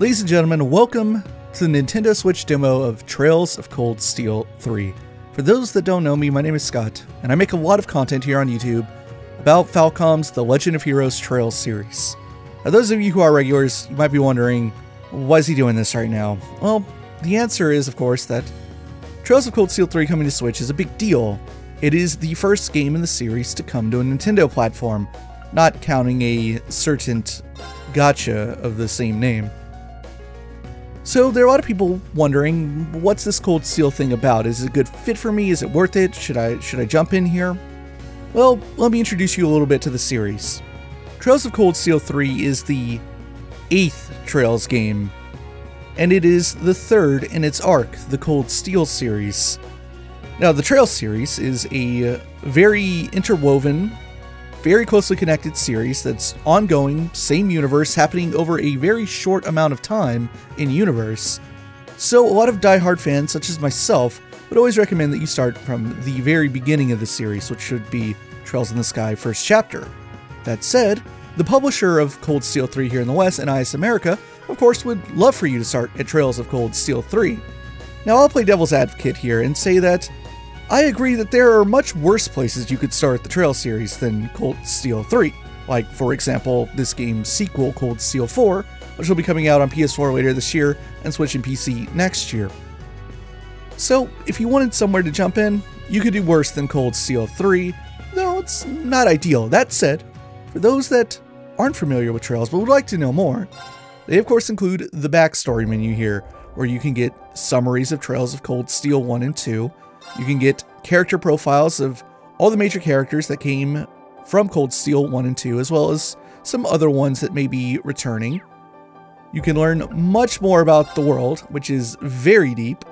Ladies and gentlemen, welcome to the Nintendo Switch demo of Trails of Cold Steel 3. For those that don't know me, my name is Scott, and I make a lot of content here on YouTube about Falcom's The Legend of Heroes Trails series. Now, those of you who are regulars, you might be wondering, why is he doing this right now? Well, the answer is, of course, that Trails of Cold Steel 3 coming to Switch is a big deal. It is the first game in the series to come to a Nintendo platform, not counting a certain gacha of the same name. So there are a lot of people wondering, what's this Cold Steel thing about? Is it a good fit for me? Is it worth it? Should I jump in here? Well, let me introduce you a little bit to the series. Trails of Cold Steel 3 is the 8th Trails game, and it is the 3rd in its arc, the Cold Steel series. Now, the Trails series is a very interwoven, very closely connected series that's ongoing, same universe, happening over a very short amount of time in universe. So a lot of diehard fans, such as myself, would always recommend that you start from the very beginning of the series, which should be Trails in the Sky first chapter. That said, the publisher of Cold Steel 3 here in the West and IS America, of course, would love for you to start at Trails of Cold Steel 3. Now, I'll play devil's advocate here and say that I agree that there are much worse places you could start the Trail series than Cold Steel 3, like, for example, this game's sequel, Cold Steel 4, which will be coming out on PS4 later this year and Switch and PC next year. So, if you wanted somewhere to jump in, you could do worse than Cold Steel 3, though it's not ideal. That said, for those that aren't familiar with Trails but would like to know more, they of course include the backstory menu here, where you can get summaries of Trails of Cold Steel 1 and 2, you can get character profiles of all the major characters that came from Cold Steel 1 and 2, as well as some other ones that may be returning. You can learn much more about the world, which is very deep.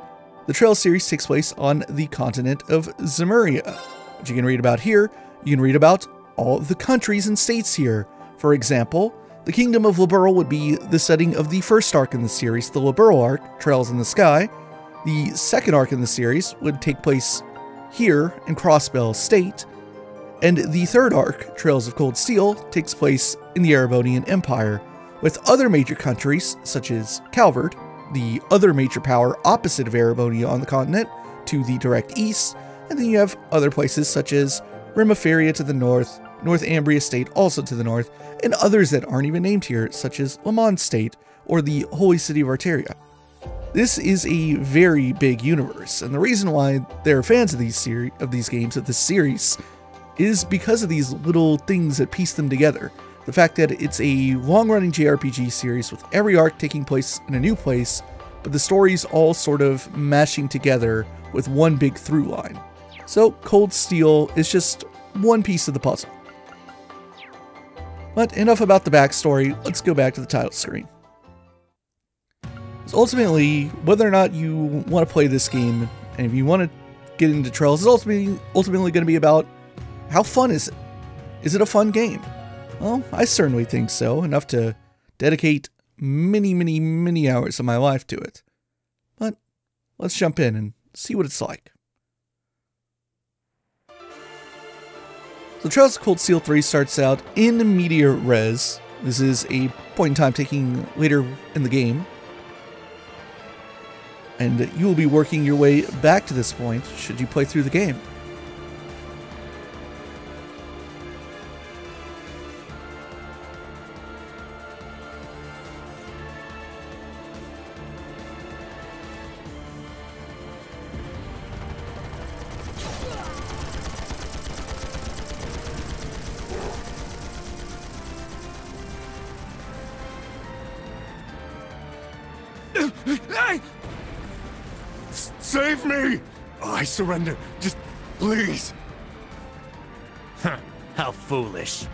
The Trails series takes place on the continent of Zamuria, which you can read about here. You can read about all of the countries and states here. For example, the Kingdom of Liberal would be the setting of the first arc in the series, the Liberal arc, Trails in the Sky. The second arc in the series would take place here in Crossbell State, and the third arc, Trails of Cold Steel, takes place in the Erebonian Empire, with other major countries such as Calvert, the other major power opposite of Erebonia on the continent, to the direct east, and then you have other places such as Rimiferia to the north, North Ambria State also to the north, and others that aren't even named here, such as Lamont State or the Holy City of Arteria. This is a very big universe, and the reason why there are fans of these games is because of these little things that piece them together. The fact that it's a long-running JRPG series with every arc taking place in a new place, but the stories all sort of mashing together with one big through line. So Cold Steel is just one piece of the puzzle. But enough about the backstory, let's go back to the title screen. So ultimately, whether or not you want to play this game, and if you want to get into Trails, it's ultimately going to be about how fun is it? Is it a fun game? Well, I certainly think so, enough to dedicate many, many, many hours of my life to it. But let's jump in and see what it's like. So Trails of Cold Steel 3 starts out in media res. This is a point in time taking later in the game, and you will be working your way back to this point should you play through the game. Save me! Oh, I surrender. Just please. Huh. How foolish.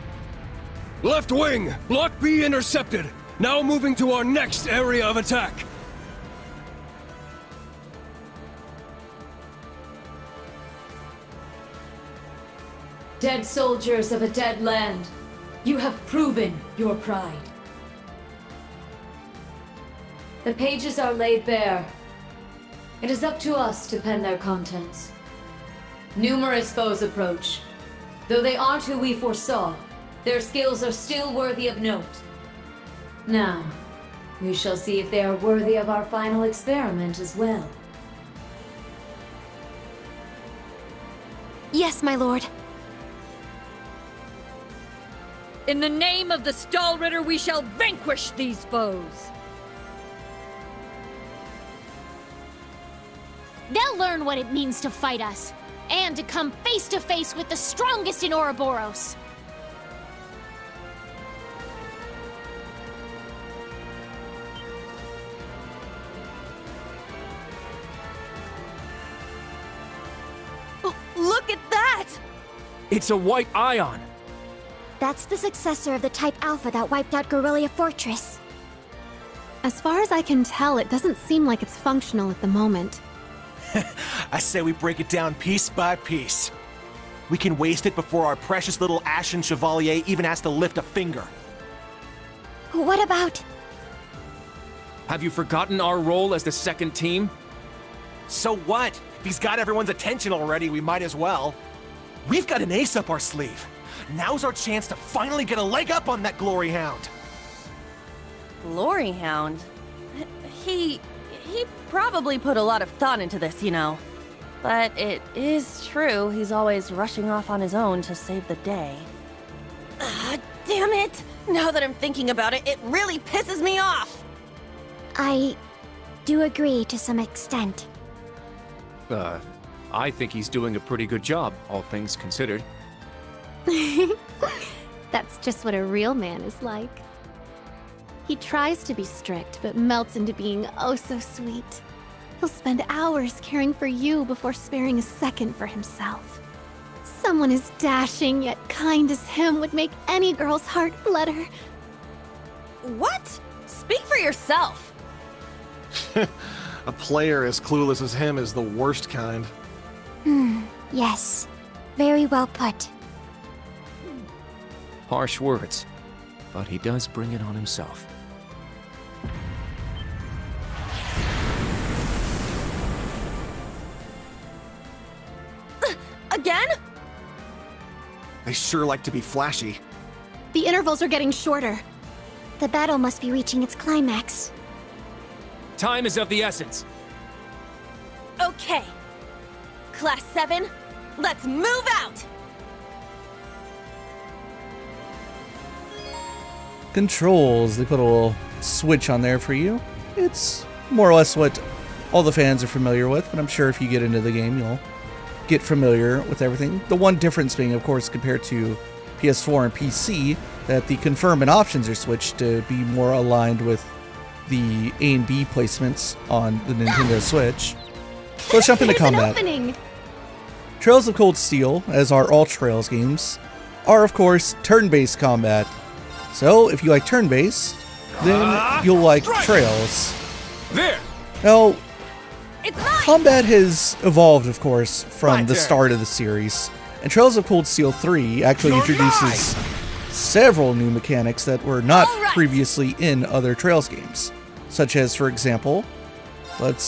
Left wing! Block B intercepted! Now moving to our next area of attack! Dead soldiers of a dead land, you have proven your pride. The pages are laid bare. It is up to us to pen their contents. Numerous foes approach. Though they aren't who we foresaw, their skills are still worthy of note. Now, We shall see if they are worthy of our final experiment as well. Yes, my lord. In the name of the Stahlritter, we shall vanquish these foes! They'll learn what it means to fight us, and to come face to face with the strongest in Ouroboros. Look at that! It's a white ion! That's the successor of the Type Alpha that wiped out Guerrilla Fortress. As far as I can tell, it doesn't seem like it's functional at the moment. I say we break it down piece by piece. We can waste it before our precious little Ashen Chevalier even has to lift a finger. What about... Have you forgotten our role as the second team? So what? If he's got everyone's attention already, we might as well. We've got an ace up our sleeve. Now's our chance to finally get a leg up on that Glory Hound. Glory Hound? He probably put a lot of thought into this, you know. But it is true, he's always rushing off on his own to save the day. Damn it! Now that I'm thinking about it, it really pisses me off! I do agree to some extent. I think he's doing a pretty good job, all things considered. That's just what a real man is like. He tries to be strict, but melts into being oh so sweet. He'll spend hours caring for you before sparing a second for himself. Someone as dashing yet kind as him would make any girl's heart flutter. What? Speak for yourself! A player as clueless as him is the worst kind. Yes. Very well put. Harsh words, but he does bring it on himself. Again? They sure like to be flashy. The intervals are getting shorter. The battle must be reaching its climax. Time is of the essence. Okay. Class 7, let's move out! Controls, they put a little switch on there for you. It's more or less what all the fans are familiar with, but I'm sure if you get into the game, you'll get familiar with everything. The one difference being, of course, compared to PS4 and PC, that the confirm and options are switched to be more aligned with the A and B placements on the Nintendo Switch. So let's jump into combat. Trails of Cold Steel, as are all Trails games, are, of course, turn-based combat. So, if you like turn-based, then you'll like Trails. There. Now, combat has evolved, of course, from the start of the series, and Trails of Cold Steel 3 actually introduces several new mechanics that were not previously in other Trails games, such as, for example, let's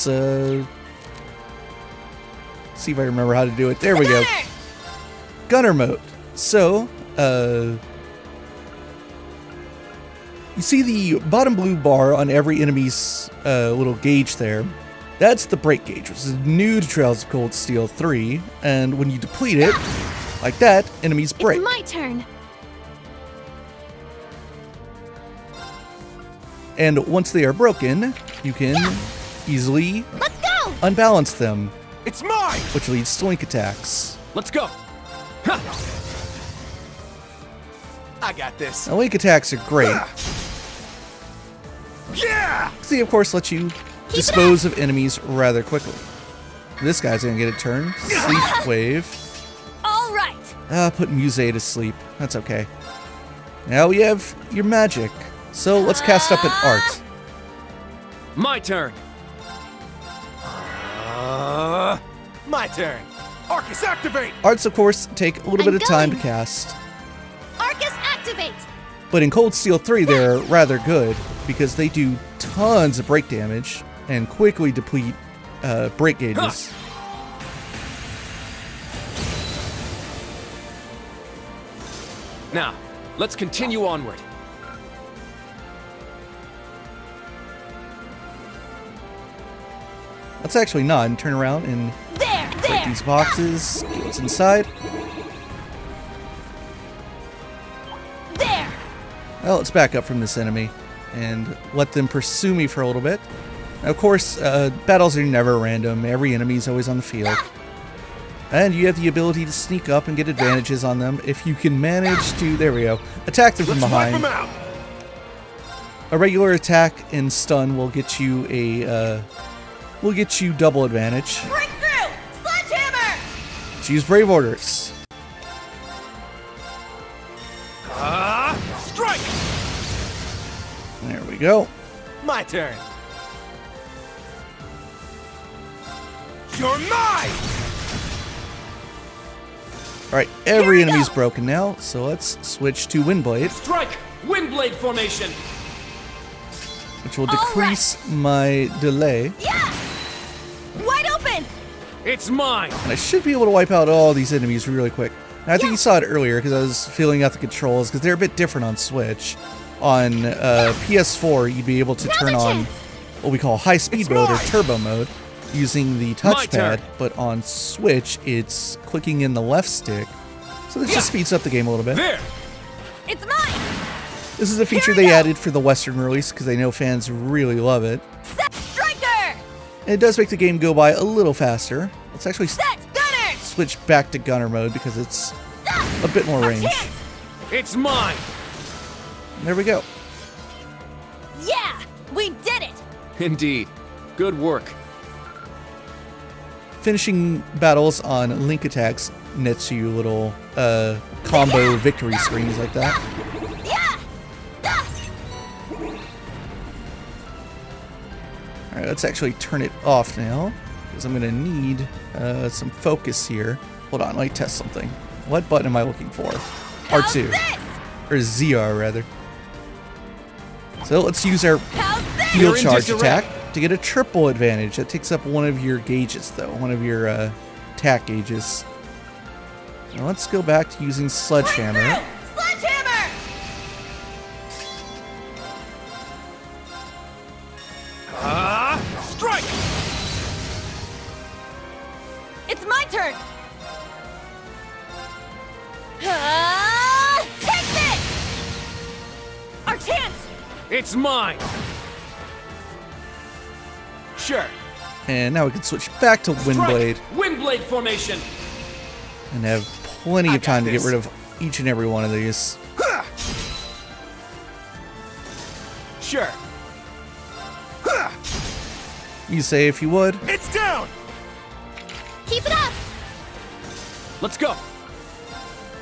see if I remember how to do it. There we go. Gunner mode. So, you see the bottom blue bar on every enemy's little gauge there. That's the break gauge, which is new to Trails of Cold Steel 3. And when you deplete it, like that, enemies break. It's my turn. And once they are broken, you can easily unbalance them. It's mine. Which leads to link attacks. Let's go. I got this. Now, link attacks are great. Yeah! See, of course, lets you dispose of enemies rather quickly. This guy's gonna get a turn. Sleep wave. All right. Put Muse to sleep. That's okay. Now we have your magic. So let's cast up an art. My turn. My turn. Arcus, activate. Arts, of course, take a little bit of time to cast. Arcus, activate. But in Cold Steel 3, they're rather good, because they do tons of break damage and quickly deplete break gauges. Now, let's continue onward. Let's actually not and turn around and break these boxes. Get what's inside. Well, let's back up from this enemy and let them pursue me for a little bit. Now, of course, battles are never random. Every enemy is always on the field. And you have the ability to sneak up and get advantages on them if you can manage to, there we go, attack them from behind. A regular attack and stun will get you a, will get you double advantage. Breakthrough! Sledgehammer! Choose Brave Orders. Strike! There we go. My turn. You're mine! Alright, every enemy's broken now, so let's switch to Windblade. Strike! Windblade formation! Which will decrease my delay. Yeah! Wide open! It's mine! And I should be able to wipe out all these enemies really quick. Now, I think you saw it earlier because I was feeling out the controls because they're a bit different on Switch. On PS4, you'd be able to turn on what we call high-speed mode or turbo mode using the touchpad, but on Switch, it's clicking in the left stick. So this just speeds up the game a little bit. There. It's mine. This is a feature they added for the Western release because they know fans really love it. Set Striker! And it does make the game go by a little faster. Let's actually switch back to Gunner mode because it's a bit more range. It's mine. There we go. Yeah, we did it. Indeed. Good work. Finishing battles on link attacks nets you little combo victory screens like that. Alright, let's actually turn it off now, because I'm going to need some focus here. Hold on, let me test something. What button am I looking for? R2. Or ZR, rather. So let's use our field charge attack to get a triple advantage. That takes up one of your gauges, though. One of your attack gauges. Now let's go back to using Sledgehammer. Sledgehammer! Strike! It's my turn! Take this! Our chance! It's mine! Sure. And now we can switch back to Windblade. Windblade formation. And have plenty of time to get rid of each and every one of these. Sure. You say if you would. It's down. Keep it up. Let's go.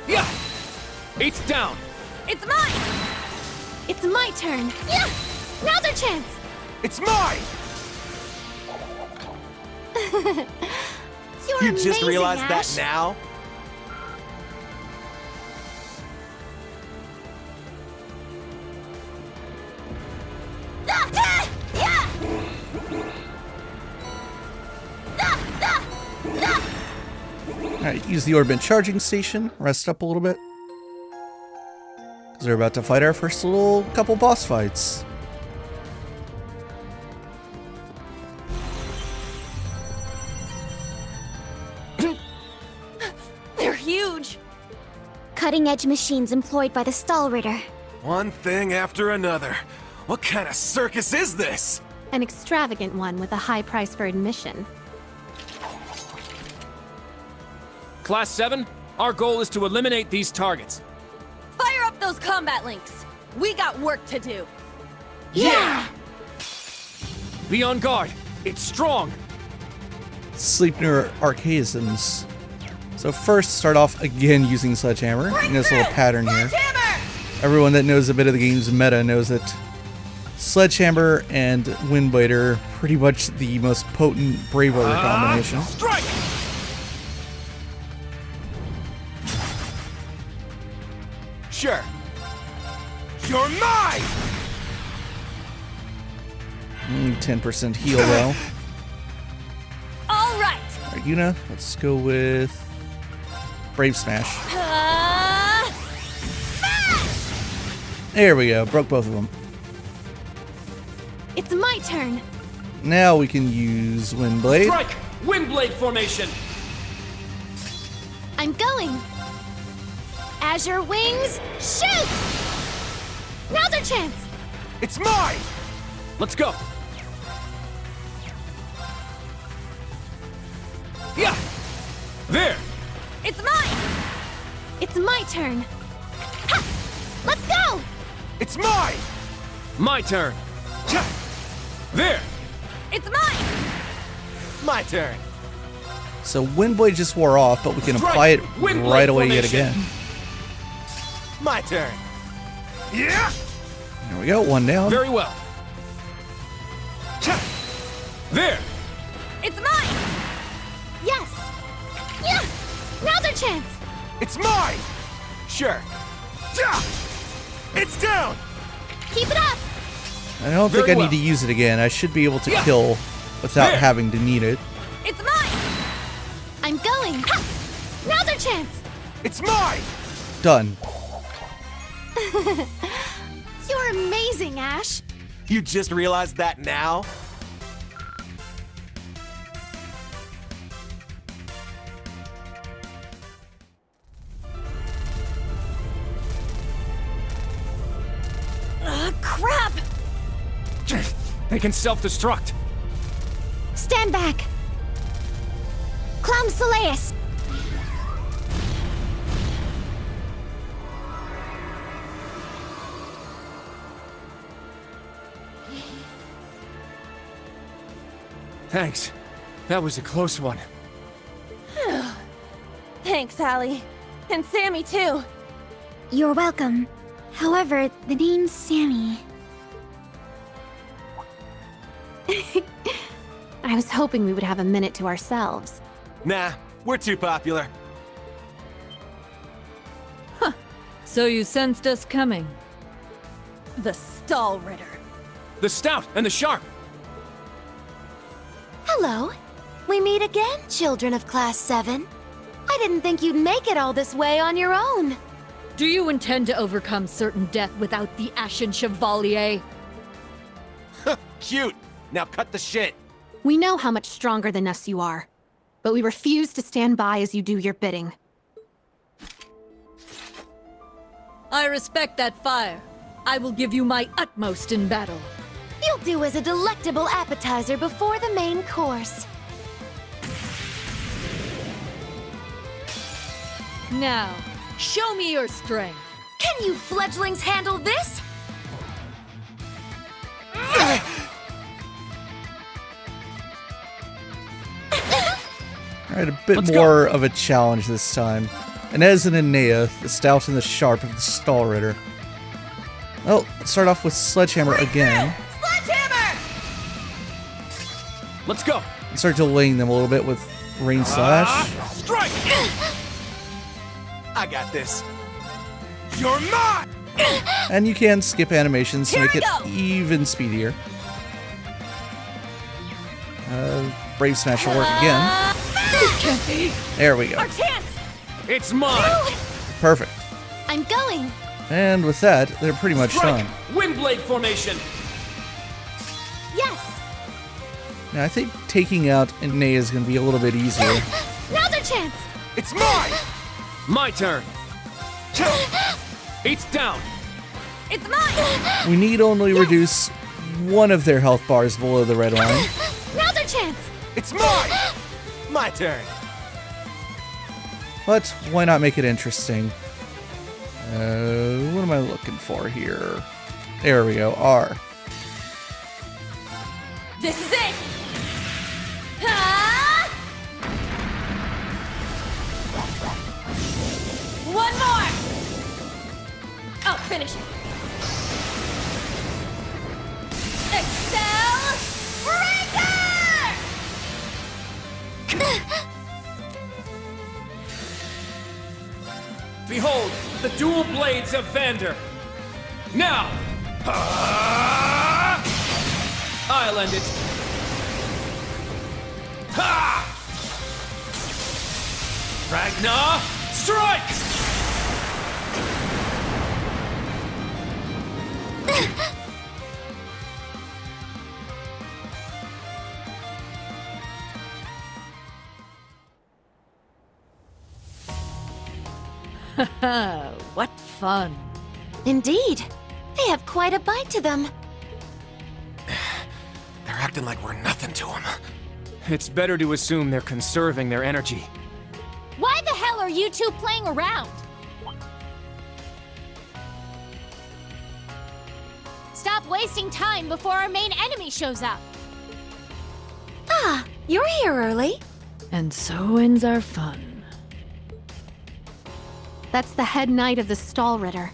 Yeah. It's down. It's mine. It's my turn. Yeah. Now's our chance. It's mine. You just realized that now? Alright, use the Orbment charging station, rest up a little bit. Because we're about to fight our first little couple boss fights. Cutting-edge machines employed by the Stahlritter. One thing after another. What kind of circus is this? An extravagant one with a high price for admission. Class 7, our goal is to eliminate these targets. Fire up those combat links. We got work to do. Yeah! Be on guard. It's strong. Sleipnir archaisms. So first, start off again using Sledgehammer. You notice a little pattern here. Everyone that knows a bit of the game's meta knows that Sledgehammer and Windblade are pretty much the most potent Brave Order combination. Strike! Sure. You're mine! 10% heal though. All right. All right, Yuna. Let's go with Brave Smash. Smash! There we go. Broke both of them. It's my turn. Now we can use Windblade. Strike! Windblade formation! I'm going! Azure Wings, shoot! Now's our chance! It's mine! Let's go! Yeah! There! It's mine! It's my turn! Ha! Let's go! It's mine! My turn! Ha! There! It's mine! My turn! So Windblade just wore off, but we can apply it right away yet again. My turn. Yeah. There we go. One down. Very well. There. It's mine. Yes. Yeah. Now's our chance. It's mine. Sure. It's down. Keep it up. I don't think I need to use it again. I should be able to kill without having to need it. It's mine. I'm going. Ha! Now's our chance. It's mine. Done. You're amazing, Ash. You just realized that now? Crap! They can self-destruct. Stand back. Clam Soleus. Thanks. That was a close one. Thanks, Allie. And Sammy, too. You're welcome. However, the name's Sammy. I was hoping we would have a minute to ourselves. Nah, we're too popular. Huh. So you sensed us coming. The Stahlritter. The Stout and the Sharp. Hello. We meet again, children of Class 7. I didn't think you'd make it all this way on your own. Do you intend to overcome certain death without the Ashen Chevalier? Cute. Now cut the shit. We know how much stronger than us you are, but we refuse to stand by as you do your bidding. I respect that fire. I will give you my utmost in battle. You'll do as a delectable appetizer before the main course. Now, show me your strength. Can you fledglings handle this? Alright, a bit more of a challenge this time. Inez and Enea, the Stout and the Sharp of the Stahlritter. Oh, let's start off with Sledgehammer again. Let's go. Start delaying them a little bit with Rain Slash. Strike! I got this. You're mine. And you can skip animations to make it even speedier. Brave Smash will work again. There we go. Our chance. It's mine. Perfect. I'm going. And with that, they're pretty much done. Windblade formation. Yes. Now, I think taking out Enea is going to be a little bit easier. Now's our chance! It's mine! My turn! It's down! It's mine! We need only reduce one of their health bars below the red line. Now's our chance! It's mine! My turn! But why not make it interesting? What am I looking for here? There we go, R. This is it! One more! Oh, finish it! Excel Breaker! Behold, the dual blades of Vander. Now! I'll end it. Ha! Ragnar, strike! What fun. Indeed. They have quite a bite to them. They're acting like we're nothing to them. It's better to assume they're conserving their energy. Why the hell are you two playing around? Stop wasting time before our main enemy shows up. Ah, you're here early. And so ends our fun. That's the head knight of the Stahlritter.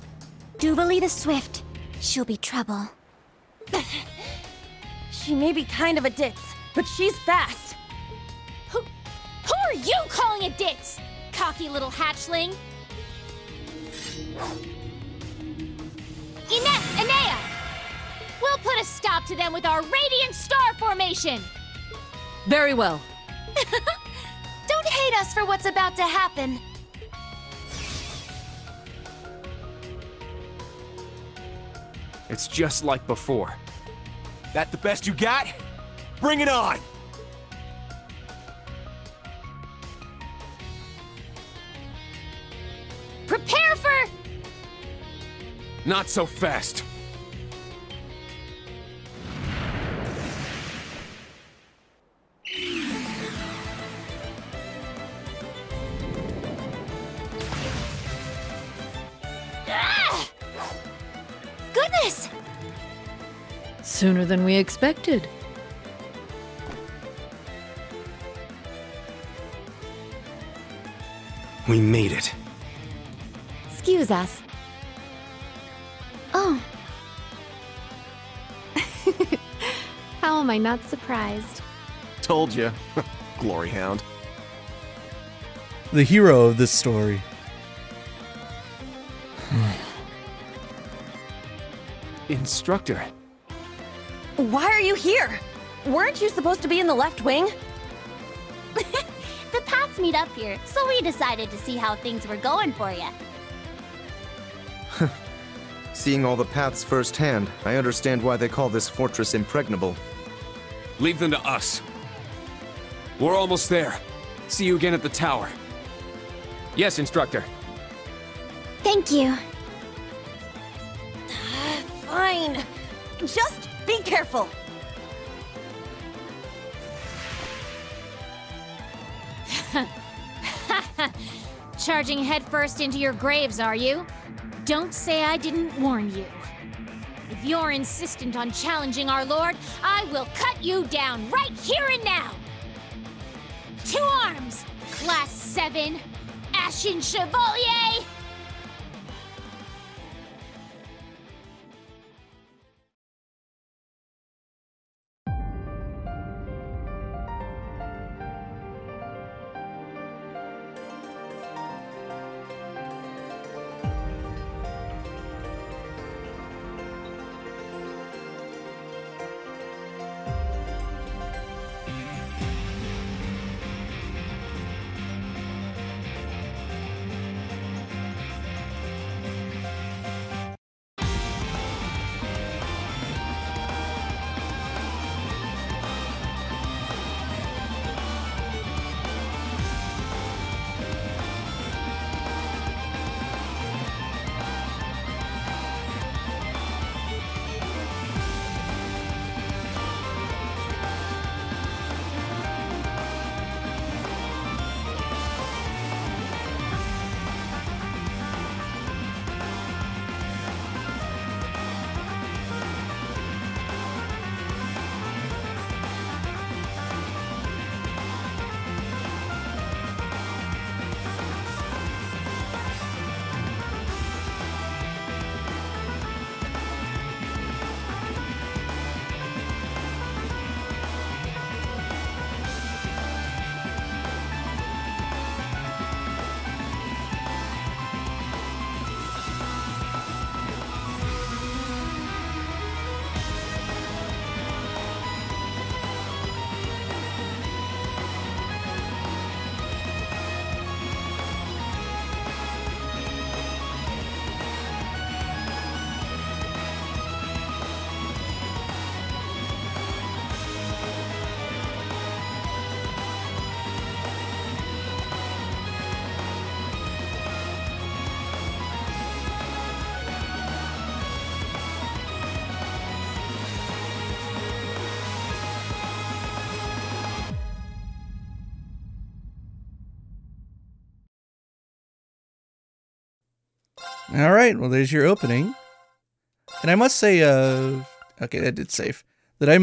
Duvalee the Swift. She'll be trouble. She may be kind of a ditz, but she's fast. Who are you calling a ditz? Cocky little hatchling. Ines, Enea! We'll put a stop to them with our Radiant Star formation! Very well. Don't hate us for what's about to happen. It's just like before. That the best you got? Bring it on! Prepare for... Not so fast. Ah! Goodness! Sooner than we expected. We made it. Excuse us. Oh. How am I not surprised? Told you. Glory hound. The hero of this story. Instructor. Why are you here? Weren't you supposed to be in the left wing? The paths meet up here, so we decided to see how things were going for ya. Seeing all the paths firsthand, I understand why they call this fortress impregnable. Leave them to us. We're almost there. See you again at the tower. Yes, instructor. Thank you. Fine. Just be careful. Charging headfirst into your graves, are you? Don't say I didn't warn you. If you're insistent on challenging our lord, I will cut you down right here and now! To arms! Class 7, Ashen Chevalier! All right, well, there's your opening. And I must say, okay, that did save. That I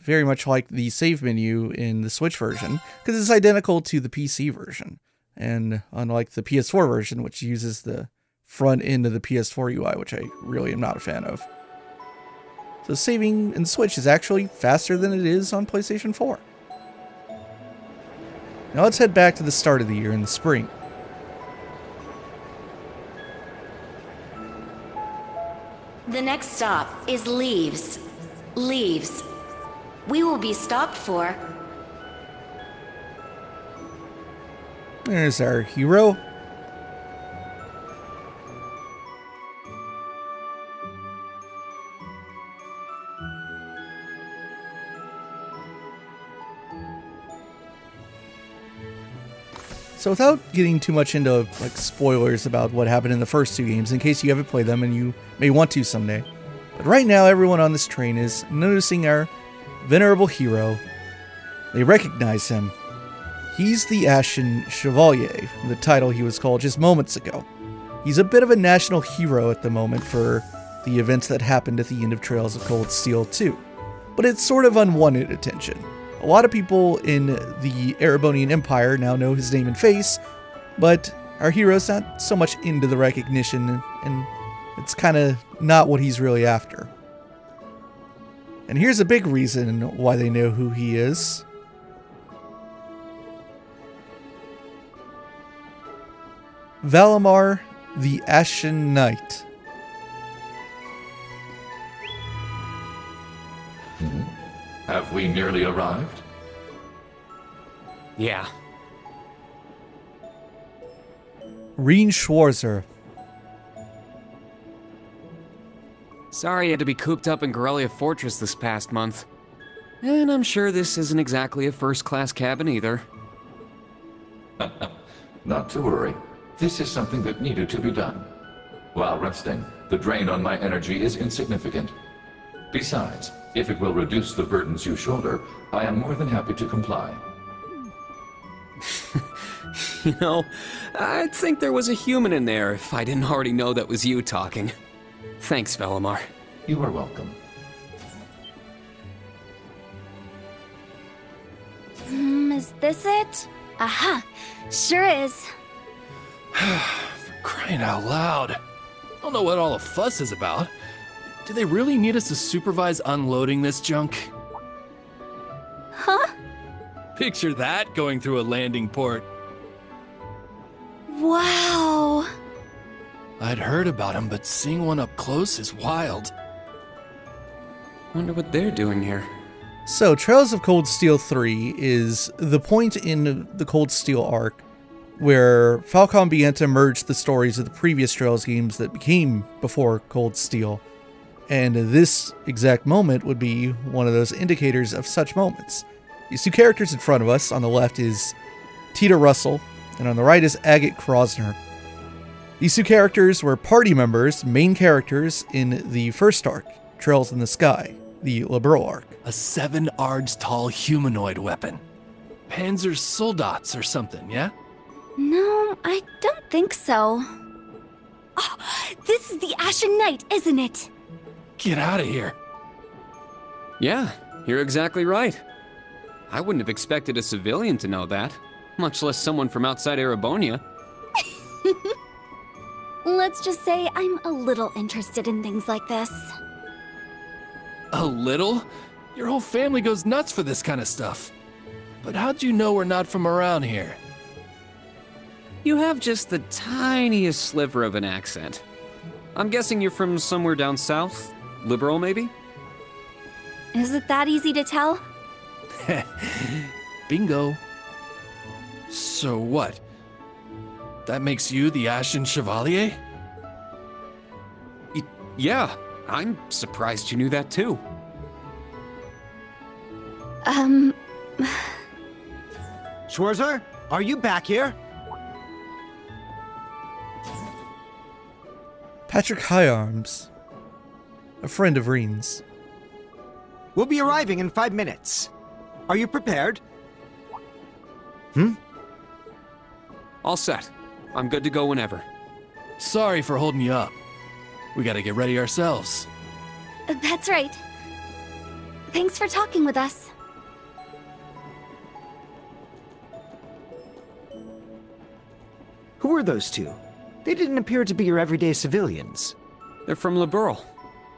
very much like the save menu in the Switch version, because it's identical to the PC version. And unlike the PS4 version, which uses the front end of the PS4 UI, which I really am not a fan of. So saving in Switch is actually faster than it is on PlayStation 4. Now let's head back to the start of the year in the spring. The next stop is Leaves. Leaves. We will be stopped for... There's our hero. So without getting too much into like spoilers about what happened in the first two games, in case you haven't played them and you may want to someday, but right now everyone on this train is noticing our venerable hero. They recognize him. He's the Ashen Chevalier, the title he was called just moments ago. He's a bit of a national hero at the moment for the events that happened at the end of Trails of Cold Steel 2, but it's sort of unwanted attention. A lot of people in the Erebonian Empire now know his name and face, but our hero's not so much into the recognition, and it's kind of not what he's really after. And here's a big reason why they know who he is. Valimar, the Ashen Knight. Have we nearly arrived? Yeah. Rean Schwarzer. Sorry I had to be cooped up in Corellia Fortress this past month. And I'm sure this isn't exactly a first-class cabin either. Not to worry. This is something that needed to be done. While resting, the drain on my energy is insignificant. Besides, if it will reduce the burdens you shoulder, I am more than happy to comply. You know, I'd think there was a human in there if I didn't already know that was you talking. Thanks, Valimar. You are welcome. Is this it? Aha! Sure is. For crying out loud. I don't know what all the fuss is about. Do they really need us to supervise unloading this junk? Huh? Picture that going through a landing port. Wow. I'd heard about them, but seeing one up close is wild. Wonder what they're doing here. So, Trails of Cold Steel 3 is the point in the Cold Steel arc where Falcom began to merge the stories of the previous Trails games that became before Cold Steel. And this exact moment would be one of those indicators of such moments. These two characters in front of us, on the left is Tita Russell, and on the right is Agate Krosner. These two characters were party members, main characters, in the first arc, Trails in the Sky, the Liberal arc. A 7 ards tall humanoid weapon. Panzer Soldats or something, yeah? No, I don't think so. Oh, this is the Ashen Knight, isn't it? Get out of here. Yeah, you're exactly right. I wouldn't have expected a civilian to know that, much less someone from outside Erebonia. Let's just say I'm a little interested in things like this. A little? Your whole family goes nuts for this kind of stuff. But how'd you know we're not from around here? You have just the tiniest sliver of an accent. I'm guessing you're from somewhere down south? Liberal, maybe? Is it that easy to tell? Bingo. So what? That makes you the Ashen Chevalier? Yeah, I'm surprised you knew that too. Schwarzer, are you back here? Patrick Higharms, a friend of Rean's. We'll be arriving in 5 minutes. Are you prepared? All set. I'm good to go whenever. Sorry for holding you up. We gotta get ready ourselves. That's right. Thanks for talking with us. Who were those two? They didn't appear to be your everyday civilians. They're from Liberal.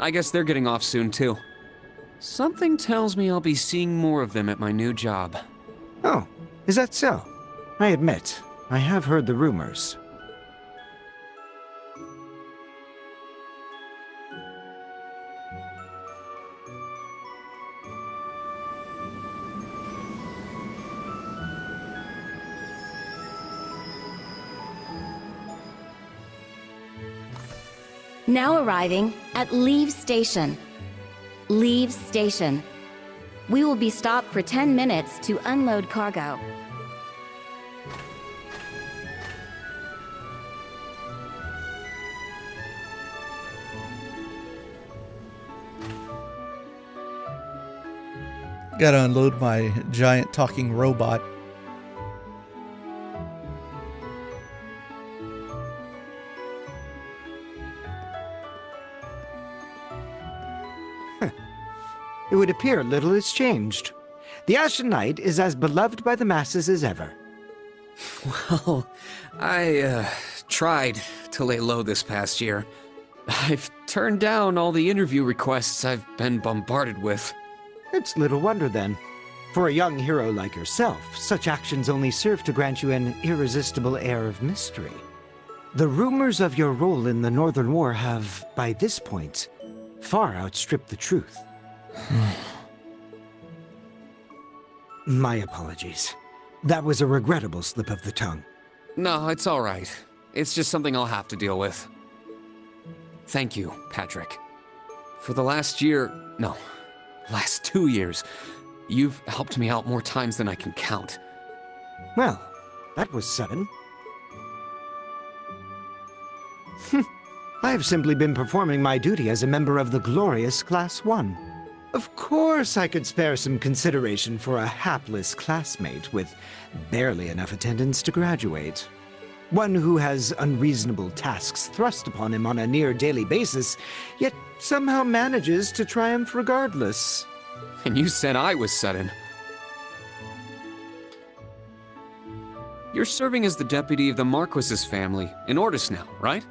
I guess they're getting off soon, too. Something tells me I'll be seeing more of them at my new job. Oh, is that so? I admit, I have heard the rumors. Now arriving at Leaves Station. Leaves Station. We will be stopped for 10 minutes to unload cargo. Gotta unload my giant talking robot. It would appear little has changed. The Ashen Knight is as beloved by the masses as ever. Well, I tried to lay low this past year. I've turned down all the interview requests I've been bombarded with. It's little wonder then. For a young hero like yourself, such actions only serve to grant you an irresistible air of mystery. The rumors of your role in the Northern War have, by this point, far outstripped the truth. My apologies. That was a regrettable slip of the tongue. No, it's all right. It's just something I'll have to deal with. Thank you, Patrick. For the last 2 years, you've helped me out more times than I can count. Well, that was 7. I have simply been performing my duty as a member of the glorious Class 1. Of course I could spare some consideration for a hapless classmate with barely enough attendance to graduate. One who has unreasonable tasks thrust upon him on a near-daily basis, yet somehow manages to triumph regardless. And you said I was sudden. You're serving as the deputy of the Marquis's family in Ortis now, right?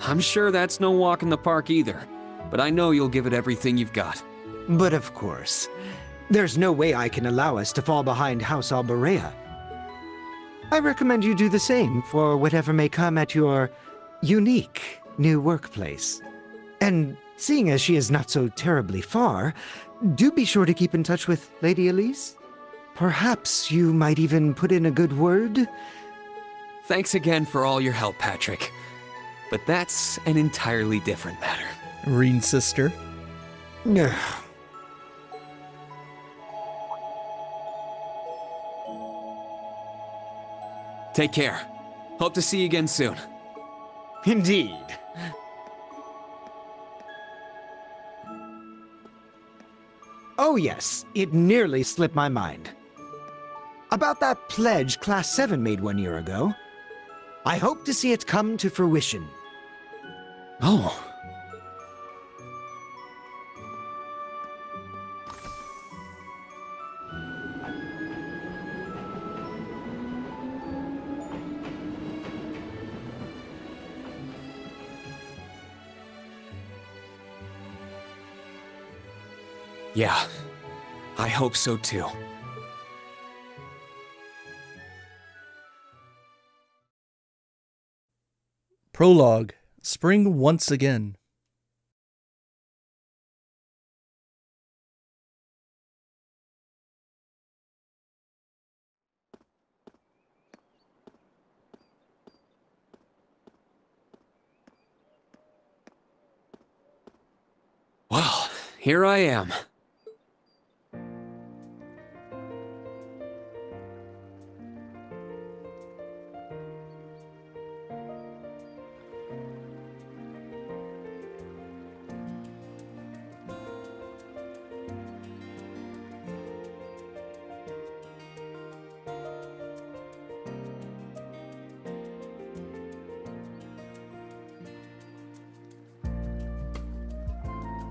I'm sure that's no walk in the park either, but I know you'll give it everything you've got. But of course. There's no way I can allow us to fall behind House Alberea. I recommend you do the same for whatever may come at your unique new workplace. And seeing as she is not so terribly far, do be sure to keep in touch with Lady Elise. Perhaps you might even put in a good word. Thanks again for all your help, Patrick. But that's an entirely different matter. Rean sister. Take care. Hope to see you again soon. Indeed. Oh yes, it nearly slipped my mind. About that pledge Class 7 made 1 year ago. I hope to see it come to fruition. Oh. Yeah, I hope so too. Prologue. Spring once again. Well, here I am.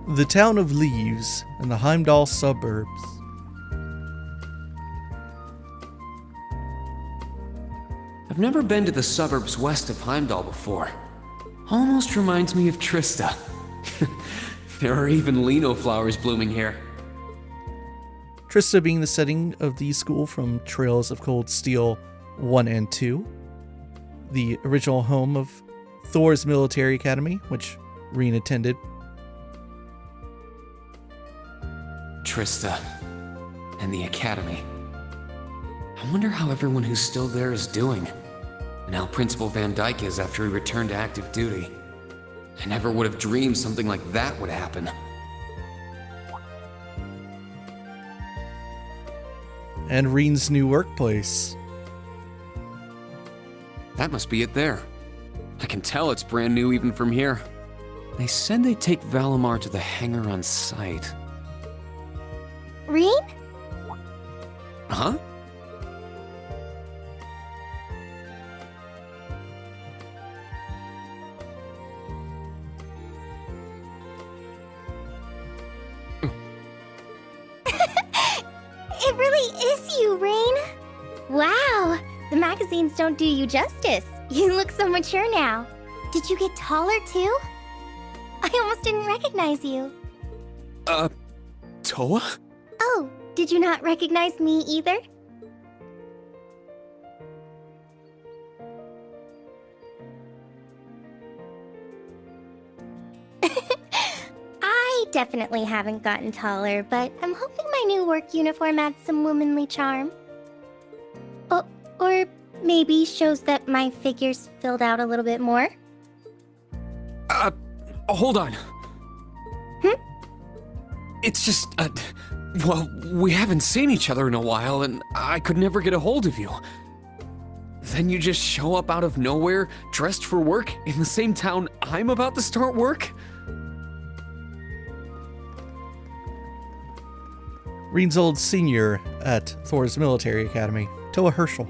the town of Leaves and the Heimdall suburbs. I've never been to the suburbs west of Heimdall before. Almost reminds me of Trista. There are even lino flowers blooming here. Trista being the setting of the school from Trails of Cold Steel 1 and 2. The original home of Thor's Military Academy, which Rean attended. Trista and the Academy. I wonder how everyone who's still there is doing, and how Principal Van Dyke is after he returned to active duty. I never would have dreamed something like that would happen. And Rean's new workplace. That must be it there. I can tell it's brand new even from here. They said they'd take Valimar to the hangar on site. Rean? Huh? It really is you, Rean. Wow, the magazines don't do you justice. You look so mature now. Did you get taller too? I almost didn't recognize you. Toa? Oh, did you not recognize me either? I definitely haven't gotten taller, but I'm hoping my new work uniform adds some womanly charm. Or maybe shows that my figure's filled out a little bit more. Hold on. Hmm? It's just, well, we haven't seen each other in a while, and I could never get a hold of you. Then you just show up out of nowhere, dressed for work, in the same town I'm about to start work? Rean's old senior at Thor's Military Academy, Toa Herschel.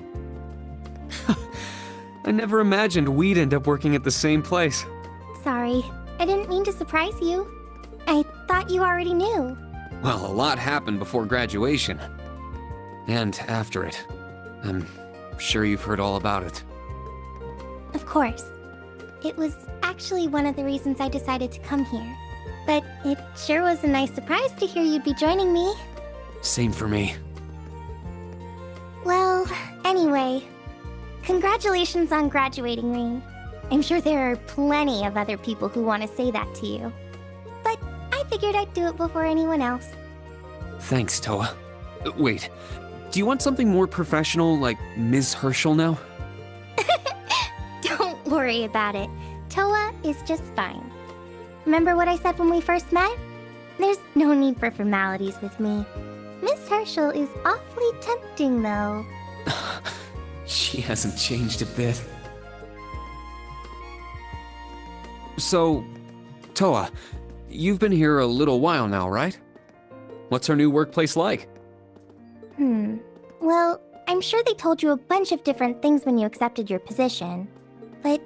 I never imagined we'd end up working at the same place. Sorry, I didn't mean to surprise you. I thought you already knew. Well, a lot happened before graduation. And after it. I'm sure you've heard all about it. Of course. It was actually one of the reasons I decided to come here. But it sure was a nice surprise to hear you'd be joining me. Same for me. Well, anyway. Congratulations on graduating, Rean. I'm sure there are plenty of other people who want to say that to you. But I figured I'd do it before anyone else. Thanks, Toa. Wait, do you want something more professional like Ms. Herschel now? Don't worry about it. Toa is just fine. Remember what I said when we first met? There's no need for formalities with me. Ms. Herschel is awfully tempting, though. She hasn't changed a bit. So, Toa, you've been here a little while now, right? What's her new workplace like? Well, I'm sure they told you a bunch of different things when you accepted your position. But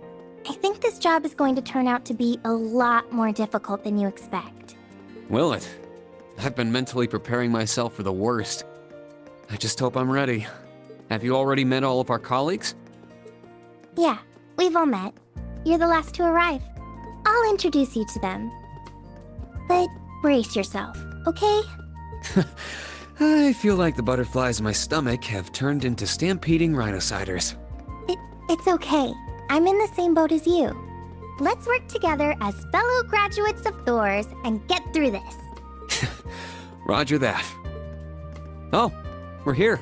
I think this job is going to turn out to be a lot more difficult than you expect. Will it? I've been mentally preparing myself for the worst. I just hope I'm ready. Have you already met all of our colleagues? Yeah, we've all met. You're the last to arrive. I'll introduce you to them. But brace yourself, okay? I feel like the butterflies in my stomach have turned into stampeding rhinociders. It's okay. I'm in the same boat as you. Let's work together as fellow graduates of Thor's and get through this. Roger that. Oh, we're here.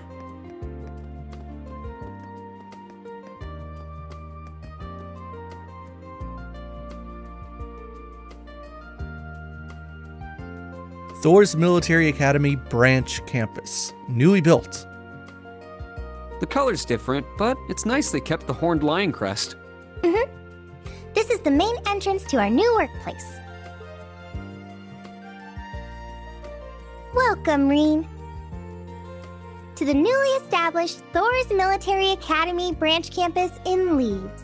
Thor's Military Academy Branch Campus, newly built. The color's different, but it's nice they kept the horned lion crest. This is the main entrance to our new workplace. Welcome, Rean, to the newly established Thor's Military Academy Branch Campus in Leaves.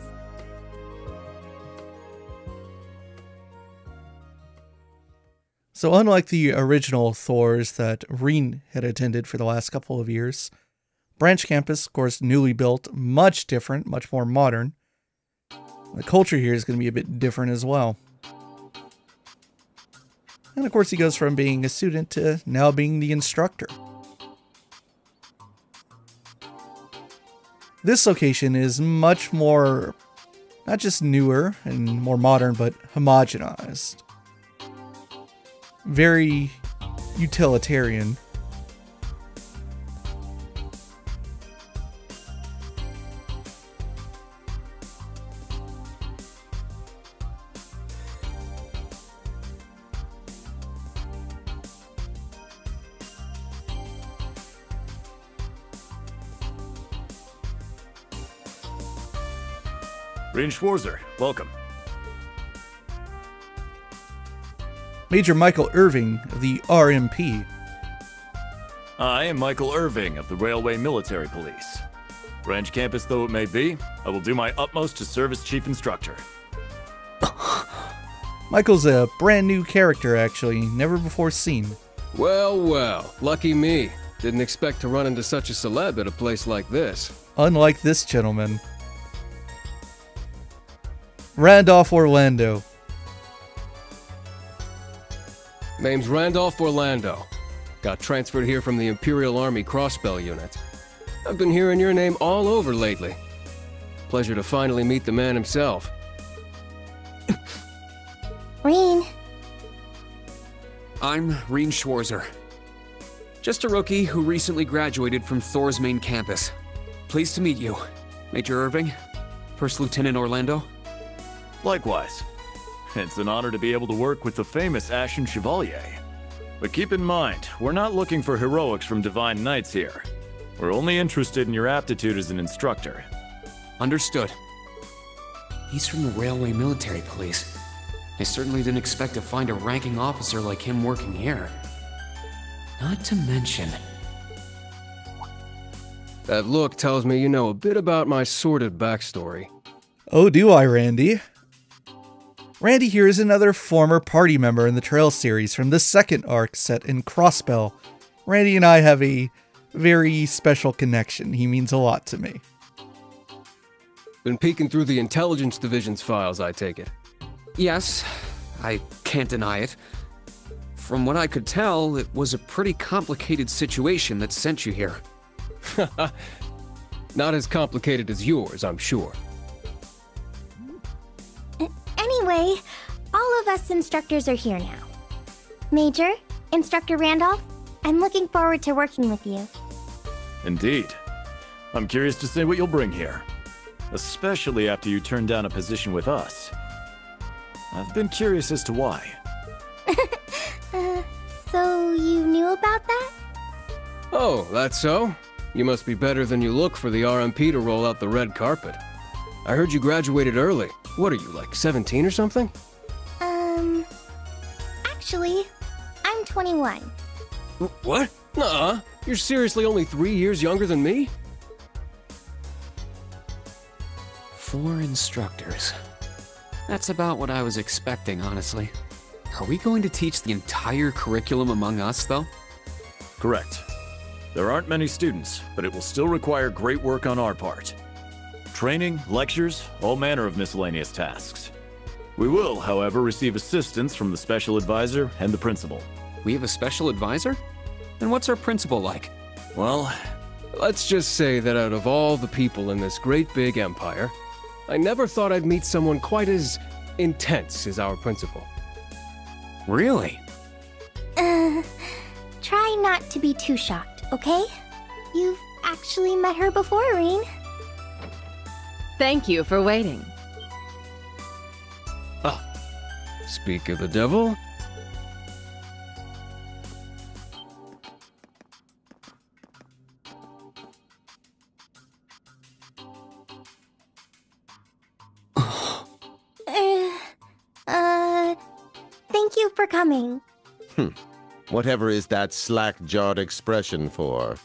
So unlike the original Thor's that Rean had attended for the last couple of years, Branch Campus, of course, newly built, much different, much more modern. The culture here is going to be a bit different as well. And of course he goes from being a student to now being the instructor. This location is much more, not just newer and more modern, but homogenized. Very utilitarian. Rean Schwarzer, welcome. Major Michael Irving of the RMP. I am Michael Irving of the Railway Military Police. Branch campus though it may be, I will do my utmost to serve as chief instructor. Michael's a brand new character actually, never before seen. Well, well, lucky me. Didn't expect to run into such a celeb at a place like this. Unlike this gentleman. Randolph Orlando. Name's Randolph Orlando. Got transferred here from the Imperial Army Crossbell Unit. I've been hearing your name all over lately. Pleasure to finally meet the man himself. Rean. I'm Rean Schwarzer. Just a rookie who recently graduated from Thor's main campus. Pleased to meet you, Major Irving, First Lieutenant Orlando. Likewise. It's an honor to be able to work with the famous Ashen Chevalier. But keep in mind, we're not looking for heroics from Divine Knights here. We're only interested in your aptitude as an instructor. Understood. He's from the Railway Military Police. I certainly didn't expect to find a ranking officer like him working here. Not to mention... That look tells me you know a bit about my sordid backstory. Oh, do I, Randy? Randy here is another former party member in the Trail series from the second arc set in Crossbell. Randy and I have a very special connection. He means a lot to me. Been peeking through the Intelligence Division's files, I take it. Yes, I can't deny it. From what I could tell, it was a pretty complicated situation that sent you here. Not as complicated as yours, I'm sure. Anyway, all of us instructors are here now. Major, Instructor Randolph, I'm looking forward to working with you. Indeed. I'm curious to see what you'll bring here, especially after you turn down a position with us. I've been curious as to why. So you knew about that? Oh, that's so? You must be better than you look for the RMP to roll out the red carpet. I heard you graduated early. What are you, like 17 or something? Actually, I'm 21. What? Nuh-uh. You're seriously only 3 years younger than me? 4 instructors. That's about what I was expecting, honestly. Are we going to teach the entire curriculum among us, though? Correct. There aren't many students, but it will still require great work on our part. Training, lectures, all manner of miscellaneous tasks. We will, however, receive assistance from the special advisor and the principal. We have a special advisor? And what's our principal like? Well, let's just say that out of all the people in this great big empire, I never thought I'd meet someone quite as intense as our principal. Really? Try not to be too shocked, okay? You've actually met her before, Rean. Thank you for waiting. Ah, speak of the devil. Thank you for coming. Whatever is that slack-jawed expression for?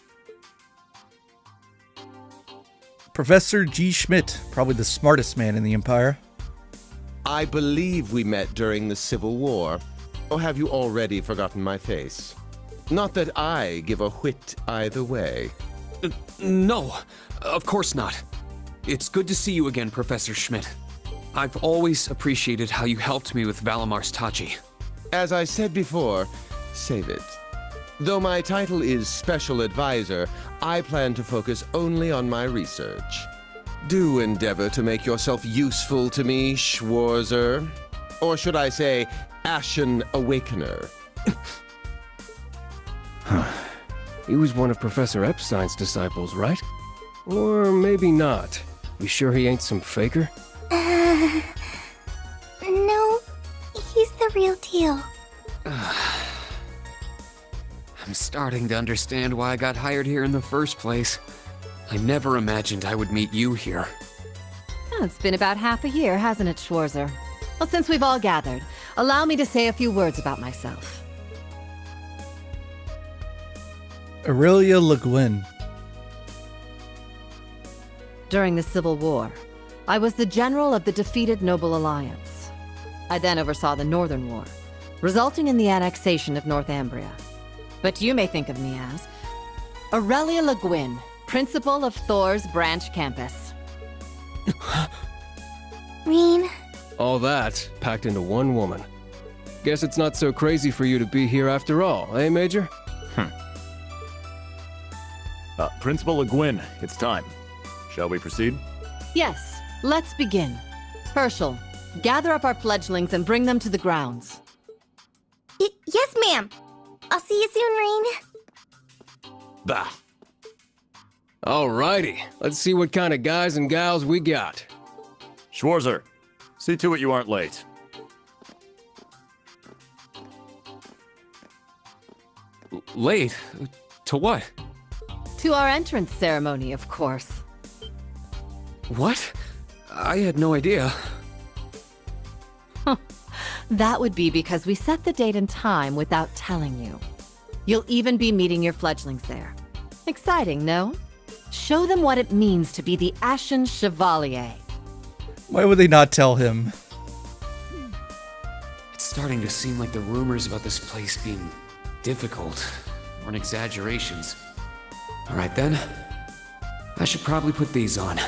Professor G. Schmidt, probably the smartest man in the Empire. I believe we met during the Civil War. Or have you already forgotten my face? Not that I give a whit either way. No, of course not. It's good to see you again, Professor Schmidt. I've always appreciated how you helped me with Valimar's Tachi. As I said before, save it. Though my title is Special Advisor, I plan to focus only on my research. Do endeavor to make yourself useful to me, Schwarzer. Or should I say, Ashen Awakener. He was one of Professor Epstein's disciples, right? Or maybe not. You sure he ain't some faker? No, he's the real deal. I'm starting to understand why I got hired here in the first place. I never imagined I would meet you here. Well, it's been about half a year, hasn't it, Schwarzer? Well, since we've all gathered, allow me to say a few words about myself. Aurelia Le Guin. During the Civil War, I was the general of the defeated Noble Alliance. I then oversaw the Northern War, resulting in the annexation of North Ambria. But you may think of me as Aurelia Le Guin, Principal of Thor's Branch Campus. Rean. All that packed into one woman. Guess it's not so crazy for you to be here after all, eh, Major? Principal Le Guin, it's time. Shall we proceed? Yes, let's begin. Herschel, gather up our fledglings and bring them to the grounds. Yes, ma'am. I'll see you soon, Rean. Bah. Alrighty, let's see what kind of guys and gals we got. Schwarzer, see to it you aren't late. Late? To what? To our entrance ceremony, of course. What? I had no idea. That would be because we set the date and time without telling you. You'll even be meeting your fledglings there. Exciting, no? Show them what it means to be the Ashen Chevalier. Why would they not tell him? It's starting to seem like the rumors about this place being difficult weren't exaggerations. All right, then. I should probably put these on.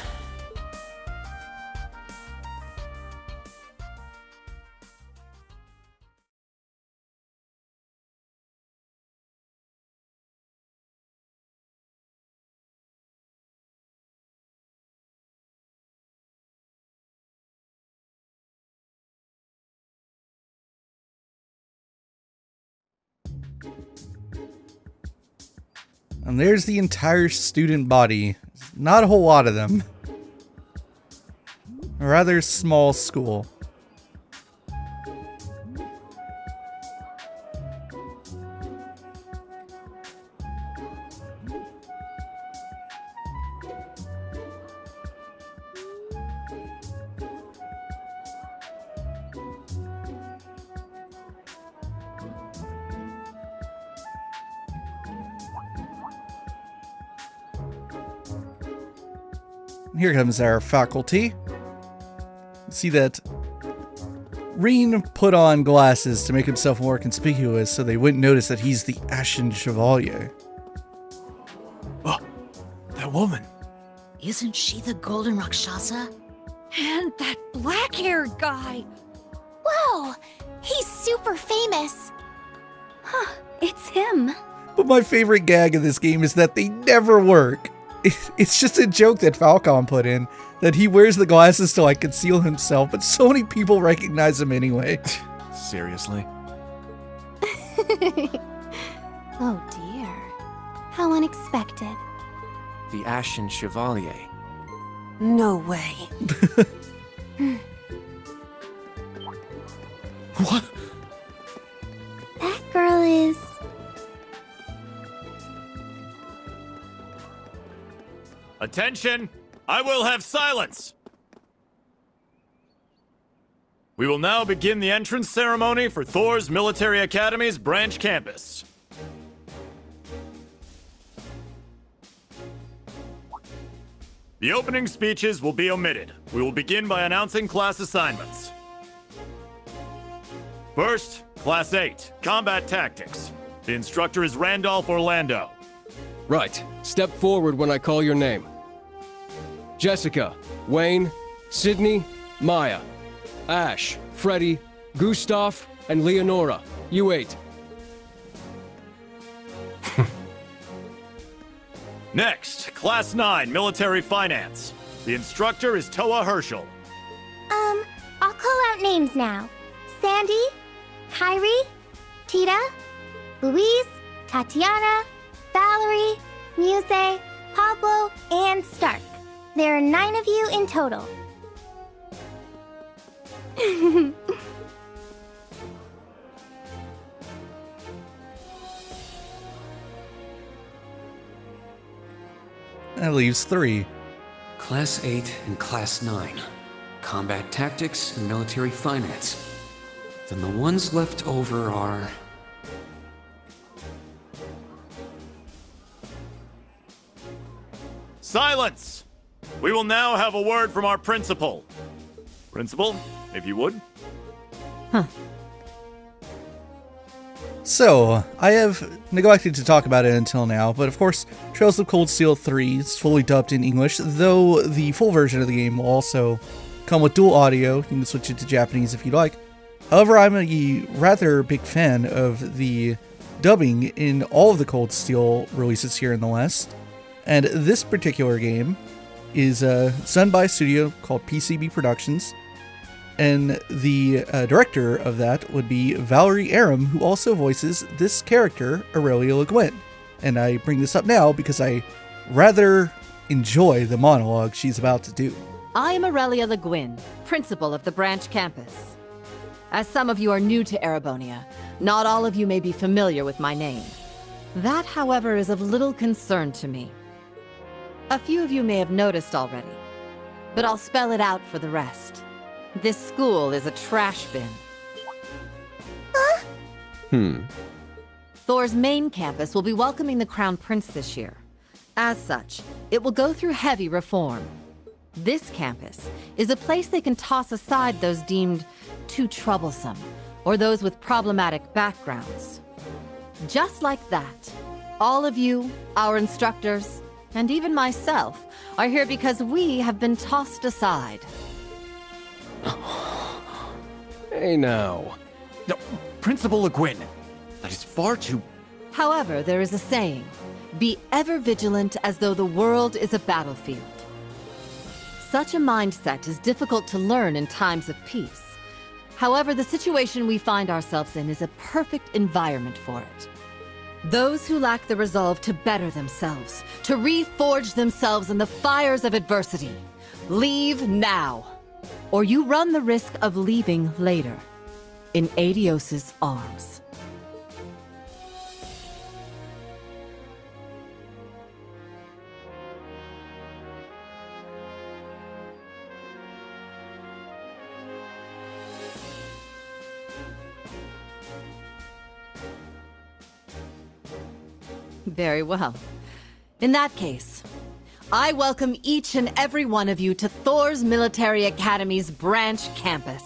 And there's the entire student body. Not a whole lot of them. A rather small school. Here comes our faculty. See that Rean put on glasses to make himself more conspicuous so they wouldn't notice that he's the Ashen Chevalier. Oh, that woman. Isn't she the Golden Rakshasa? And that black-haired guy. Whoa, he's super famous. Huh, it's him. But my favorite gag in this game is that they never work. It's just a joke that Falcom put in, that he wears the glasses to like conceal himself, but so many people recognize him anyway. Seriously? Oh dear. How unexpected. The Ashen Chevalier. No way. What? That girl is... Attention! I will have silence! We will now begin the entrance ceremony for Thor's Military Academy's branch campus. The opening speeches will be omitted. We will begin by announcing class assignments. First, Class 8, Combat Tactics. The instructor is Randolph Orlando. Right. Step forward when I call your name. Jessica, Wayne, Sydney, Maya, Ash, Freddy, Gustav, and Leonora. You 8. Next, Class 9, Military Finance. The instructor is Toa Herschel. I'll call out names now. Sandy, Kyrie, Tita, Louise, Tatiana, Valerie, Muse, Pablo, and Stark. There are 9 of you in total. That leaves 3. Class 8 and Class 9. Combat Tactics and Military Finance. Then the ones left over are... Silence! We will now have a word from our principal. Principal, if you would. Huh. So, I have neglected to talk about it until now, but of course, Trails of Cold Steel 3 is fully dubbed in English, though the full version of the game will also come with dual audio. You can switch it to Japanese if you like. However, I'm a rather big fan of the dubbing in all of the Cold Steel releases here in the West, and this particular game is done by a studio called PCB Productions. And the director of that would be Valerie Aram, who also voices this character, Aurelia Le Guin. And I bring this up now because I rather enjoy the monologue she's about to do. I am Aurelia Le Guin, principal of the branch campus. As some of you are new to Erebonia, not all of you may be familiar with my name. That, however, is of little concern to me. A few of you may have noticed already, but I'll spell it out for the rest. This school is a trash bin. Huh? Thor's main campus will be welcoming the Crown Prince this year. As such, it will go through heavy reform. This campus is a place they can toss aside those deemed too troublesome, or those with problematic backgrounds. Just like that, all of you, our instructors, and even myself, are here because we have been tossed aside. Hey now. No, Principal Le Guin, that is far too... However, there is a saying, be ever vigilant as though the world is a battlefield. Such a mindset is difficult to learn in times of peace. However, the situation we find ourselves in is a perfect environment for it. Those who lack the resolve to better themselves, to reforge themselves in the fires of adversity, leave now. Or you run the risk of leaving later, in Adios's arms. Very well. In that case, I welcome each and every one of you to Thor's Military Academy's branch campus.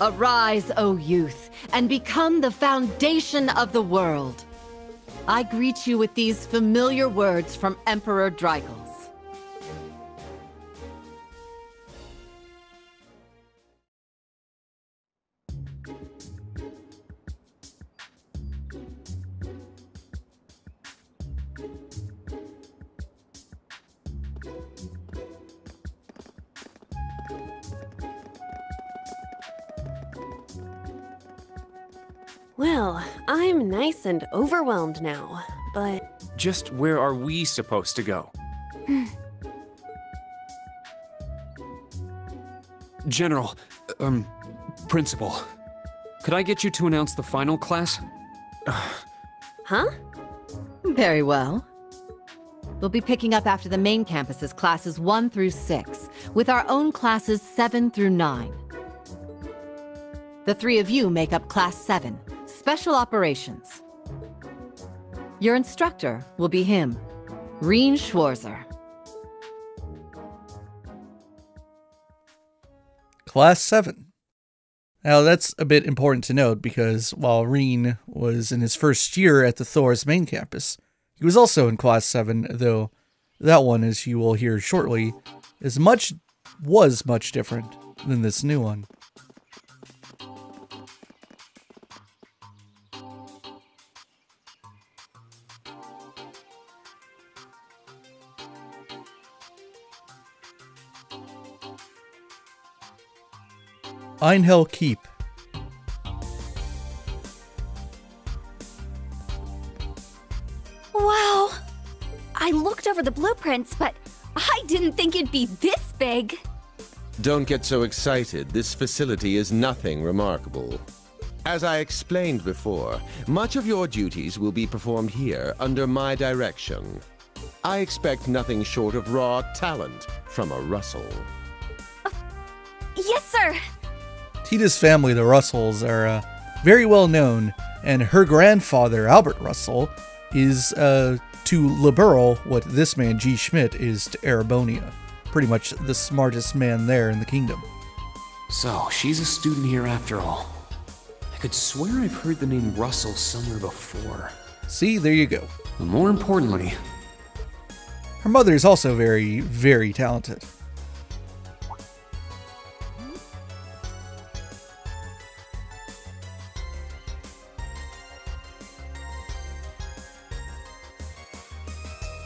Arise, O youth, and become the foundation of the world. I greet you with these familiar words from Emperor Drygles. Well, I'm nice and overwhelmed now, but... Just where are we supposed to go? General, Principal, could I get you to announce the final class? Huh? Very well. We'll be picking up after the main campus's classes 1 through 6, with our own classes 7 through 9. The 3 of you make up Class 7. Special Operations. Your instructor will be him, Rean Schwarzer. Class 7. Now, that's a bit important to note because while Rean was in his first year at the Thor's main campus, he was also in Class 7, though that one, as you will hear shortly, was much different than this new one. Einhell Keep. Wow! I looked over the blueprints, but I didn't think it'd be this big. Don't get so excited. This facility is nothing remarkable. As I explained before, much of your duties will be performed here under my direction. I expect nothing short of raw talent from a Russell. Yes, sir! Tita's family, the Russells, are very well known, and her grandfather, Albert Russell, is to Liberal what this man, G. Schmidt, is to Erebonia. Pretty much the smartest man there in the kingdom. So, she's a student here after all. I could swear I've heard the name Russell somewhere before. See, there you go. But more importantly, her mother is also very, very talented.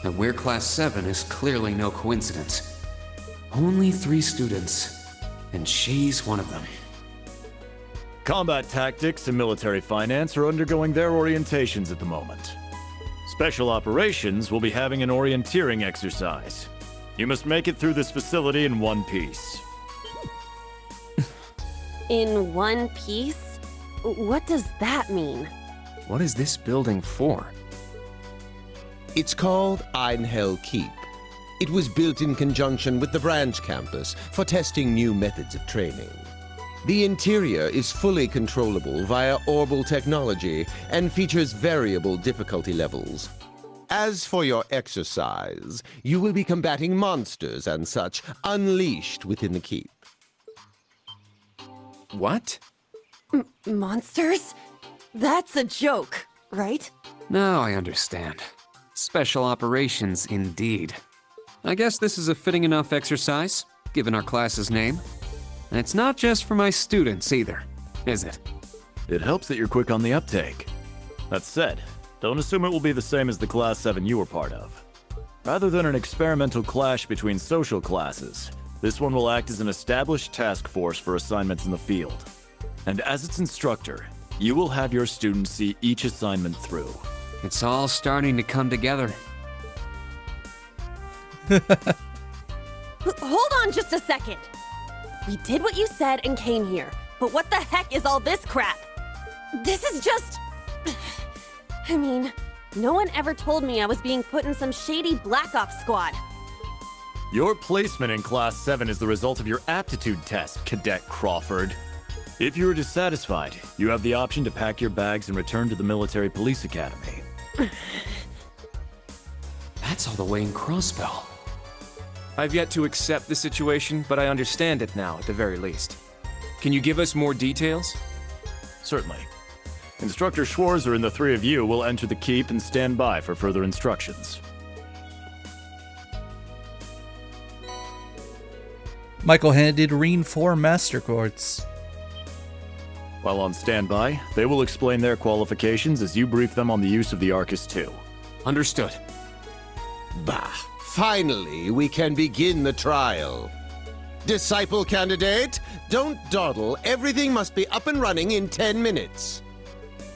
That we're Class 7 is clearly no coincidence. Only 3 students, and she's one of them. Combat tactics and military finance are undergoing their orientations at the moment. Special operations will be having an orienteering exercise. You must make it through this facility in one piece. In one piece? What does that mean? What is this building for? It's called Einhell Keep. It was built in conjunction with the branch campus for testing new methods of training. The interior is fully controllable via Orbal technology and features variable difficulty levels. As for your exercise, you will be combating monsters and such unleashed within the keep. What? Monsters? That's a joke, right? Now I understand. Special operations, indeed. I guess this is a fitting enough exercise, given our class's name. And it's not just for my students, either, is it? It helps that you're quick on the uptake. That said, don't assume it will be the same as the Class 7 you were part of. Rather than an experimental clash between social classes, this one will act as an established task force for assignments in the field. And as its instructor, you will have your students see each assignment through. It's all starting to come together. Hold on just a second. We did what you said and came here, but what the heck is all this crap? This is just... I mean, no one ever told me I was being put in some shady Black Ops squad. Your placement in Class 7 is the result of your aptitude test, Cadet Crawford. If you are dissatisfied, you have the option to pack your bags and return to the Military Police Academy. That's all the way in Crossbell. I've yet to accept the situation, but I understand it now, at the very least. Can you give us more details? Certainly. Instructor Schwarzer and the 3 of you will enter the keep and stand by for further instructions. Michael handed Rean 4 Master Quartz. While on standby, they will explain their qualifications as you brief them on the use of the Arcus 2. Understood. Bah! Finally, we can begin the trial. Disciple candidate, don't dawdle. Everything must be up and running in 10 minutes.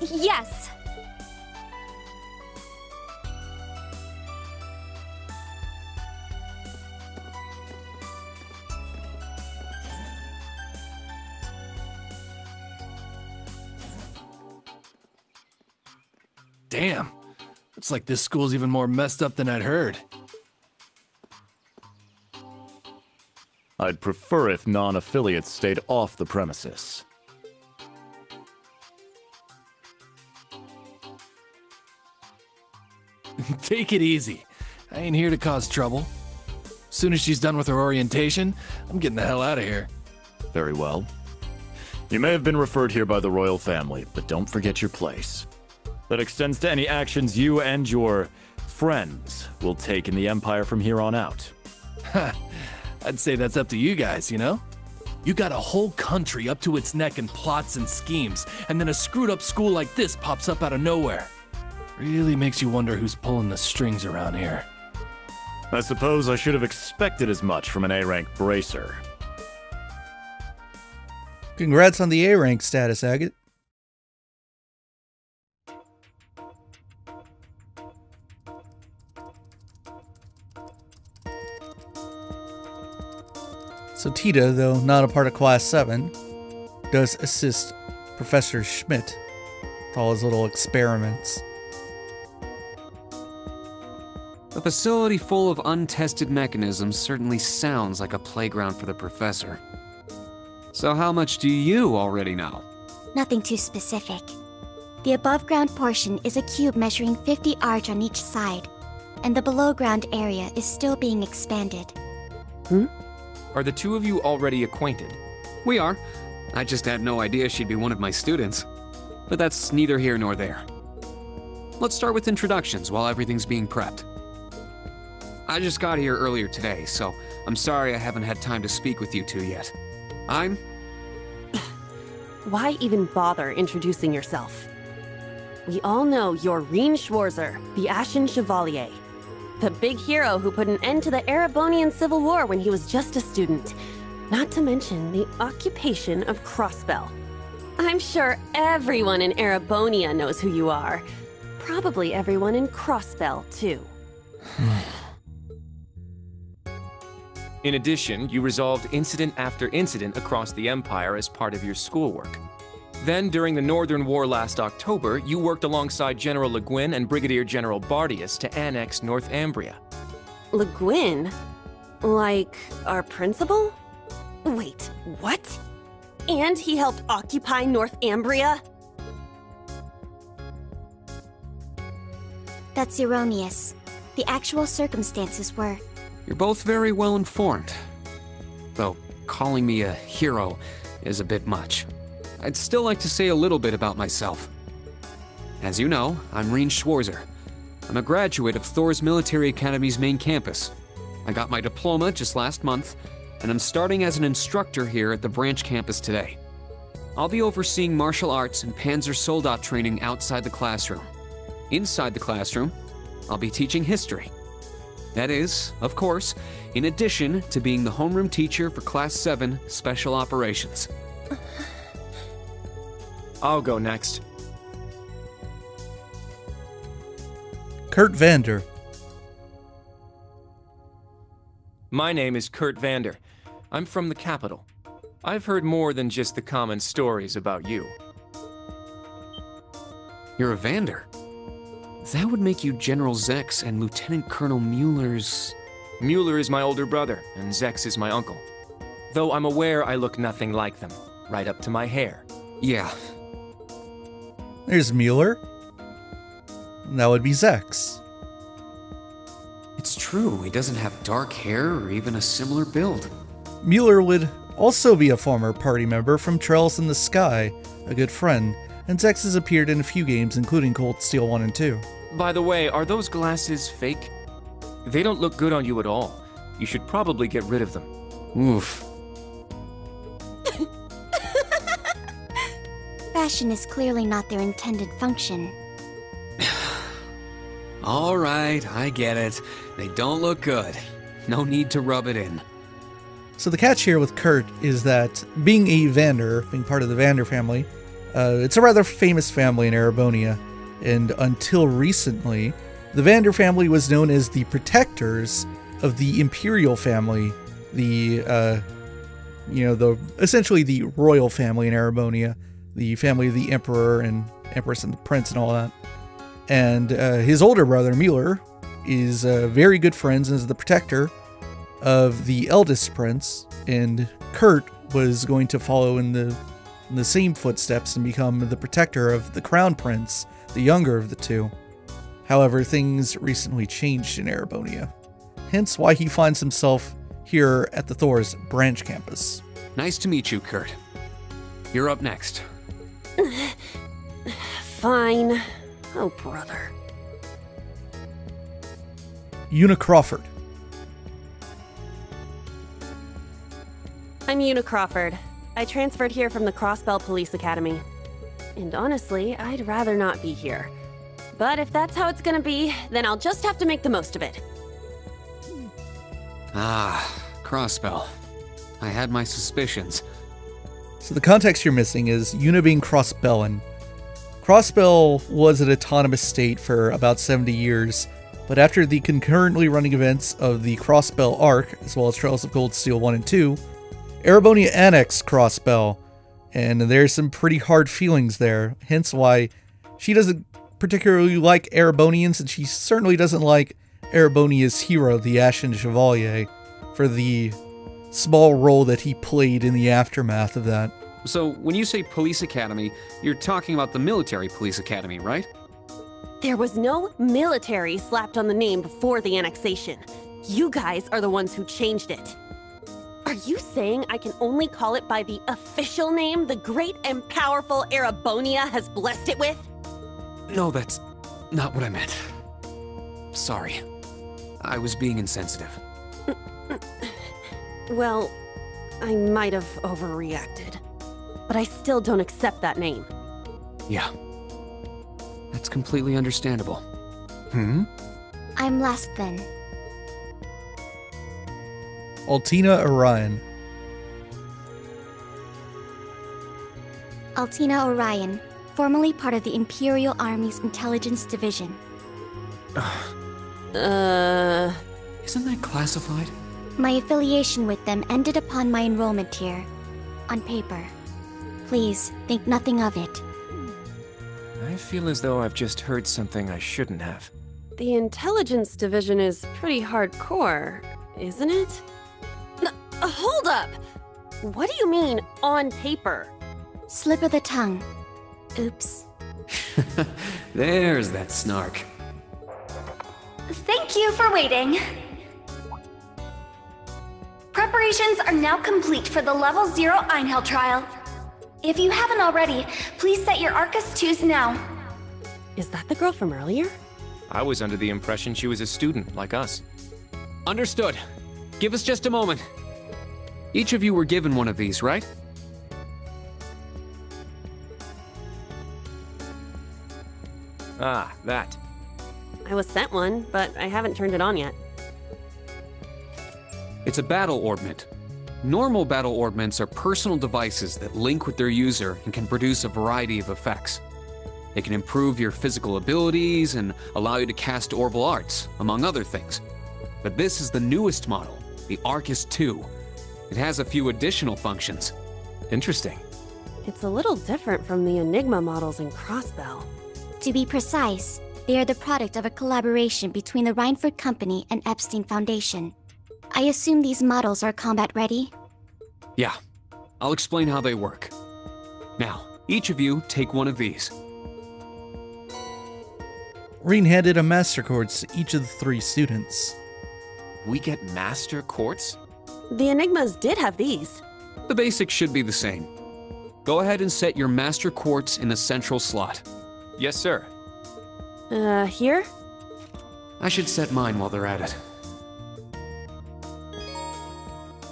Yes. Damn. Looks like this school's even more messed up than I'd heard. I'd prefer if non-affiliates stayed off the premises. Take it easy. I ain't here to cause trouble. Soon as she's done with her orientation, I'm getting the hell out of here. Very well. You may have been referred here by the royal family, but don't forget your place. That extends to any actions you and your friends will take in the Empire from here on out. I'd say that's up to you guys, you know? You got a whole country up to its neck in plots and schemes, and then a screwed-up school like this pops up out of nowhere. Really makes you wonder who's pulling the strings around here. I suppose I should have expected as much from an A-rank bracer. Congrats on the A-rank status, Agate. So Tita, though not a part of Class 7, does assist Professor Schmidt with all his little experiments. A facility full of untested mechanisms certainly sounds like a playground for the professor. So how much do you already know? Nothing too specific. The above-ground portion is a cube measuring 50 arch on each side, and the below-ground area is still being expanded. Hmm? Are the two of you already acquainted? We are. I just had no idea she'd be one of my students. But that's neither here nor there. Let's start with introductions while everything's being prepped. I just got here earlier today, so I'm sorry I haven't had time to speak with you two yet. I'm... Why even bother introducing yourself? We all know you're Rean Schwarzer, the Ashen Chevalier. The big hero who put an end to the Erebonian Civil War when he was just a student. Not to mention the occupation of Crossbell. I'm sure everyone in Erebonia knows who you are. Probably everyone in Crossbell, too. In addition, you resolved incident after incident across the Empire as part of your schoolwork. Then, during the Northern War last October, you worked alongside General Le Guin and Brigadier General Bardius to annex North Ambria. Le Guin? Like, our principal? Wait, what? And he helped occupy North Ambria? That's erroneous. The actual circumstances were... You're both very well informed. Though, calling me a hero is a bit much. I'd still like to say a little bit about myself. As you know, I'm Rean Schwarzer. I'm a graduate of Thor's Military Academy's main campus. I got my diploma just last month, and I'm starting as an instructor here at the branch campus today. I'll be overseeing martial arts and Panzer Soldat training outside the classroom. Inside the classroom, I'll be teaching history. That is, of course, in addition to being the homeroom teacher for Class 7 Special Operations. I'll go next. Kurt Vander. My name is Kurt Vander. I'm from the capital. I've heard more than just the common stories about you. You're a Vander? That would make you General Zex and Lieutenant Colonel Mueller's... Mueller is my older brother, and Zex is my uncle. Though I'm aware I look nothing like them, right up to my hair. Yeah. There's Mueller. That would be Zex. It's true, he doesn't have dark hair or even a similar build. Mueller would also be a former party member from Trails in the Sky, a good friend, and Zex has appeared in a few games including Cold Steel 1 and 2. By the way, are those glasses fake? They don't look good on you at all. You should probably get rid of them. Oof. Fashion is clearly not their intended function. All right, I get it. They don't look good. No need to rub it in. So the catch here with Kurt is that being a Vander, being part of the Vander family, it's a rather famous family in Erebonia, and until recently, the Vander family was known as the protectors of the Imperial family, the, essentially the royal family in Erebonia. The family of the Emperor and Empress and the Prince and all that. And his older brother, Mueller, is very good friends and is the protector of the eldest prince. And Kurt was going to follow in the same footsteps and become the protector of the crown prince, the younger of the two. However, things recently changed in Erebonia. Hence why he finds himself here at the Thor's branch campus. Nice to meet you, Kurt. You're up next. Fine. Oh, brother. Yuna Crawford. I'm Yuna Crawford. I transferred here from the Crossbell Police Academy. And honestly, I'd rather not be here. But if that's how it's gonna be, then I'll just have to make the most of it. Ah, Crossbell. I had my suspicions. So the context you're missing is Yuna being Crossbellan. Crossbell was an autonomous state for about 70 years, but after the concurrently running events of the Crossbell Arc, as well as Trails of Cold Steel 1 and 2, Erebonia annexed Crossbell, and there's some pretty hard feelings there, hence why she doesn't particularly like Erebonians, and she certainly doesn't like Erebonia's hero, the Ashen Chevalier, for the small role that he played in the aftermath of that. So, when you say police academy, you're talking about the military police academy, right? There was no military slapped on the name before the annexation. You guys are the ones who changed it. Are you saying I can only call it by the official name the great and powerful Erebonia has blessed it with? No, that's not what I meant. Sorry. I was being insensitive. Well, I might have overreacted, but I still don't accept that name. Yeah. That's completely understandable. Hmm? I'm last then. Altina Orion. Altina Orion, formerly part of the Imperial Army's Intelligence Division. Isn't that classified? My affiliation with them ended upon my enrollment here. On paper. Please, think nothing of it. I feel as though I've just heard something I shouldn't have. The Intelligence Division is pretty hardcore, isn't it? Hold up! What do you mean, on paper? Slip of the tongue. Oops. There's that snark. Thank you for waiting. Preparations are now complete for the Level 0 Einhell trial. If you haven't already, please set your Arcus 2s now. Is that the girl from earlier? I was under the impression she was a student, like us. Understood. Give us just a moment. Each of you were given one of these, right? Ah, that. I was sent one, but I haven't turned it on yet. It's a battle orbment. Normal battle orbments are personal devices that link with their user and can produce a variety of effects. It can improve your physical abilities and allow you to cast Orbal arts, among other things. But this is the newest model, the Arcus 2. It has a few additional functions. Interesting. It's a little different from the Enigma models in Crossbell. To be precise, they are the product of a collaboration between the Reinford Company and Epstein Foundation. I assume these models are combat-ready? Yeah. I'll explain how they work. Now, each of you take one of these. Rean handed a Master Quartz to each of the three students. We get Master Quartz? The Enigmas did have these. The basics should be the same. Go ahead and set your Master Quartz in the central slot. Yes, sir. Here? I should set mine while they're at it.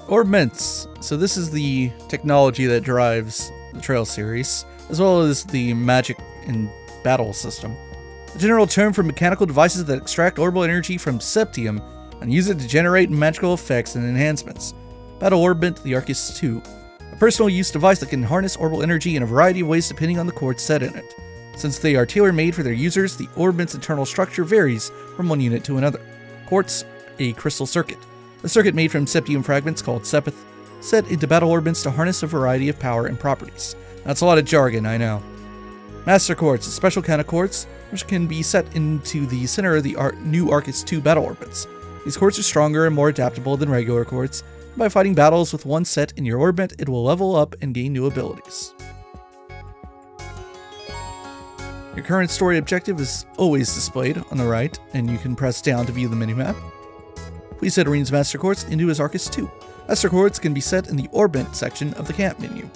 Orbments. So this is the technology that drives the Trail series, as well as the magic and battle system. A general term for mechanical devices that extract orbital energy from Septium and use it to generate magical effects and enhancements. Battle Orbment, the Arcus 2. A personal use device that can harness orbital energy in a variety of ways depending on the quartz set in it. Since they are tailor-made for their users, the Orbment's internal structure varies from one unit to another. Quartz, a crystal circuit. A circuit made from septium fragments called Sepith, set into battle orbits to harness a variety of power and properties. That's a lot of jargon, I know. Master Quartz, a special kind of quartz, which can be set into the center of the new Arcus 2 battle orbits. These quartz are stronger and more adaptable than regular quartz, and by fighting battles with one set in your orbit, it will level up and gain new abilities. Your current story objective is always displayed on the right, and you can press down to view the minimap. Please set Rean's Master Quartz into his Arcus 2. Master Quartz can be set in the Orbment section of the camp menu.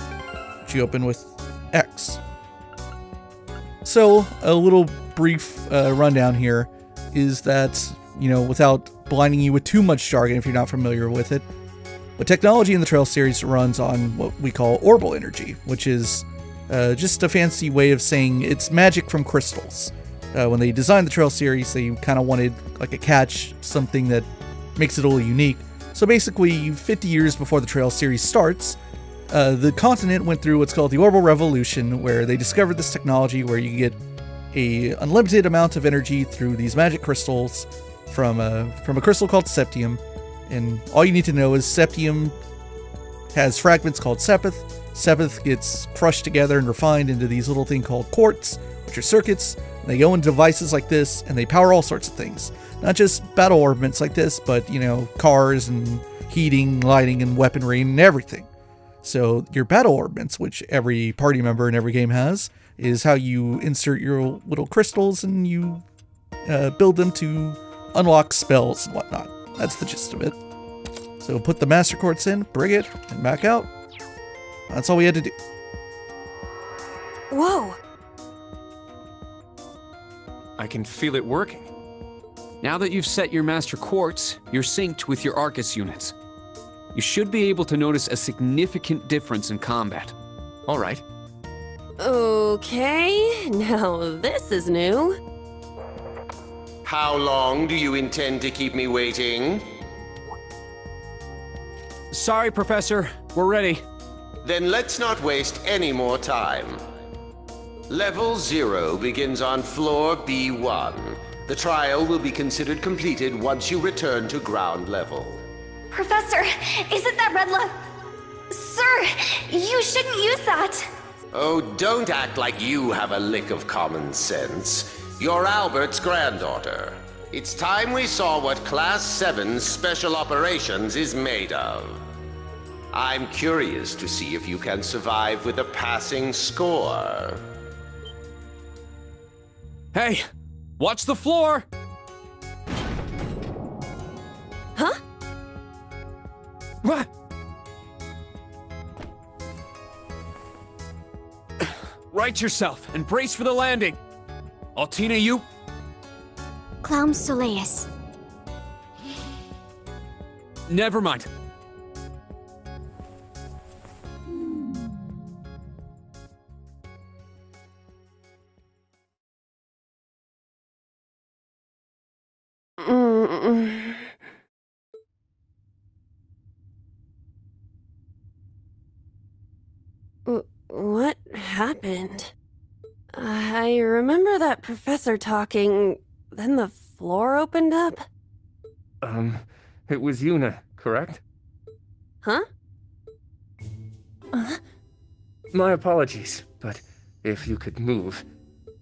Choose you open with X. So a little brief rundown here is that, you know, without blinding you with too much jargon if you're not familiar with it, the technology in the Trail series runs on what we call Orbal energy, which is just a fancy way of saying it's magic from crystals. When they designed the Trail series, they kind of wanted like a catch, something that makes it all unique. So basically, 50 years before the Trail series starts, the continent went through what's called the Orbal Revolution, where they discovered this technology where you get a unlimited amount of energy through these magic crystals from a crystal called Septium. And all you need to know is Septium has fragments called Sepith. Sepith gets crushed together and refined into these little thing called Quartz, which are circuits. And they go into devices like this, and they power all sorts of things. Not just battle armaments like this, but, you know, cars and heating, lighting, and weaponry and everything. So your battle armaments, which every party member in every game has, is how you insert your little crystals and you build them to unlock spells and whatnot. That's the gist of it. So put the Master Quartz in, bring it, and back out. That's all we had to do. Whoa! I can feel it working. Now that you've set your Master Quartz, you're synced with your Arcus units. You should be able to notice a significant difference in combat. All right. Okay, now this is new. How long do you intend to keep me waiting? Sorry, Professor. We're ready. Then let's not waste any more time. Level 0 begins on floor B1. The trial will be considered completed once you return to ground level. Professor, isn't that red love? Sir, you shouldn't use that! Oh, don't act like you have a lick of common sense. You're Albert's granddaughter. It's time we saw what Class 7's Special Operations is made of. I'm curious to see if you can survive with a passing score. Hey, watch the floor! Huh? What? Right yourself and brace for the landing. Altina, you? Clown Soleus. Never mind. What happened? I remember that professor talking, then the floor opened up? It was Yuna, correct? Huh? My apologies, but if you could move.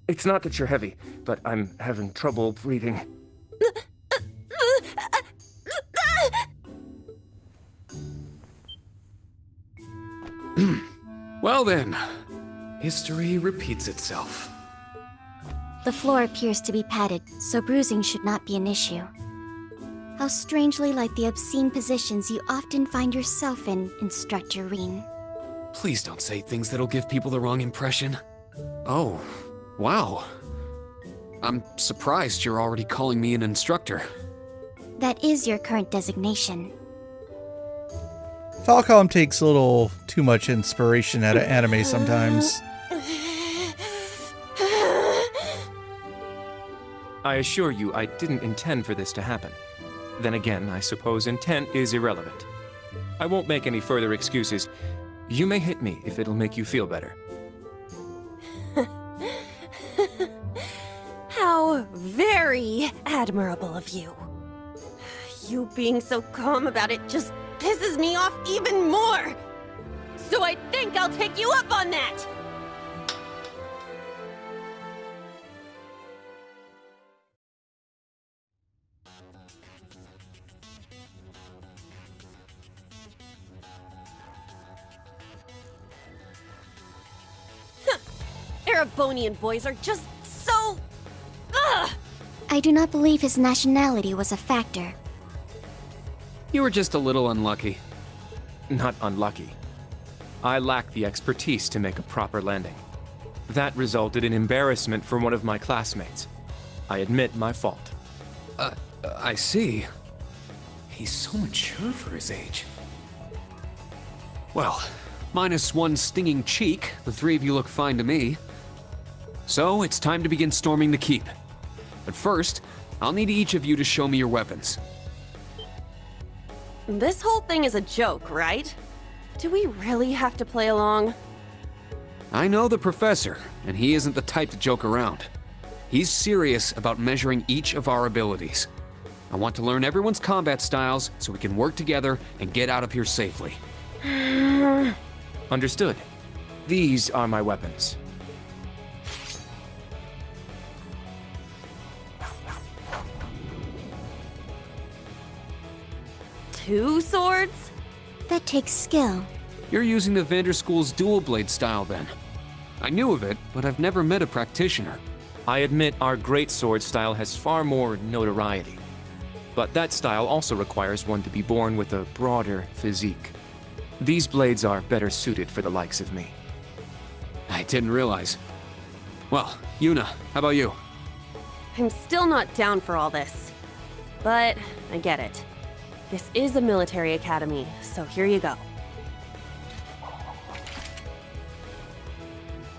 It's not that you're heavy, but I'm having trouble breathing. Well then, history repeats itself. The floor appears to be padded, so bruising should not be an issue. How strangely like the obscene positions you often find yourself in, Instructor Rean. Please don't say things that'll give people the wrong impression. Oh, wow. I'm surprised you're already calling me an instructor. That is your current designation. Falcom takes a little too much inspiration out of anime sometimes. I assure you, I didn't intend for this to happen. Then again, I suppose intent is irrelevant. I won't make any further excuses. You may hit me if it'll make you feel better. How very admirable of you. You being so calm about it just pisses me off even more! So I think I'll take you up on that! Erebonian boys are just so... Ugh! I do not believe his nationality was a factor. You were just a little unlucky. Not unlucky. I lacked the expertise to make a proper landing. That resulted in embarrassment for one of my classmates. I admit my fault. I see. He's so mature for his age. Well, minus one stinging cheek, the three of you look fine to me. So, it's time to begin storming the keep. But first, I'll need each of you to show me your weapons. This whole thing is a joke, right? Do we really have to play along? I know the professor, and he isn't the type to joke around. He's serious about measuring each of our abilities. I want to learn everyone's combat styles so we can work together and get out of here safely. Understood. These are my weapons. Two swords? That takes skill. You're using the Vander School's dual blade style then. I knew of it, but I've never met a practitioner. I admit our greatsword style has far more notoriety, but that style also requires one to be born with a broader physique. These blades are better suited for the likes of me. I didn't realize. Well, Yuna, how about you? I'm still not down for all this, but I get it. This is a military academy, so here you go.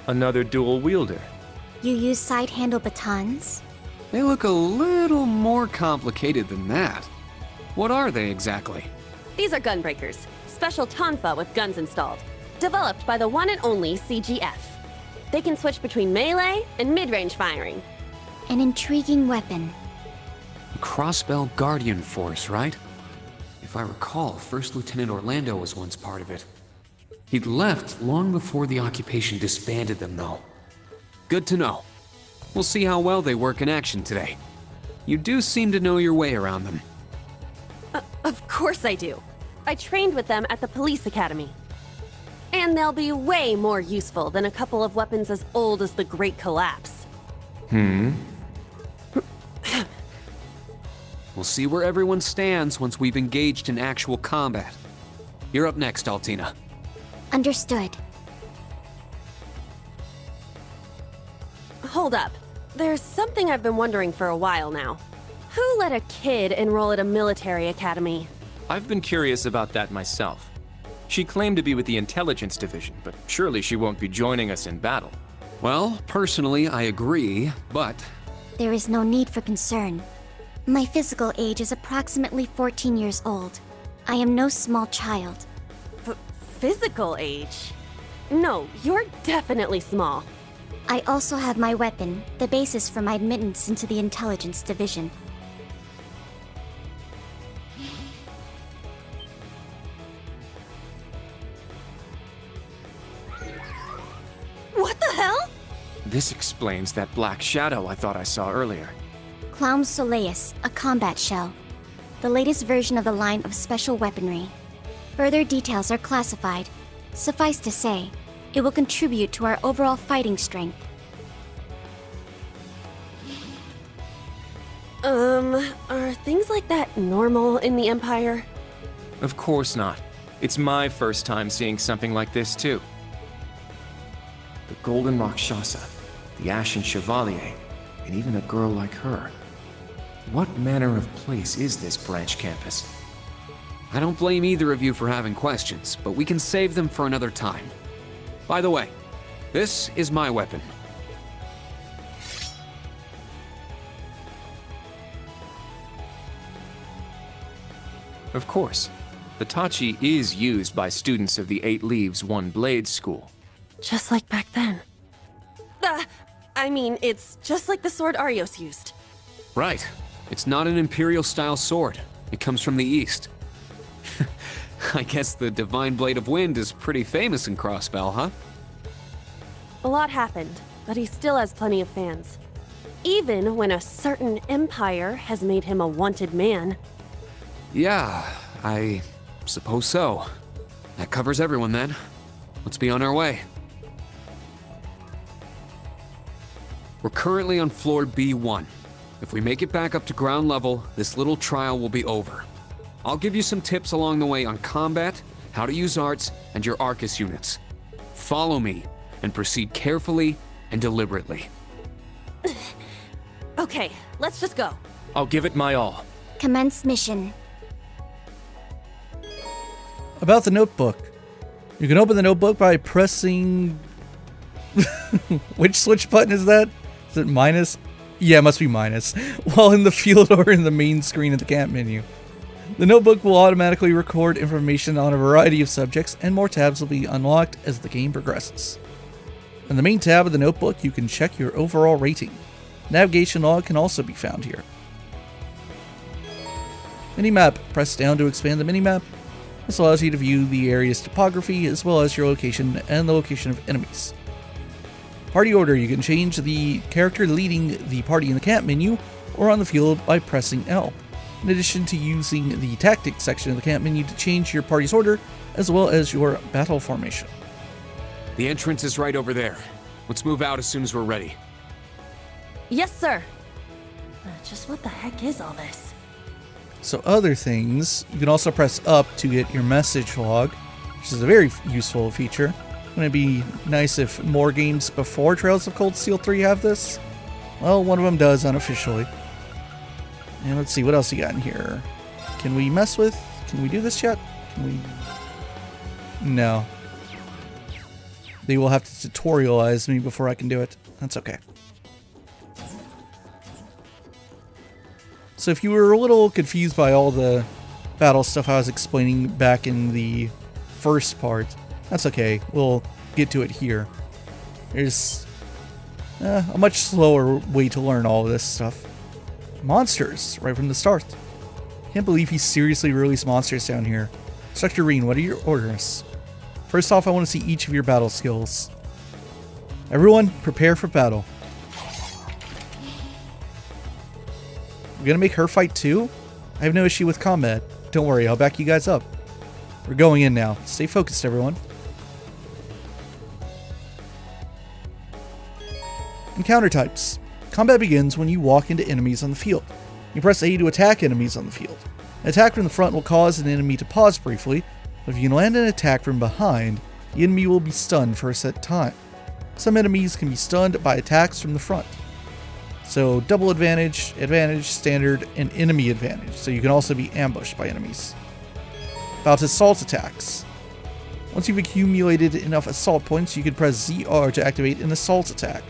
Another dual wielder. You use side-handle batons? They look a little more complicated than that. What are they exactly? These are gunbreakers, special tonfa with guns installed, developed by the one and only CGF. They can switch between melee and mid-range firing. An intriguing weapon. The Crossbell Guardian Force, right? If I recall, First Lieutenant Orlando was once part of it. He'd left long before the occupation disbanded them, though. Good to know. We'll see how well they work in action today. You do seem to know your way around them. Of course I do. I trained with them at the police academy. And they'll be way more useful than a couple of weapons as old as the Great Collapse. We'll see where everyone stands once we've engaged in actual combat. You're up next, Altina. Understood. Hold up. There's something I've been wondering for a while now. Who let a kid enroll at a military academy? I've been curious about that myself. She claimed to be with the intelligence division, but surely she won't be joining us in battle. Well, personally, I agree, but... There is no need for concern. My physical age is approximately 14 years old. I am no small child. Physical age? No, you're definitely small. I also have my weapon, the basis for my admittance into the intelligence division. What the hell? This explains that black shadow I thought I saw earlier. Clown Soleus, a combat shell. The latest version of the line of special weaponry. Further details are classified. Suffice to say, it will contribute to our overall fighting strength. Are things like that normal in the Empire? Of course not. It's my first time seeing something like this, too. The Golden Rakshasa, the Ashen Chevalier, and even a girl like her. What manner of place is this branch campus? I don't blame either of you for having questions, but we can save them for another time. By the way, this is my weapon. Of course, the Tachi is used by students of the Eight Leaves One Blade School. Just like back then. I mean, it's just like the sword Arios used. Right. It's not an Imperial-style sword. It comes from the East. I guess the Divine Blade of Wind is pretty famous in Crossbell, huh? A lot happened, but he still has plenty of fans. Even when a certain empire has made him a wanted man. Yeah, I suppose so. That covers everyone then. Let's be on our way. We're currently on floor B1. If we make it back up to ground level, this little trial will be over. I'll give you some tips along the way on combat, how to use arts, and your Arcus units. Follow me, and proceed carefully and deliberately. Okay, let's just go. I'll give it my all. Commence mission. About the notebook. You can open the notebook by pressing... Which switch button is that? Is it minus? Yeah, it must be minus. While in the field or in the main screen of the camp menu. The notebook will automatically record information on a variety of subjects, and more tabs will be unlocked as the game progresses. In the main tab of the notebook, you can check your overall rating. Navigation log can also be found here. Minimap. Press down to expand the minimap. This allows you to view the area's topography, as well as your location and the location of enemies. Party order. You can change the character leading the party in the camp menu or on the field by pressing L. In addition to using the tactics section of the camp menu to change your party's order, as well as your battle formation. The entrance is right over there. Let's move out as soon as we're ready. Yes, sir. Just what the heck is all this? So other things, you can also press up to get your message log, which is a very useful feature. Wouldn't it be nice if more games before Trails of Cold Steel 3 have this? Well, one of them does unofficially. And let's see, what else you got in here? Can we mess with? Can we do this yet? Can we? No. They will have to tutorialize me before I can do it. That's okay. So if you were a little confused by all the battle stuff I was explaining back in the first part, that's okay. We'll get to it here. There's a much slower way to learn all of this stuff. Monsters, right from the start. Can't believe he seriously released monsters down here. Instructor Rean, what are your orders? First off, I want to see each of your battle skills. Everyone, prepare for battle. We're gonna make her fight too? I have no issue with combat. Don't worry, I'll back you guys up. We're going in now. Stay focused, everyone. Encounter types. Combat begins when you walk into enemies on the field. You press A to attack enemies on the field. An attack from the front will cause an enemy to pause briefly, but if you can land an attack from behind, the enemy will be stunned for a set time. Some enemies can be stunned by attacks from the front. So double advantage, advantage, standard, and enemy advantage. So you can also be ambushed by enemies. About assault attacks. Once you've accumulated enough assault points, you can press ZR to activate an assault attack.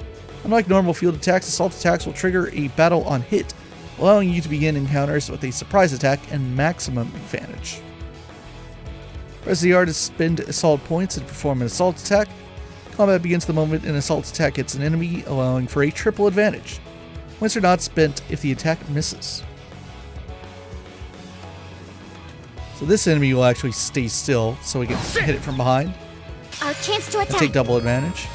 Unlike normal field attacks, assault attacks will trigger a battle on hit, allowing you to begin encounters with a surprise attack and maximum advantage. Press ZR to spend assault points and perform an assault attack. Combat begins the moment an assault attack hits an enemy, allowing for a triple advantage. Points are not spent if the attack misses. So this enemy will actually stay still, so we can hit it from behind. Our chance to attack. Take double advantage.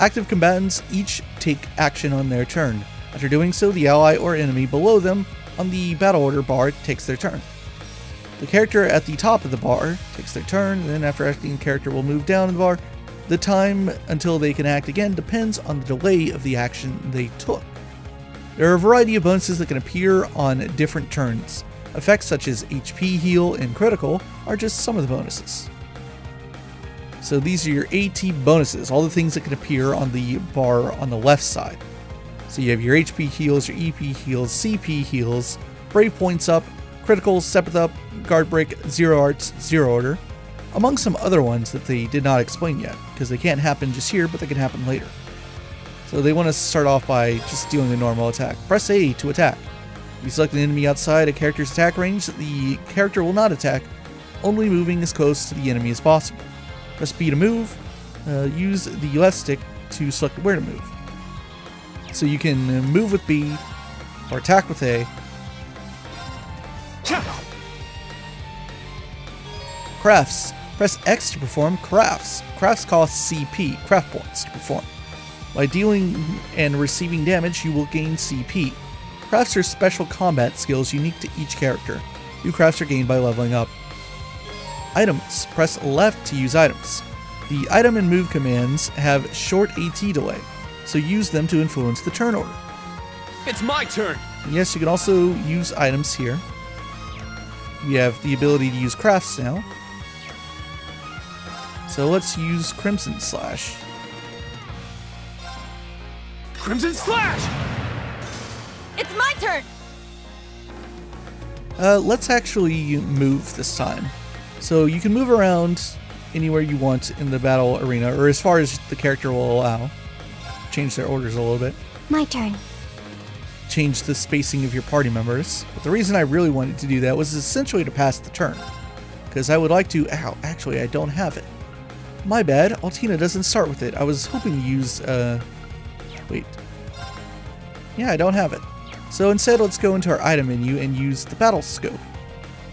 Active combatants each take action on their turn. After doing so, the ally or enemy below them on the battle order bar takes their turn. The character at the top of the bar takes their turn, and then after acting, the character will move down the bar. The time until they can act again depends on the delay of the action they took. There are a variety of bonuses that can appear on different turns. Effects such as HP, heal, and critical are just some of the bonuses. So these are your AT bonuses, all the things that can appear on the bar on the left side. So you have your HP heals, your EP heals, CP heals, Brave points up, critical, Sepith up, guard break, zero arts, zero order, among some other ones that they did not explain yet, because they can't happen just here, but they can happen later. So they want to start off by just doing a normal attack. Press A to attack. If you select an enemy outside a character's attack range, the character will not attack, only moving as close to the enemy as possible. Press B to move. Use the left stick to select where to move. So you can move with B or attack with A. Crafts. Press X to perform crafts. Crafts cost CP, craft points to perform. By dealing and receiving damage, you will gain CP. Crafts are special combat skills unique to each character. New crafts are gained by leveling up. Items. Press left to use items. The item and move commands have short AT delay, so use them to influence the turn order. It's my turn! And yes, you can also use items here. You have the ability to use crafts now. So let's use Crimson Slash. Crimson Slash! It's my turn! Let's actually move this time. So you can move around anywhere you want in the battle arena, or as far as the character will allow. Change their orders a little bit. My turn. Change the spacing of your party members. But the reason I really wanted to do that was essentially to pass the turn. Because I would like to... Ow, actually I don't have it. My bad, Altina doesn't start with it. I was hoping to use... Wait. Yeah, I don't have it. So instead let's go into our item menu and use the battle scope.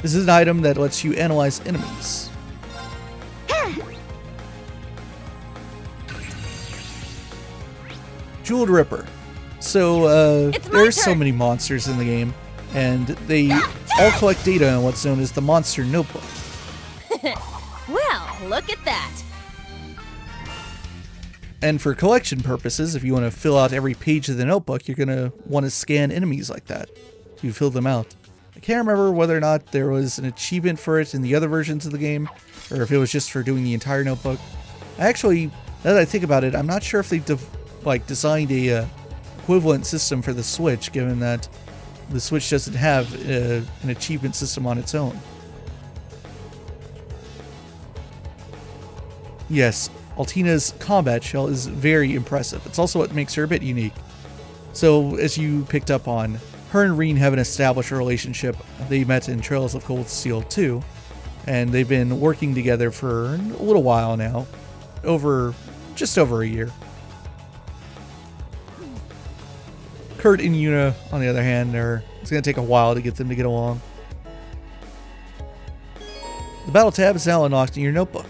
This is an item that lets you analyze enemies. Jeweled Ripper. So there's so many monsters in the game, and they all collect data in what's known as the Monster Notebook. Well, look at that. And for collection purposes, if you want to fill out every page of the notebook, you're going to want to scan enemies like that. You fill them out. I can't remember whether or not there was an achievement for it in the other versions of the game, or if it was just for doing the entire notebook. Actually, now that I think about it, I'm not sure if they've designed a equivalent system for the Switch, given that the Switch doesn't have an achievement system on its own. Yes, Altina's combat shell is very impressive. It's also what makes her a bit unique. So, as you picked up on, her and Rean have an established relationship. They met in Trails of Cold Steel 2, and they've been working together for a little while now, just over a year. Kurt and Yuna, on the other hand, it's going to take a while to get them to get along. The Battle tab is now unlocked in your notebook.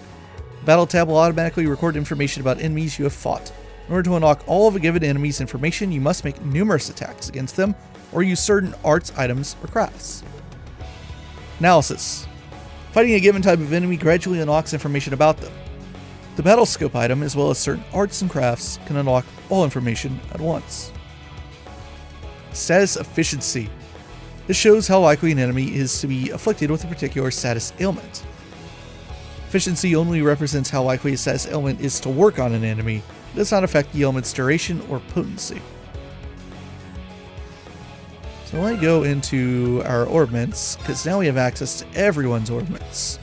The Battle tab will automatically record information about enemies you have fought. In order to unlock all of a given enemy's information, you must make numerous attacks against them, or use certain arts, items, or crafts. Analysis. Fighting a given type of enemy gradually unlocks information about them. The Battle Scope item, as well as certain arts and crafts, can unlock all information at once. Status Efficiency. This shows how likely an enemy is to be afflicted with a particular status ailment. Efficiency only represents how likely a status ailment is to work on an enemy. It does not affect the ailment's duration or potency. So let's go into our Orbments, because now we have access to everyone's Orbments.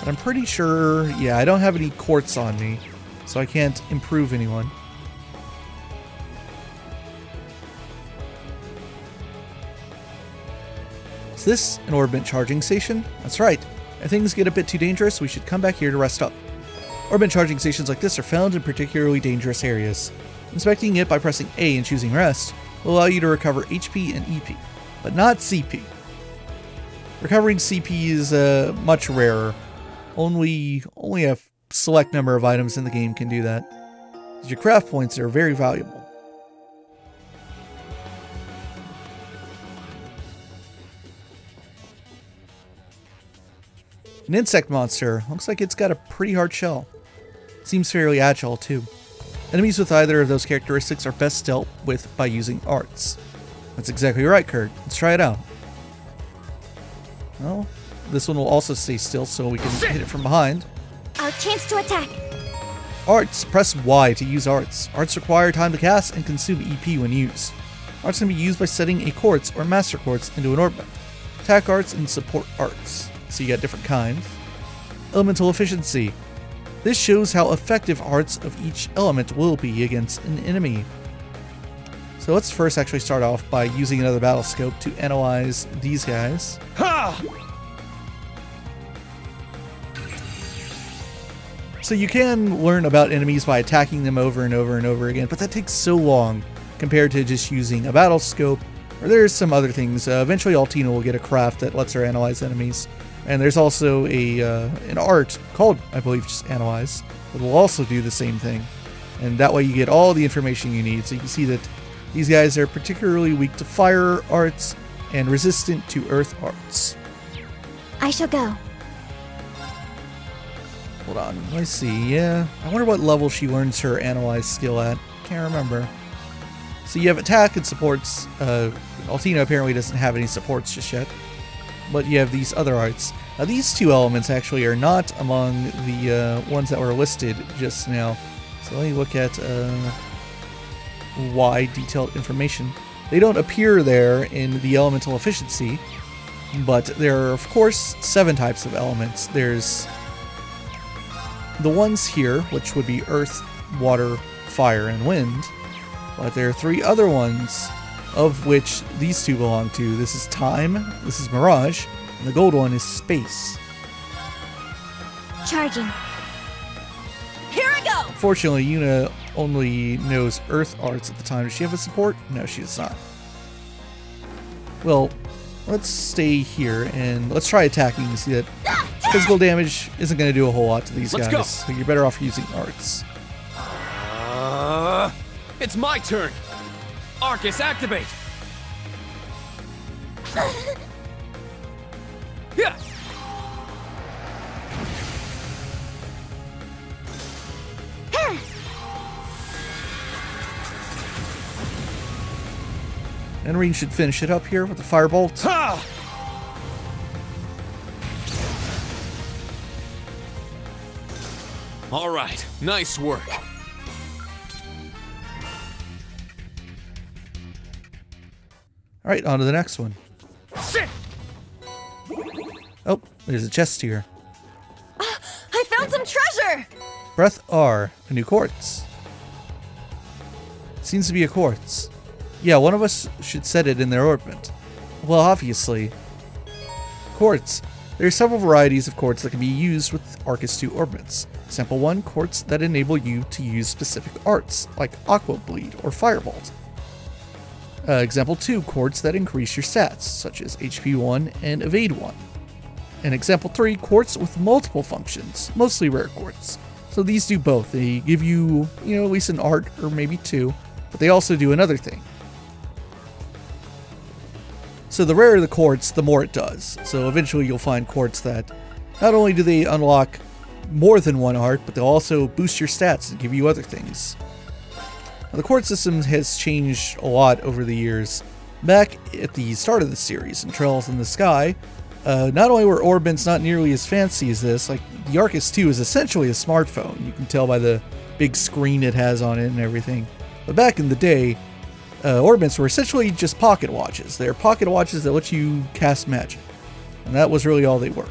But I'm pretty sure, yeah, I don't have any Quartz on me, so I can't improve anyone. This an Orbment charging station? That's right. If things get a bit too dangerous, we should come back here to rest up. Orbment charging stations like this are found in particularly dangerous areas. Inspecting it by pressing A and choosing rest will allow you to recover HP and EP, but not CP. Recovering CP is much rarer. Only a select number of items in the game can do that. Your craft points are very valuable. An insect monster. Looks like it's got a pretty hard shell. Seems fairly agile too. Enemies with either of those characteristics are best dealt with by using arts. That's exactly right, Kurt. Let's try it out. Well, this one will also stay still so we can hit it from behind. Our chance to attack. Arts. Press Y to use arts. Arts require time to cast and consume EP when used. Arts can be used by setting a quartz or master quartz into an orbit. Attack arts and support arts. So you got different kinds. Elemental Efficiency. This shows how effective arts of each element will be against an enemy. So let's first actually start off by using another battle scope to analyze these guys. Ha! So you can learn about enemies by attacking them over and over and over again, but that takes so long compared to just using a battle scope, or there's some other things. Eventually Altina will get a craft that lets her analyze enemies. And there's also a an art called, I believe, just Analyze, that will also do the same thing. And that way you get all the information you need. So you can see that these guys are particularly weak to fire arts and resistant to earth arts. I shall go. Hold on, let's see, yeah. I wonder what level she learns her Analyze skill at. Can't remember. So you have attack and supports. Altina apparently doesn't have any supports just yet. But you have these other arts. Now these two elements actually are not among the ones that were listed just now. So let me look at why detailed information. They don't appear there in the elemental efficiency, but there are of course 7 types of elements. There's the ones here, which would be earth, water, fire, and wind, but there are 3 other ones of which these two belong to. This is time, this is mirage, and the gold one is space. Charging. Here I go! Fortunately, Yuna only knows earth arts at the time. Does she have a support? No, she does not. Well, let's stay here and let's try attacking to see that physical damage isn't going to do a whole lot to these guys. Let's go. So you're better off using arts. It's my turn! Arcus, activate! Yeah. And Rean should finish it up here with the firebolt. Ha! All right, nice work. All right, on to the next one. Sit. Oh, there's a chest here. I found some treasure! Breath R, a new quartz. Seems to be a quartz. Yeah, one of us should set it in their orbment. Well, obviously. Quartz. There are several varieties of quartz that can be used with Arcus 2 orbments. Sample 1, quartz that enable you to use specific arts, like Aqua Bleed or Firebolt. Example 2, quartz that increase your stats, such as HP 1 and Evade 1. And example 3, quartz with multiple functions, mostly rare quartz. So these do both. They give you, at least an art or maybe 2, but they also do another thing. So the rarer the quartz, the more it does. So eventually you'll find quartz that not only do they unlock more than one art, but they'll also boost your stats and give you other things. Now, the quartz system has changed a lot over the years. Back at the start of the series in Trails in the Sky, not only were orbments not nearly as fancy as this, like the Arcus 2 is essentially a smartphone. You can tell by the big screen it has on it and everything. But back in the day, orbments were essentially just pocket watches. They're pocket watches that let you cast magic, and that was really all they were.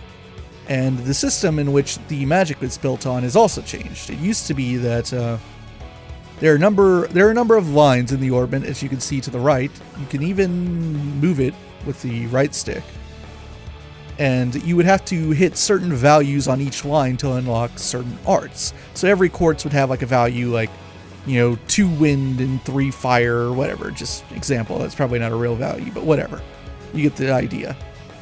And the system in which the magic was built on is also changed. It used to be that there are a number of lines in the orbment, as you can see to the right. You can even move it with the right stick, and you would have to hit certain values on each line to unlock certain arts. So every quartz would have like a value like 2 wind and 3 fire or whatever. Just example, that's probably not a real value, but whatever. You get the idea.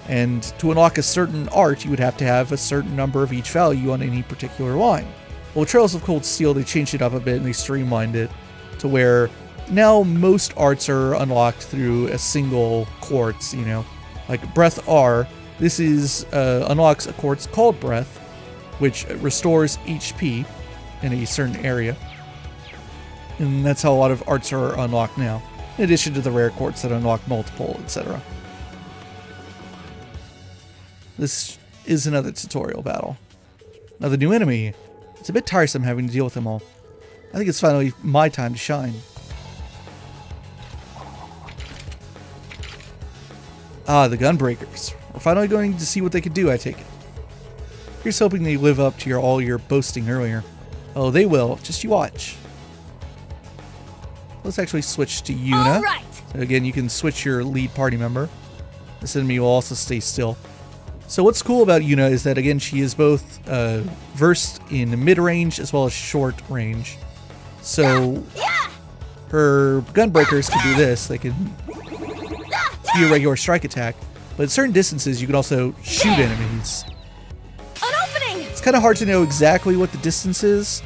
And to unlock a certain art, you would have to have a certain number of each value on any particular line. Well, Trails of Cold Steel, they changed it up a bit and they streamlined it to where now most arts are unlocked through a single quartz, Like Breath R, this is unlocks a quartz called Breath, which restores HP in a certain area. And that's how a lot of arts are unlocked now, in addition to the rare quartz that unlock multiple, etc. This is another tutorial battle. Now the new enemy. It's a bit tiresome having to deal with them all. I think it's finally my time to shine. Ah, the Gunbreakers. We're finally going to see what they can do, I take it. Here's hoping they live up to all your boasting earlier. Oh, they will. Just you watch. Let's actually switch to Yuna. Right. So again, you can switch your lead party member. This enemy will also stay still. So what's cool about Yuna is that, again, she is both versed in mid-range as well as short-range. So her Gunbreakers can do this. They can do a regular strike attack. But at certain distances, you can also shoot enemies. An opening. It's kind of hard to know exactly what the distance is,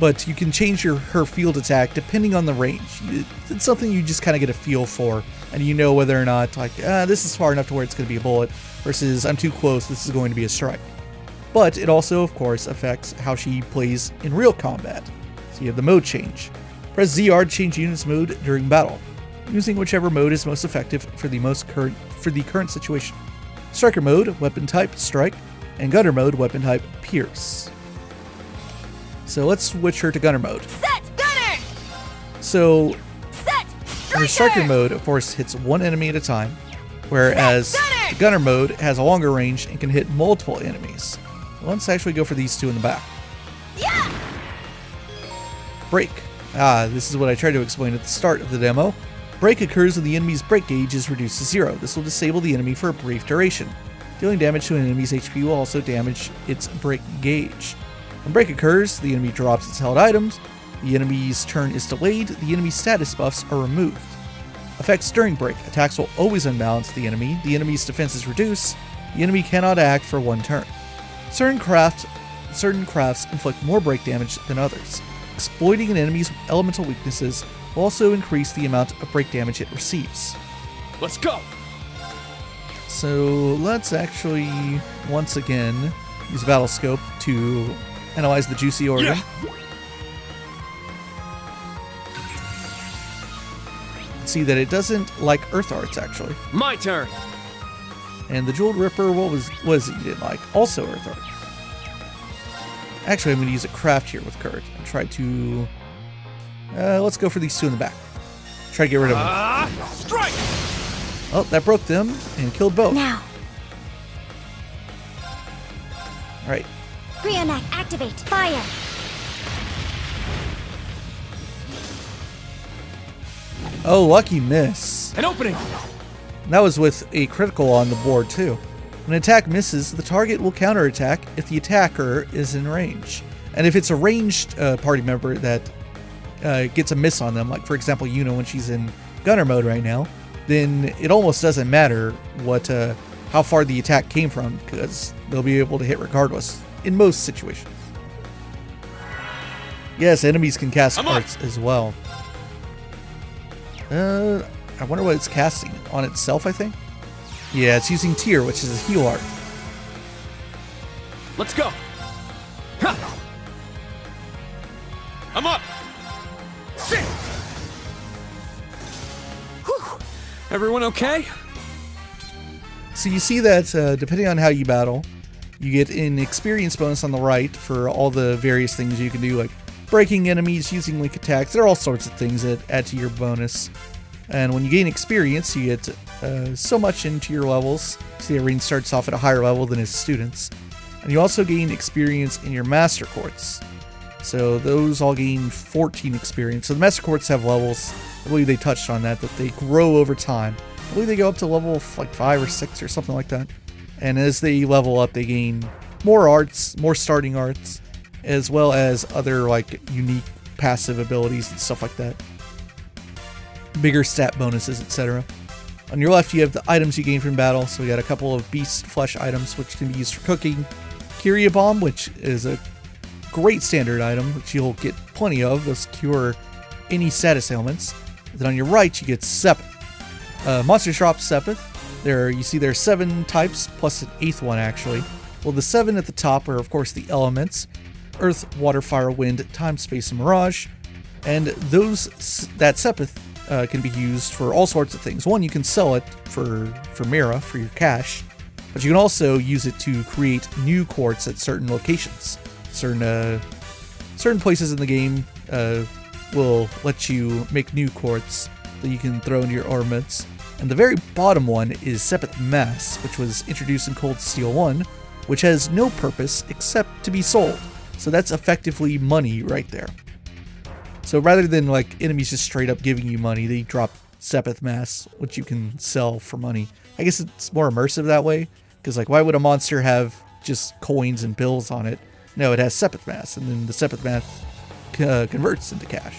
but you can change her field attack depending on the range. It's something you just kind of get a feel for, and you know whether or not, like, this is far enough to where it's going to be a bullet, versus I'm too close, this is going to be a strike. But it also, of course, affects how she plays in real combat. So you have the mode change. Press ZR to change unit's mode during battle, using whichever mode is most effective for the current situation. Striker mode, weapon type, strike, and gunner mode, weapon type Pierce. So let's switch her to gunner mode. Set gunner! So her striker mode, of course, hits one enemy at a time, whereas the gunner mode has a longer range and can hit multiple enemies. Let's actually go for these two in the back. Yeah. Break. Ah, this is what I tried to explain at the start of the demo. Break occurs when the enemy's break gauge is reduced to 0. This will disable the enemy for a brief duration. Dealing damage to an enemy's HP will also damage its break gauge. When break occurs, the enemy drops its held items, the enemy's turn is delayed, the enemy's status buffs are removed. Effects during break. Attacks will always unbalance the enemy's defense is reduced, the enemy cannot act for one turn. Certain crafts inflict more break damage than others. Exploiting an enemy's elemental weaknesses will also increase the amount of break damage it receives. Let's go! So let's actually, once again, use Battle Scope to analyze the juicy organ. Yeah. See that it doesn't like Earth Arts, actually. My turn! And the Jeweled Ripper, what was it you didn't like? Also Earth Arts. Actually, I'm going to use a craft here with Kurt and try to... let's go for these two in the back. Try to get rid of them. Strike! Oh, that broke them and killed both. Now. All right. Brianac, activate. Fire. Oh, lucky miss. An opening. And that was with a critical on the board, too. When an attack misses, the target will counterattack if the attacker is in range. And if it's a ranged party member that gets a miss on them, like for example Yuna when she's in gunner mode right now, then it almost doesn't matter what how far the attack came from, because they'll be able to hit regardless in most situations. Yes, enemies can cast arts as well. I wonder what it's casting on itself, I think. Yeah, it's using Tear, which is a heal art. Let's go. Ha. I'm up. Sit. Whew. Everyone okay? So you see that depending on how you battle, you get an experience bonus on the right for all the various things you can do, like breaking enemies, using link attacks. There are all sorts of things that add to your bonus. And when you gain experience, you get so much into your levels. See, Rean starts off at a higher level than his students. And you also gain experience in your Master Quartz. So those all gain 14 experience. So the Master Quartz have levels. I believe they touched on that, that they grow over time. I believe they go up to level like 5 or 6 or something like that. And as they level up, they gain more arts, more starting arts, as well as other like unique passive abilities and stuff like that. Bigger stat bonuses, etc. On your left, you have the items you gain from battle. So we got a couple of beast flesh items, which can be used for cooking. Curia Bomb, which is a great standard item, which you'll get plenty of. Those cure any status ailments. Then on your right, you get Sepith. Monster Shop Sepith. There, you see there are 7 types, plus an 8th one, actually. Well, the 7 at the top are, of course, the elements. Earth, Water, Fire, Wind, Time, Space, and Mirage. And that Sepith can be used for all sorts of things. One, you can sell it for Mira, for your cash, but you can also use it to create new quartz at certain locations. Certain places in the game will let you make new quartz that you can throw into your ornaments. And the very bottom one is Sepith Mass, which was introduced in Cold Steel 1, which has no purpose except to be sold. So that's effectively money right there. So rather than like enemies just straight up giving you money, they drop Sepith Mass, which you can sell for money. I guess it's more immersive that way, because like why would a monster have just coins and bills on it? No, it has Sepith Mass, and then the Sepith Mass converts into cash.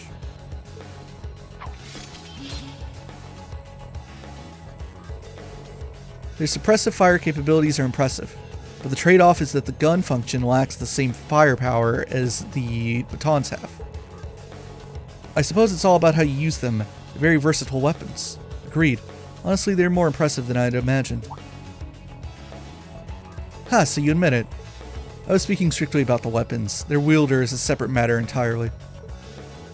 Their suppressive fire capabilities are impressive, but the trade-off is that the gun function lacks the same firepower as the batons have. I suppose it's all about how you use them. They're very versatile weapons. Agreed. Honestly, they're more impressive than I'd imagined. Ha, so you admit it. I was speaking strictly about the weapons. Their wielder is a separate matter entirely.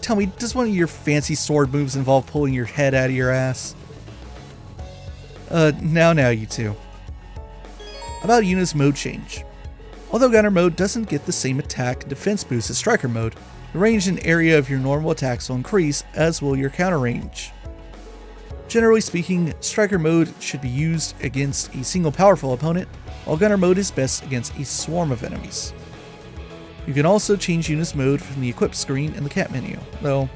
Tell me, does one of your fancy sword moves involve pulling your head out of your ass? Now you two. About Yuna's mode change. Although gunner mode doesn't get the same attack and defense boost as striker mode, the range and area of your normal attacks will increase, as will your counter range. Generally speaking, striker mode should be used against a single powerful opponent, while gunner mode is best against a swarm of enemies. You can also change Yuna's mode from the equip screen in the cat menu, though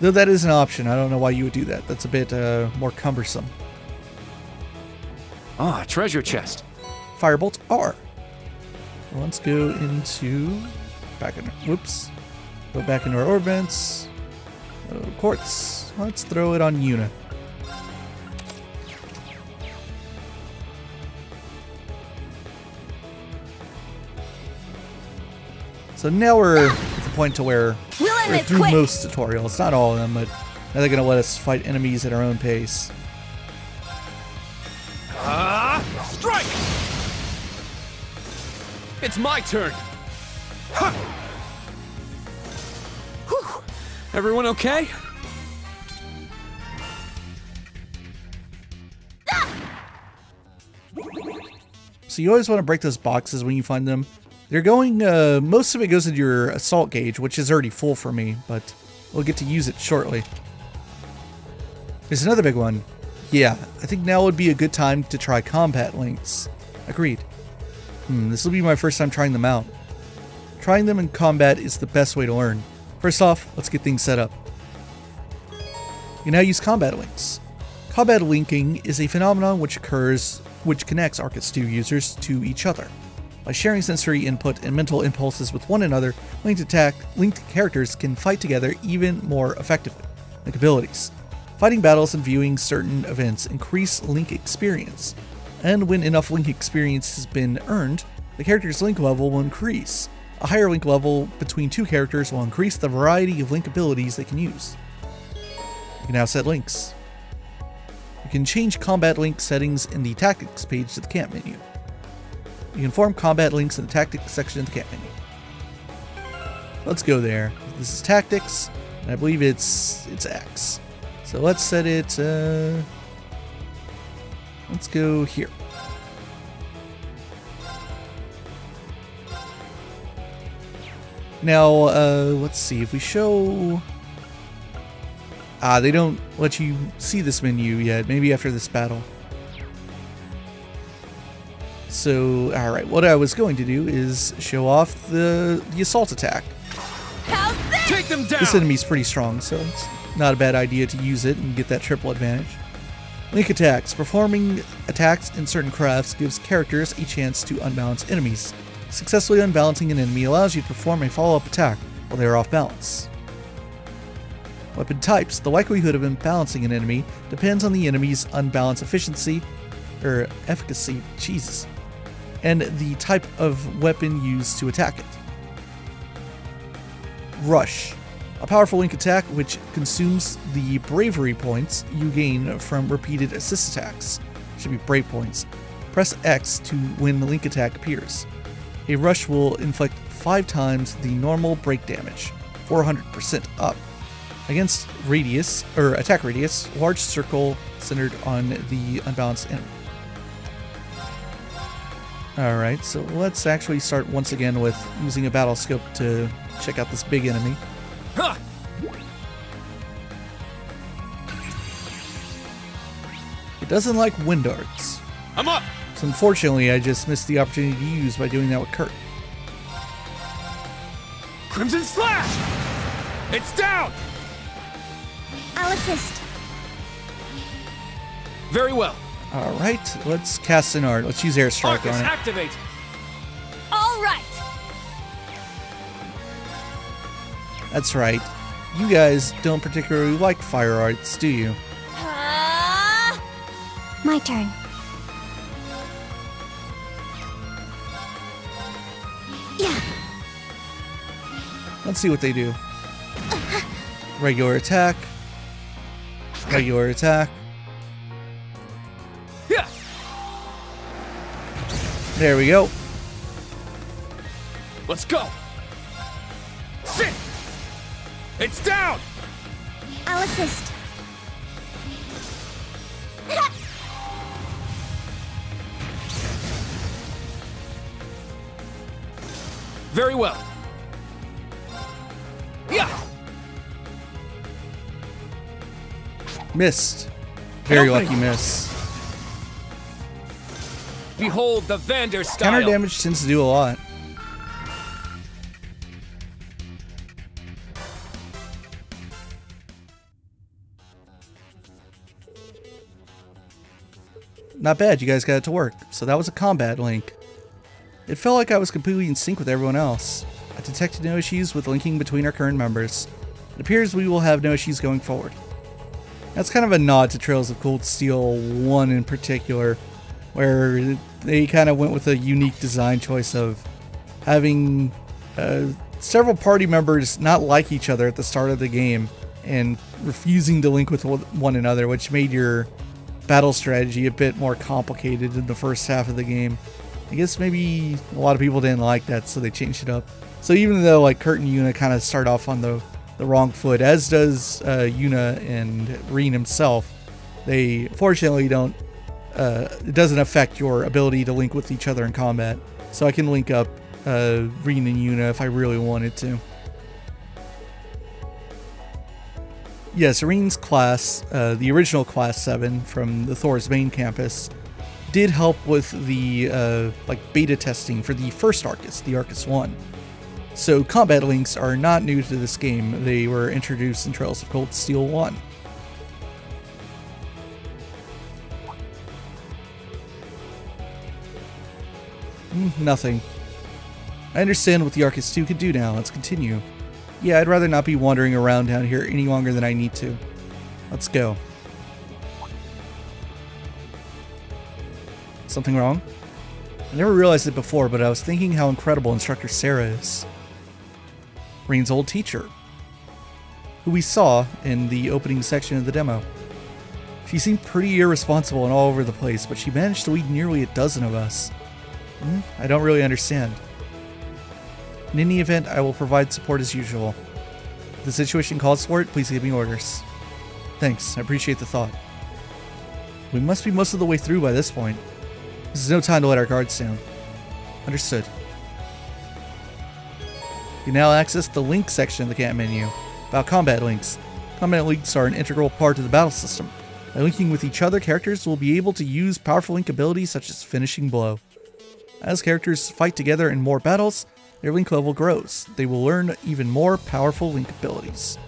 that is an option. I don't know why you would do that. That's a bit more cumbersome. Ah, treasure chest. Firebolt R. Let's go into go back into our Orbments. Quartz. Let's throw it on Yuna. So now we're at the point to where we're through most tutorials. Not all of them, but now they're going to let us fight enemies at our own pace. Strike! It's my turn. Huh. Whew. Everyone okay? So you always want to break those boxes when you find them. They're going, most of it goes into your assault gauge, which is already full for me, but we'll get to use it shortly. There's another big one. Yeah, I think now would be a good time to try combat links. Agreed. This will be my first time trying them out. Trying them in combat is the best way to learn. First off, let's get things set up. You now use combat links. Combat linking is a phenomenon which connects Arcus 2 users to each other. By sharing sensory input and mental impulses with one another, linked characters can fight together even more effectively. Like abilities. Fighting battles and viewing certain events increase link experience, and when enough link experience has been earned, the character's link level will increase. A higher link level between two characters will increase the variety of link abilities they can use. You can now set links. You can change combat link settings in the tactics page to the camp menu. You can form combat links in the tactics section of the camp menu. Let's go there. This is tactics, and I believe it's X. So let's set it, let's go here. Now, let's see if we show... they don't let you see this menu yet, maybe after this battle. So, alright, what I was going to do is show off the assault attack. How's this? Take them down! This enemy's pretty strong, so it's not a bad idea to use it and get that triple advantage. Link attacks. Performing attacks in certain crafts gives characters a chance to unbalance enemies. Successfully unbalancing an enemy allows you to perform a follow-up attack while they are off balance. Weapon types. The likelihood of imbalancing an enemy depends on the enemy's unbalanced efficacy. Jesus. And the type of weapon used to attack it. Rush. A powerful link attack which consumes the bravery points you gain from repeated assist attacks. Should be brave points. Press X to when the link attack appears. A rush will inflict 5 times the normal break damage, 400% up. Against radius, or attack radius, large circle centered on the unbalanced enemy. Alright, so let's actually start once again with using a battle scope to check out this big enemy. Huh. It doesn't like wind darts. I'm up! So unfortunately I just missed the opportunity to use by doing that with Kurt. Crimson Slash! It's down! I'll assist. Very well. Alright, let's cast an art. Let's use Airstrike Arcus on it. Activate! Alright! That's right. You guys don't particularly like fire arts, do you? My turn. Yeah. Let's see what they do. Regular attack. Regular attack. Yeah. There we go. Let's go. Sit. It's down! I'll assist. Very well. Yeah. Missed. Very lucky miss. Behold the Vander style. Counter damage tends to do a lot. Not bad, you guys got it to work. So that was a combat link. It felt like I was completely in sync with everyone else. I detected no issues with linking between our current members. It appears we will have no issues going forward. That's kind of a nod to Trails of Cold Steel 1 in particular, where they kind of went with a unique design choice of having several party members not like each other at the start of the game and refusing to link with one another, which made your battle strategy a bit more complicated in the first half of the game. I guess maybe a lot of people didn't like that, so they changed it up. So even though like Kurt and Yuna kind of start off on the wrong foot, as does Yuna and Rean himself, they fortunately don't. It doesn't affect your ability to link with each other in combat. So I can link up Rean and Yuna if I really wanted to. Yeah, Serene's class, the original Class 7 from the Thor's main campus, did help with the beta testing for the first Arcus, the Arcus 1. So combat links are not new to this game. They were introduced in Trails of Cold Steel 1. Nothing. I understand what the Arcus 2 could do now. Let's continue. Yeah, I'd rather not be wandering around down here any longer than I need to. Let's go. Something wrong? I never realized it before, but I was thinking how incredible Instructor Sarah is. Rean's old teacher, who we saw in the opening section of the demo. She seemed pretty irresponsible and all over the place, but she managed to lead nearly a dozen of us. I don't really understand. In any event, I will provide support as usual. If the situation calls for it, please give me orders. Thanks, I appreciate the thought. We must be most of the way through by this point. This is no time to let our guards down. Understood. You now access the link section of the camp menu. About combat links. Combat links are an integral part of the battle system. By linking with each other, characters will be able to use powerful link abilities such as Finishing Blow. As characters fight together in more battles, their link level grows. They will learn even more powerful link abilities.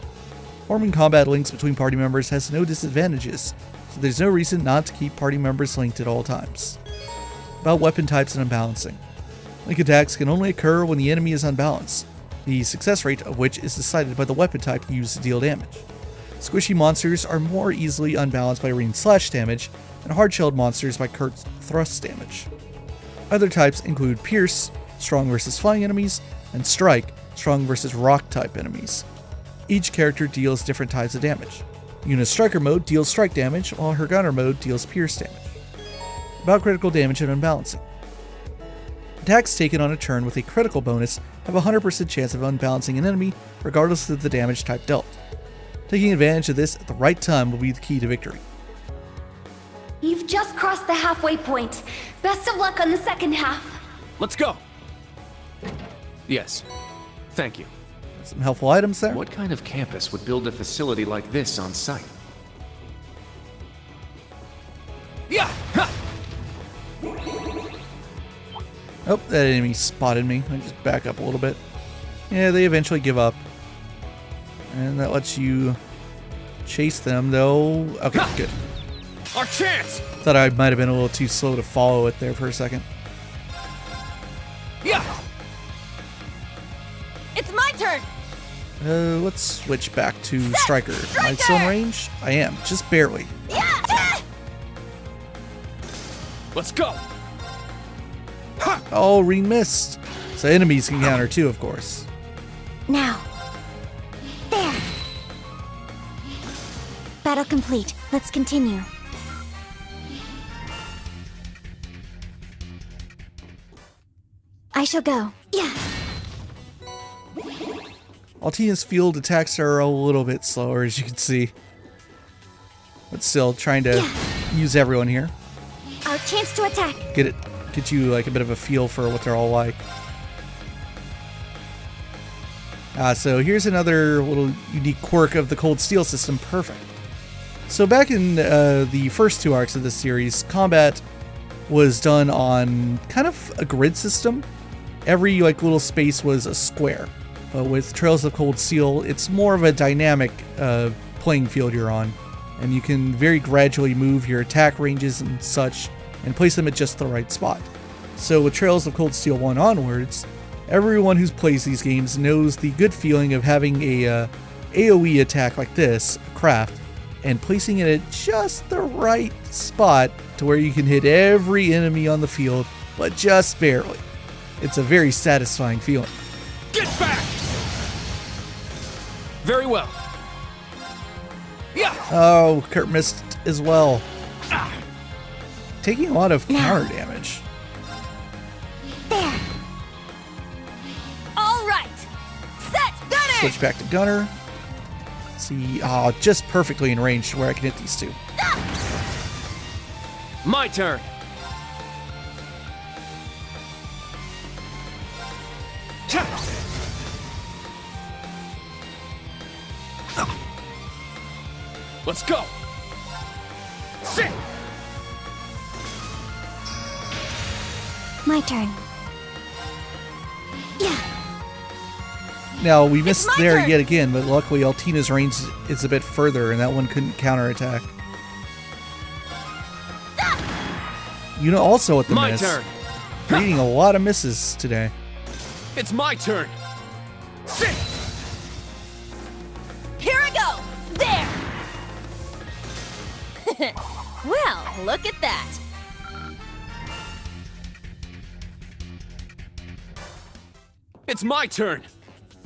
Forming combat links between party members has no disadvantages, so there's no reason not to keep party members linked at all times. About weapon types and unbalancing. Link attacks can only occur when the enemy is unbalanced, the success rate of which is decided by the weapon type used to deal damage. Squishy monsters are more easily unbalanced by Rean's slash damage, and hard-shelled monsters by Kurt's thrust damage. Other types include Pierce, strong versus flying enemies, and Strike, strong versus rock type enemies. Each character deals different types of damage. Yuna's Striker mode deals strike damage, while her Gunner mode deals pierce damage. About critical damage and unbalancing. Attacks taken on a turn with a critical bonus have a 100% chance of unbalancing an enemy, regardless of the damage type dealt. Taking advantage of this at the right time will be the key to victory. You've just crossed the halfway point. Best of luck on the second half. Let's go. Yes, thank you. Some helpful items there. What kind of campus would build a facility like this on site? Yeah. Ha! Oh, that enemy spotted me. I just back up a little bit. Yeah, they eventually give up, and that lets you chase them, though. Okay, ha! Good. Our chance. Thought I might have been a little too slow to follow it there for a second. Yeah. It's my turn. Let's switch back to Striker. Am I still in range? I am, just barely. Yeah. Let's go. Ha! Oh, Rean missed. So enemies can counter too, of course. Now. There. Battle complete. Let's continue. I shall go. Yeah. Altina's field attacks are a little bit slower, as you can see. But still, trying to use everyone here. Our chance to attack. Get you like a bit of a feel for what they're all like. So here's another little unique quirk of the Cold Steel system. Perfect. So back in the first two arcs of this series, combat was done on kind of a grid system. Every like little space was a square. But with Trails of Cold Steel, it's more of a dynamic playing field you're on, and you can very gradually move your attack ranges and such and place them at just the right spot. So with Trails of Cold Steel 1 onwards, everyone who plays these games knows the good feeling of having a AoE attack like this, a craft, and placing it at just the right spot to where you can hit every enemy on the field, but just barely. It's a very satisfying feeling. Get back! Very well. Yeah. Oh, Kurt missed as well. Ah. Taking a lot of counter damage. There. All right. Set. Gunner. Switch back to Gunner. Let's see, oh, just perfectly in range to where I can hit these two. My turn. Let's go. Sit. My turn. Yeah. Now we missed there turn. Yet again, but luckily Altina's range is a bit further, and that one couldn't counterattack. Ah. Yuna also at the my miss. Turn. You're eating a lot of misses today. It's my turn. Sit. Here I go. There. Well, look at that. It's my turn.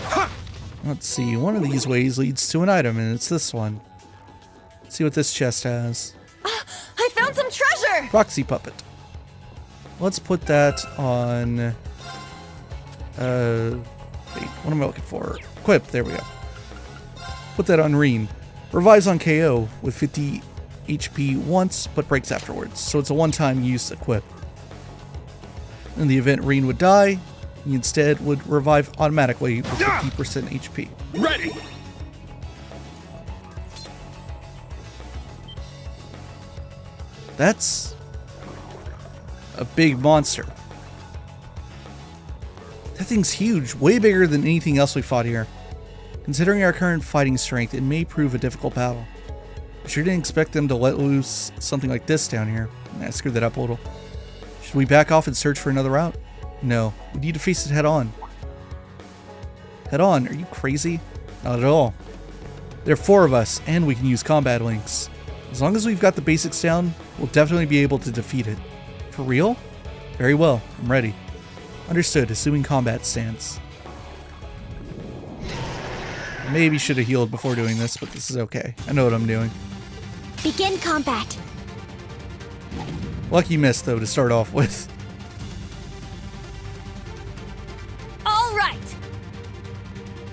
Ha! Let's see. One of these ways leads to an item, and it's this one. Let's see what this chest has. I found some treasure. Proxy puppet. Let's put that on. Wait. What am I looking for? Equip. There we go. Put that on Rean. Revives on KO with 50 HP once, but breaks afterwards. So it's a one-time use equip. In the event Rean would die, he instead would revive automatically with 50% HP. Ready. That's a big monster. That thing's huge, way bigger than anything else we fought here. Considering our current fighting strength, it may prove a difficult battle. I sure didn't expect them to let loose something like this down here. I screwed that up a little. Should we back off and search for another route? No, we need to face it head on. Head on? Are you crazy? Not at all. There are four of us, and we can use combat links. As long as we've got the basics down, we'll definitely be able to defeat it. For real? Very well, I'm ready. Understood, assuming combat stance. Maybe should have healed before doing this, but this is okay. I know what I'm doing. Begin combat. Lucky miss, though, to start off with.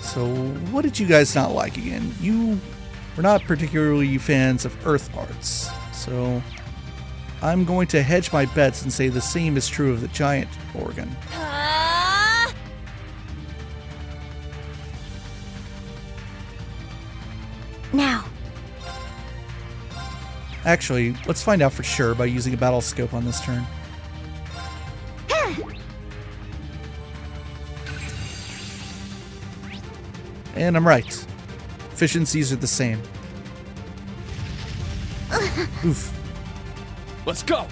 So what did you guys not like again? You were not particularly fans of Earth arts, so I'm going to hedge my bets and say the same is true of the giant organ. Now. Actually, let's find out for sure by using a battle scope on this turn. And I'm right. Efficiencies are the same. Oof. Let's go.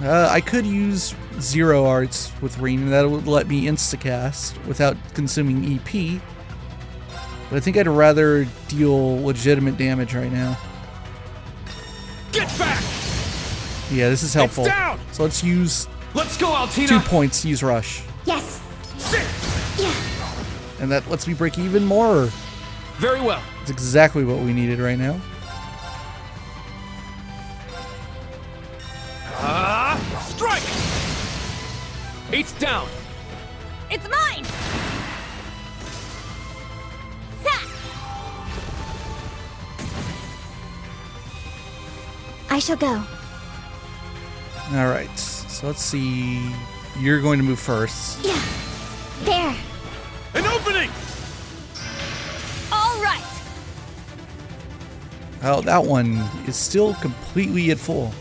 I could use zero arts with Rean, and that would let me instacast without consuming EP. But I think I'd rather deal legitimate damage right now. Get back! Yeah, this is helpful. So let's use. Let's go, Altina. 2 points. Use rush. Yes. Sit. Yeah. And that lets me break even more. Very well. It's exactly what we needed right now. Strike. Eight's down. It's mine. Ha. I shall go. All right, so let's see. You're going to move first. Yeah, there. An opening. All right. Oh, that one is still completely at full.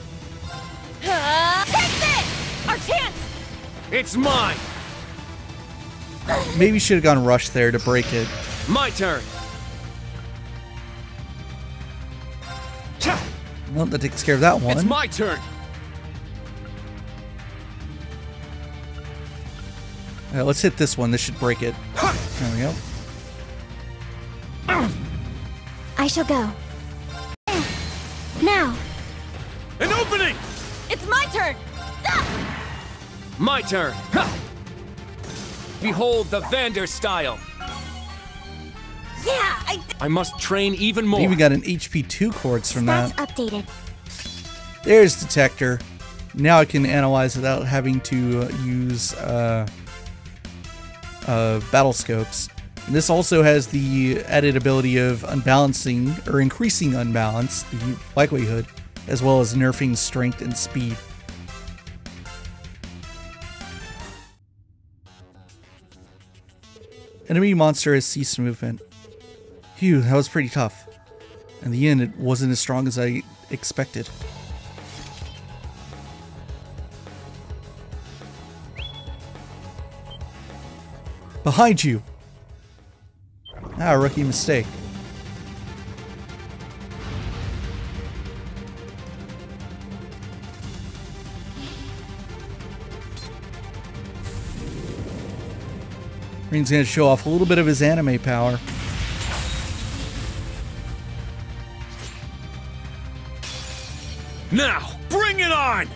Take this! Our chance. It's mine. Maybe should have gone rush there to break it. My turn. Well, that takes care of that one. It's my turn. All right, let's hit this one. This should break it. There we go. I shall go. Now. An opening. It's my turn. My turn. Behold the Vander style. Yeah, I must train even more. I even got an HP 2 quartz from that. That's updated. There's detector. Now I can analyze without having to use battle scopes. And this also has the added ability of unbalancing or increasing unbalance, the likelihood, as well as nerfing strength and speed. Enemy monster has ceased movement. Phew, that was pretty tough. In the end, it wasn't as strong as I expected. Behind you! Ah, rookie mistake. Rean's gonna show off a little bit of his anime power. Now, bring it on!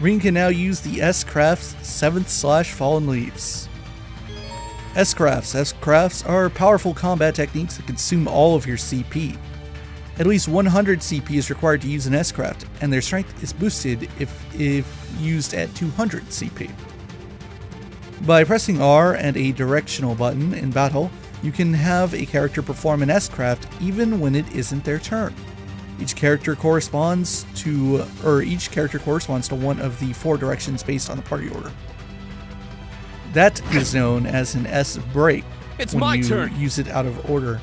Rean can now use the S-Crafts 7th / Fallen Leaves. S-Crafts are powerful combat techniques that consume all of your CP. At least 100 CP is required to use an S-Craft, and their strength is boosted if used at 200 CP. By pressing R and a directional button in battle, you can have a character perform an S-Craft even when it isn't their turn. Each character corresponds to one of the 4 directions based on the party order. That is known as an S break. It's when my you turn. Use it out of order.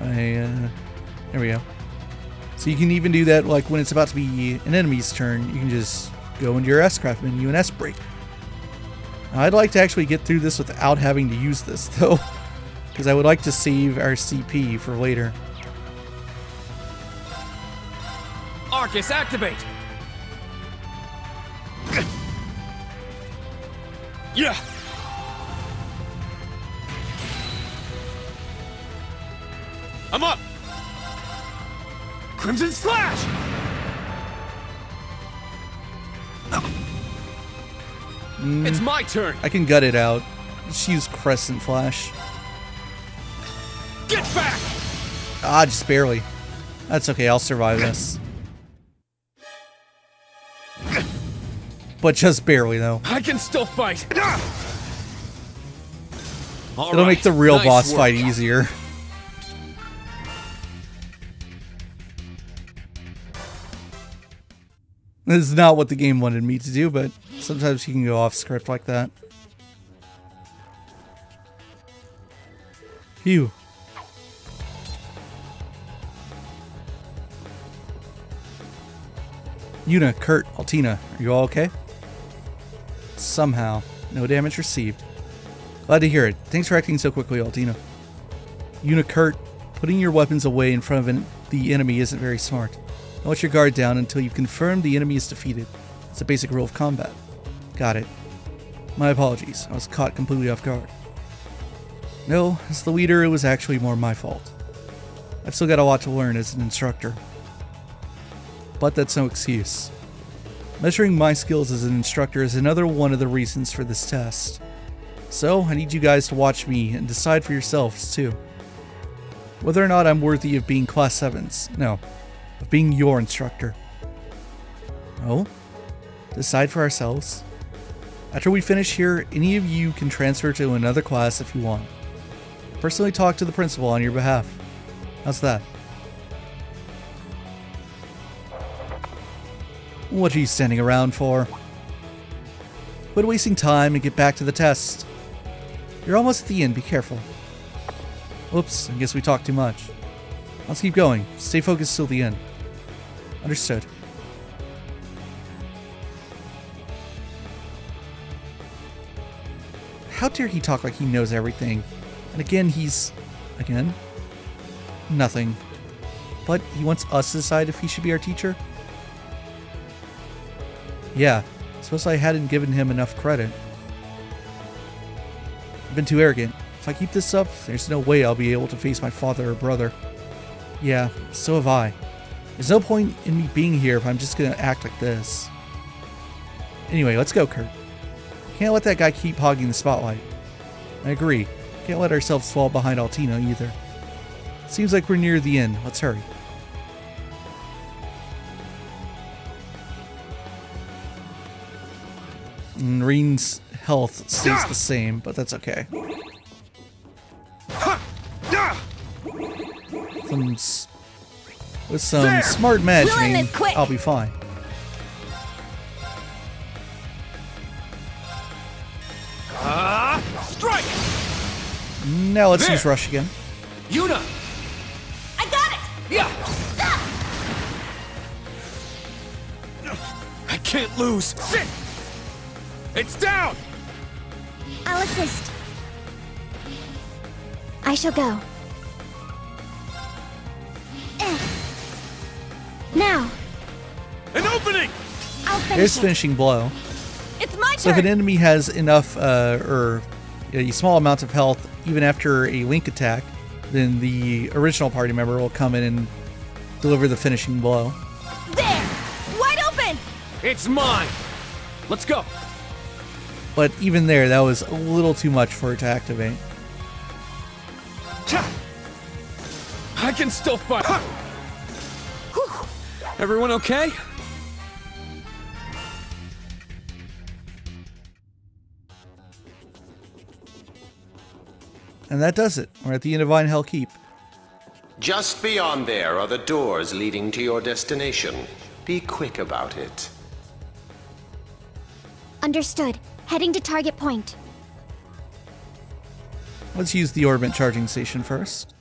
There we go. So you can even do that, like when it's about to be an enemy's turn, you can just go into your S-Craft menu and S break. I'd like to actually get through this without having to use this though, because I would like to save our CP for later. Arcus, activate! Yeah! I'm up! Crimson Slash! It's my turn! I can gut it out. Just use Crescent Flash. Get back! Ah, just barely. That's okay, I'll survive this. But just barely, though. I can still fight. All It'll right. make the real nice boss work. Fight easier. This is not what the game wanted me to do, but sometimes you can go off script like that. Phew. Yuna, Kurt, Altina, are you all okay? Somehow. No damage received. Glad to hear it. Thanks for acting so quickly, Altina. Yuna, Kurt, putting your weapons away in front of the enemy isn't very smart. Now let your guard down until you've confirmed the enemy is defeated. It's a basic rule of combat. Got it. My apologies. I was caught completely off guard. No, as the leader, it was actually more my fault. I've still got a lot to learn as an instructor. But that's no excuse. Measuring my skills as an instructor is another one of the reasons for this test. So, I need you guys to watch me and decide for yourselves, too. Whether or not I'm worthy of being Class 7s. No, of being your instructor. Oh? Decide for ourselves. After we finish here, any of you can transfer to another class if you want. Personally talk to the principal on your behalf. How's that? What are you standing around for? Quit wasting time and get back to the test. You're almost at the end, be careful. Oops, I guess we talked too much. Let's keep going. Stay focused till the end. Understood. How dare he talk like he knows everything? And again, he's... again? Nothing. But he wants us to decide if he should be our teacher? Yeah. Suppose I hadn't given him enough credit. I've been too arrogant. If I keep this up, there's no way I'll be able to face my father or brother. Yeah, so have I. There's no point in me being here if I'm just gonna act like this. Anyway, let's go, Kurt. Can't let that guy keep hogging the spotlight. I agree. Can't let ourselves fall behind Altina either. Seems like we're near the end. Let's hurry. Rean's health stays the same, but that's okay. With some smart magic, I'll be fine. Strike! Now let's use rush again. Yuna! I got it! Yeah! I can't lose! Sit! It's down! I'll assist. I shall go. Now! An opening! I'll finish. There's finishing blow. It's my turn! So if an enemy has enough, or a small amount of health, even after a link attack, then the original party member will come in and deliver the finishing blow. There! Wide open! It's mine! Let's go! But even there, that was a little too much for it to activate. I can still fight! Everyone okay? And that does it. We're at the end of Vinehell Keep. Just beyond there are the doors leading to your destination. Be quick about it. Understood. Heading to target point. Let's use the Orbment charging station first.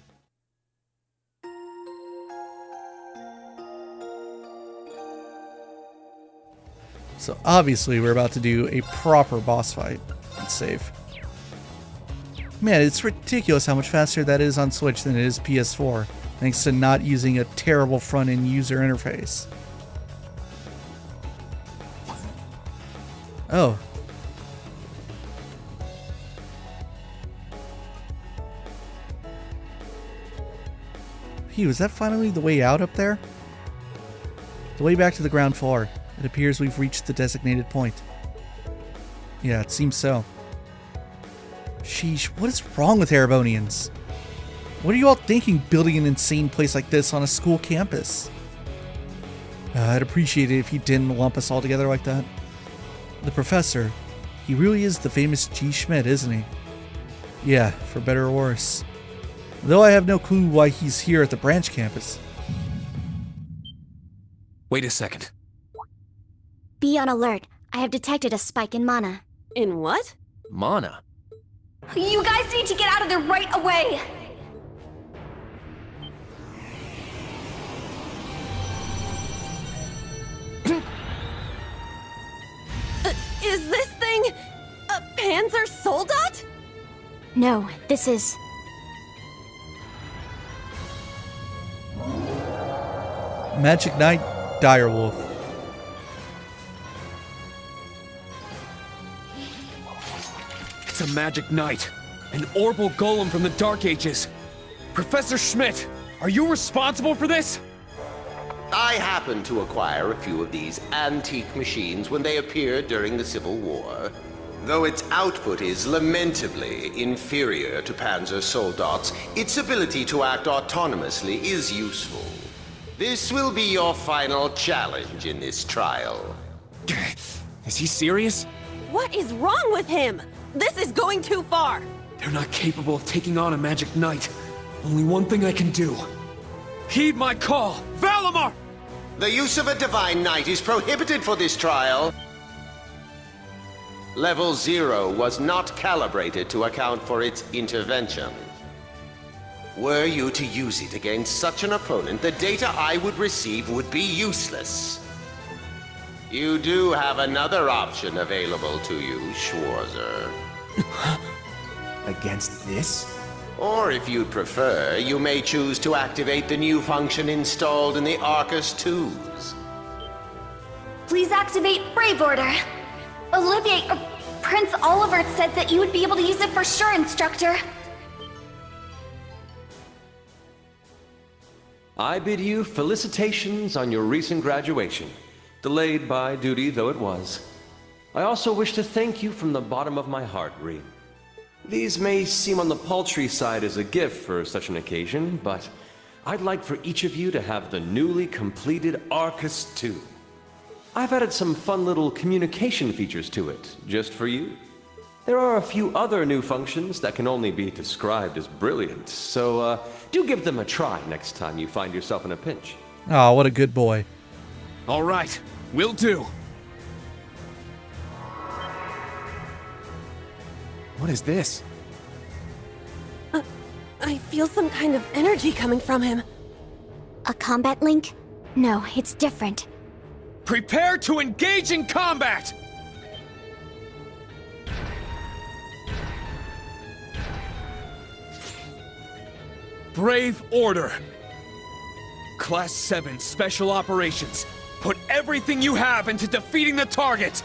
So obviously we're about to do a proper boss fight. Let's save. Man, it's ridiculous how much faster that is on Switch than it is PS4, thanks to not using a terrible front-end user interface. Oh. Hey, was that finally the way out up there? The way back to the ground floor. It appears we've reached the designated point. Yeah, it seems so. Sheesh, what is wrong with Erebonians? What are you all thinking building an insane place like this on a school campus? I'd appreciate it if you didn't lump us all together like that. The professor, he really is the famous G. Schmidt, isn't he? Yeah, for better or worse. Though I have no clue why he's here at the branch campus. Wait a second. Be on alert. I have detected a spike in mana. In what? Mana? You guys need to get out of there right away! Is this thing... a Panzer Soldat? No, this is... Magic Knight Direwolf. It's a magic knight, an Orbal golem from the Dark Ages. Professor Schmidt, are you responsible for this? I happened to acquire a few of these antique machines when they appeared during the Civil War. Though its output is lamentably inferior to Panzer Soldat's, its ability to act autonomously is useful. This will be your final challenge in this trial. Is he serious? What is wrong with him? This is going too far! They're not capable of taking on a magic knight. Only one thing I can do. Heed my call, Valimar! The use of a divine knight is prohibited for this trial. Level 0 was not calibrated to account for its intervention. Were you to use it against such an opponent, the data I would receive would be useless. You do have another option available to you, Schwarzer. Against this? Or if you'd prefer, you may choose to activate the new function installed in the Arcus 2s. Please activate Brave Order. Olivier, Prince Oliver said that you would be able to use it for sure, Instructor. I bid you felicitations on your recent graduation, delayed by duty though it was. I also wish to thank you from the bottom of my heart, Rean. These may seem on the paltry side as a gift for such an occasion, but I'd like for each of you to have the newly completed Arcus 2. I've added some fun little communication features to it, just for you. There are a few other new functions that can only be described as brilliant, so do give them a try next time you find yourself in a pinch. Aw, what a good boy. All right, will do. What is this? I feel some kind of energy coming from him. A combat link? No, it's different. Prepare to engage in combat! Brave Order. Class 7 Special Operations. Put everything you have into defeating the target!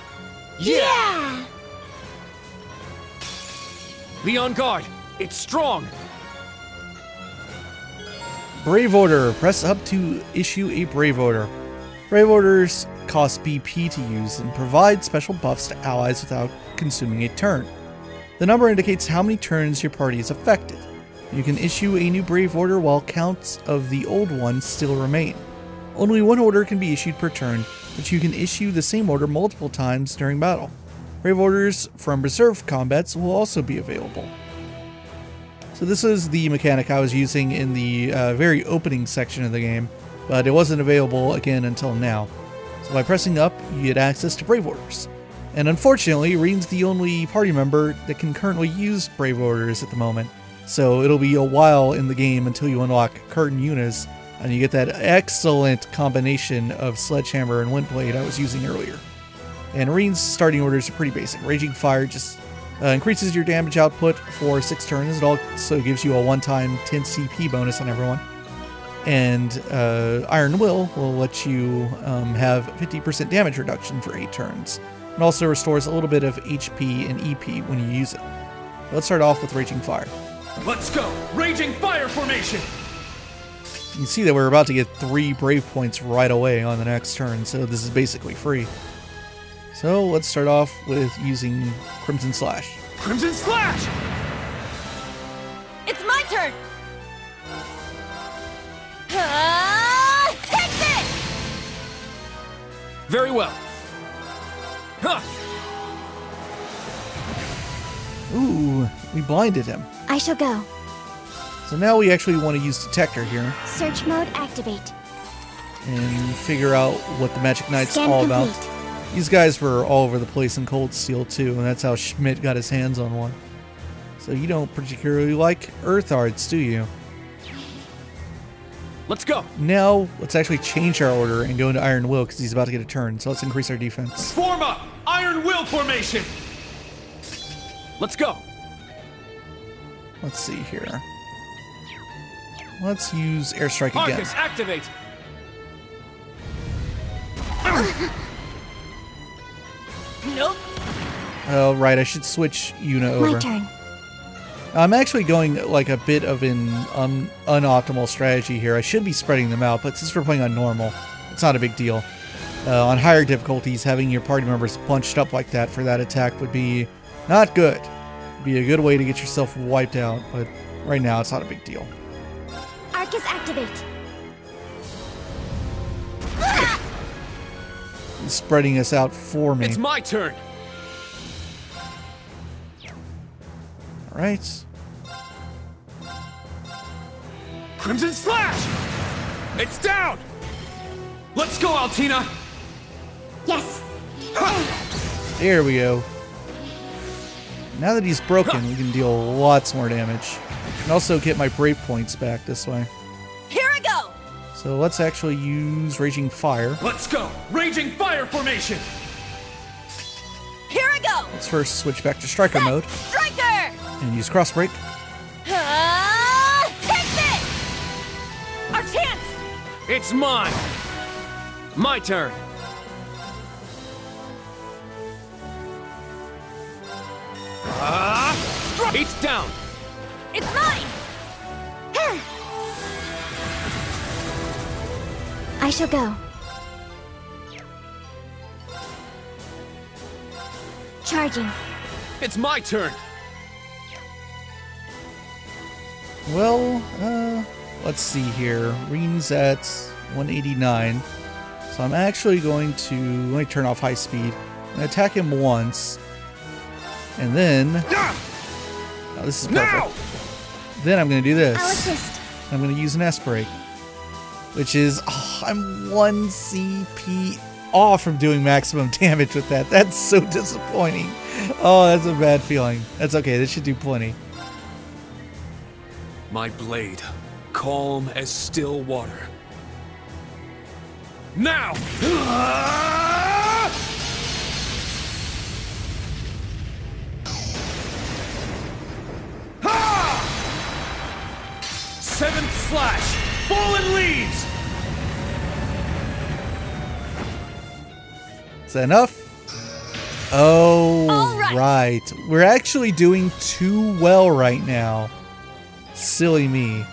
Yeah! Be on guard. It's strong. Brave Order. Press up to issue a Brave Order. Brave Orders cost BP to use and provide special buffs to allies without consuming a turn. The number indicates how many turns your party is affected. You can issue a new Brave Order while counts of the old one still remain. Only one order can be issued per turn, but you can issue the same order multiple times during battle. Brave Orders from Reserve Combats will also be available. So this is the mechanic I was using in the very opening section of the game, but it wasn't available again until now. So by pressing up, you get access to Brave Orders. And unfortunately, Rean's the only party member that can currently use Brave Orders at the moment, so it'll be a while in the game until you unlock Kurt and Yuna's, and you get that excellent combination of Sledgehammer and Windblade I was using earlier. And Rean's starting orders are pretty basic. Raging Fire just increases your damage output for 6 turns. It also gives you a one-time 10 CP bonus on everyone. And Iron will let you have 50% damage reduction for 8 turns. It also restores a little bit of HP and EP when you use it. Let's start off with Raging Fire. Let's go! Raging Fire Formation! You can see that we're about to get 3 Brave Points right away on the next turn, so this is basically free. So let's start off with using Crimson Slash. Crimson Slash! It's my turn! Take this! Very well. Huh! Ooh, we blinded him. I shall go. So now we actually want to use Detector here. Search mode activate. And figure out what the Magic Knight's all about. Complete. These guys were all over the place in Cold Steel too, and that's how Schmidt got his hands on one. So you don't particularly like Earth Arts, do you? Let's go! Now, let's actually change our order and go into Iron Will, because he's about to get a turn, so let's increase our defense. Form up! Iron Will Formation! Let's go! Let's see here. Let's use Airstrike again. Arcus, activate! Nope. Oh, right. I should switch Yuna over. My turn. I'm actually going like a bit of an unoptimal strategy here. I should be spreading them out, but since we're playing on normal, it's not a big deal. On higher difficulties, having your party members bunched up like that for that attack would be not good. It'd be a good way to get yourself wiped out, but right now it's not a big deal. Arcus, activate. Spreading us out for me. It's my turn. All right. Crimson Slash. It's down. Let's go, Altina! Yes! There we go. Now that he's broken, we can deal lots more damage. And also get my brave points back this way. Here I go! So let's actually use Raging Fire. Let's go! Raging Fire formation! Here I go! Let's first switch back to Striker mode. Striker! And use Cross Break. Take this! Our chance! It's mine! My turn! It's down! It's mine! I shall go. Charging. It's my turn! Well, let's see here. Rean's at 189. So I'm actually going to... Let me turn off high speed. I'm going to attack him once. And then... Oh, this is perfect. Then I'm going to do this. I'm going to use an S-Break. Which is... Oh, I'm 1 CP off from doing maximum damage with that. That's so disappointing. Oh, that's a bad feeling. That's okay. This should do plenty. My blade, calm as still water. Now! Seventh slash, fallen leaves! Is that enough? Oh, All right. We're actually doing too well right now. Silly me.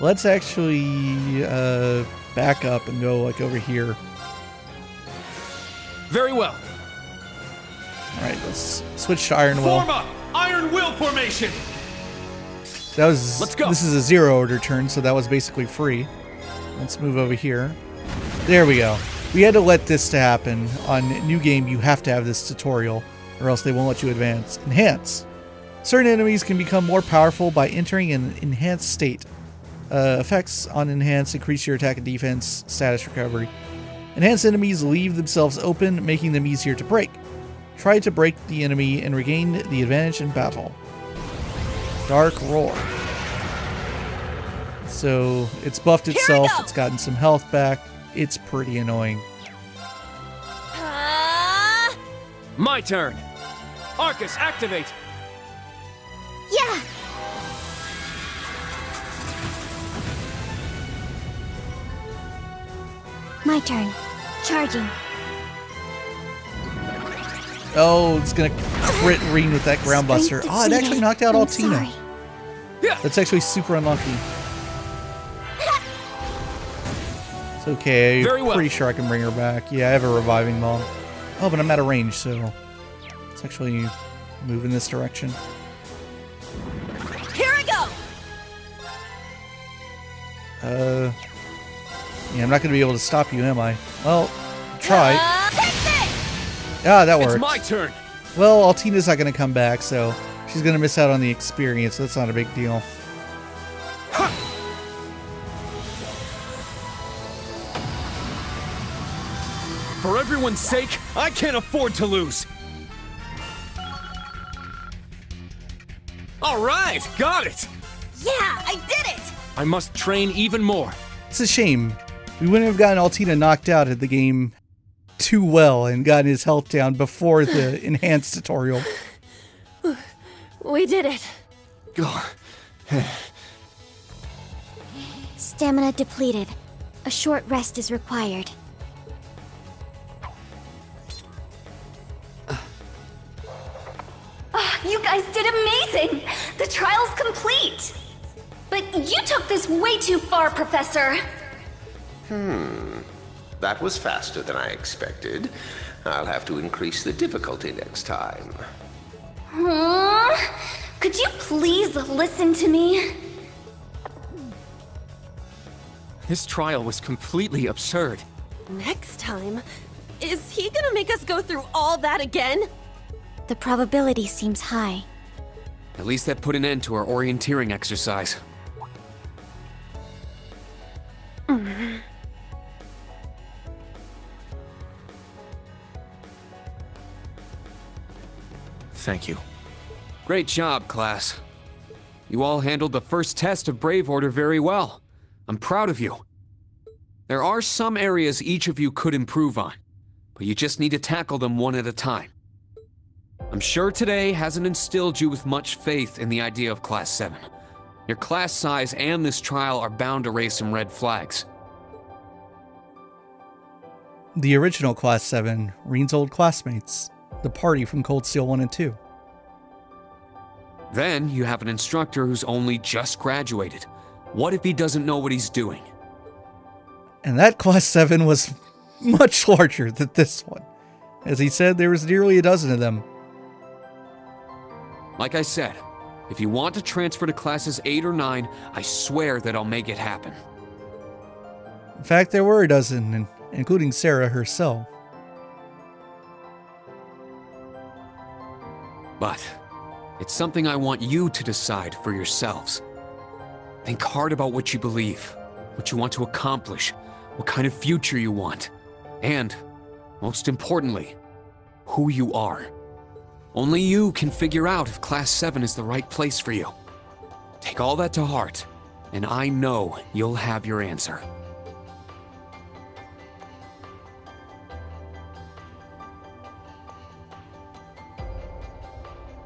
Let's actually back up and go like over here. Very well. All right, let's switch to Iron Will. Form up, Iron Will formation. That was. Let's go. This is a zero order turn, so that was basically free. Let's move over here. There we go. We had to let this to happen on new game. You have to have this tutorial, or else they won't let you advance. Enhance. Certain enemies can become more powerful by entering an enhanced state. Effects on enhance increase your attack and defense, status recovery. Enhanced enemies leave themselves open, making them easier to break. Try to break the enemy and regain the advantage in battle. Dark Roar. So it's buffed itself, it's gotten some health back. It's pretty annoying. My turn. Arcus, activate. Yeah. My turn. Charging. Oh, it's gonna crit Rean with that ground buster. Oh, it actually knocked out Altina. That's actually super unlucky. It's okay. Pretty sure I can bring her back. Yeah, I have a reviving bomb. Oh, but I'm out of range, so let's actually move in this direction. Yeah, I'm not gonna be able to stop you, am I? Well, try. Ah, that worked. It's my turn. Well, Altina's not gonna come back, so she's gonna miss out on the experience. That's not a big deal. Huh. For everyone's sake, I can't afford to lose. All right, got it. Yeah, I did it. I must train even more. It's a shame. We wouldn't have gotten Altina knocked out at the game too well and gotten his health down before the enhanced tutorial. We did it. Stamina depleted. A short rest is required. Oh, you guys did amazing! The trial's complete! But you took this way too far, Professor! That was faster than I expected. I'll have to increase the difficulty next time. Could you please listen to me? This trial was completely absurd. Next time? Is he gonna make us go through all that again? The probability seems high. At least that put an end to our orienteering exercise. Thank you. Great job, class. You all handled the first test of Brave Order very well. I'm proud of you. There are some areas each of you could improve on, but you just need to tackle them one at a time. I'm sure today hasn't instilled you with much faith in the idea of Class 7. Your class size and this trial are bound to raise some red flags. The original Class 7, Rean's old classmates, the party from Cold Steel 1 and 2. Then you have an instructor who's only just graduated. What if he doesn't know what he's doing? And that Class 7 was much larger than this one. As he said, there was nearly a dozen of them. Like I said, if you want to transfer to classes 8 or 9, I swear that I'll make it happen. In fact, there were a dozen, including Sarah herself. But it's something I want you to decide for yourselves. Think hard about what you believe, what you want to accomplish, what kind of future you want, and, most importantly, who you are. Only you can figure out if Class 7 is the right place for you. Take all that to heart, and I know you'll have your answer.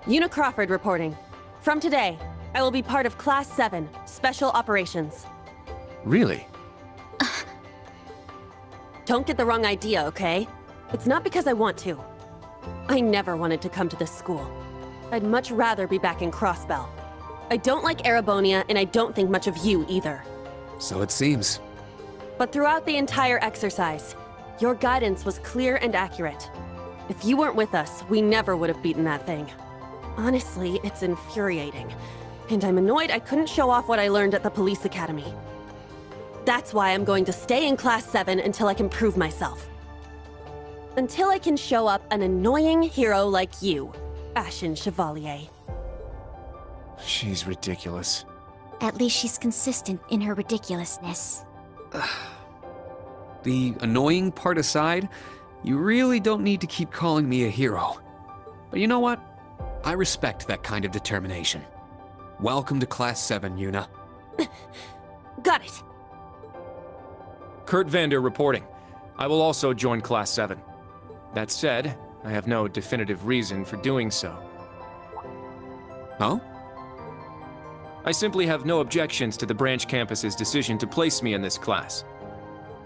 Yuna Crawford reporting. From today, I will be part of Class 7, Special Operations. Really? Don't get the wrong idea, okay? It's not because I want to. I never wanted to come to this school. I'd much rather be back in Crossbell. I don't like Erebonia, and I don't think much of you either. So it seems. But throughout the entire exercise, your guidance was clear and accurate. If you weren't with us, we never would have beaten that thing. Honestly, it's infuriating. And I'm annoyed I couldn't show off what I learned at the police academy. That's why I'm going to stay in Class 7 until I can prove myself. Until I can show up an annoying hero like you, Ashen Chevalier. She's ridiculous. At least she's consistent in her ridiculousness. The annoying part aside, you really don't need to keep calling me a hero. But you know what? I respect that kind of determination. Welcome to Class 7, Yuna. Got it. Kurt Vander reporting. I will also join Class 7. That said, I have no definitive reason for doing so. Huh? I simply have no objections to the branch campus's decision to place me in this class.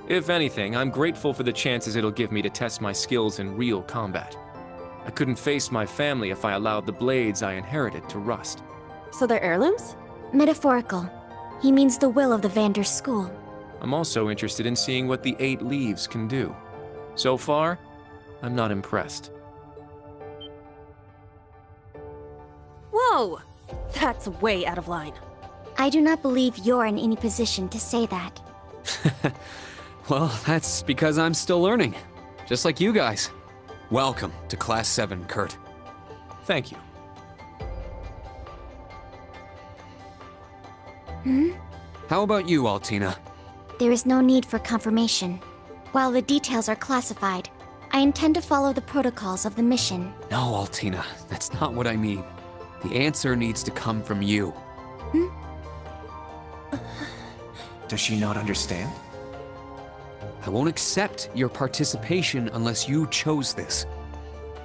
If anything, I'm grateful for the chances it'll give me to test my skills in real combat. I couldn't face my family if I allowed the blades I inherited to rust. So they're heirlooms? Metaphorical. He means the will of the Vander school. I'm also interested in seeing what the 8 leaves can do. So far, I'm not impressed. Whoa! That's way out of line. I do not believe you're in any position to say that. Well, that's because I'm still learning. Just like you guys. Welcome to Class 7, Kurt. Thank you. Hmm? How about you, Altina? There is no need for confirmation. While the details are classified, I intend to follow the protocols of the mission. No, Altina, that's not what I mean. The answer needs to come from you. Hmm? Does she not understand? I won't accept your participation unless you chose this.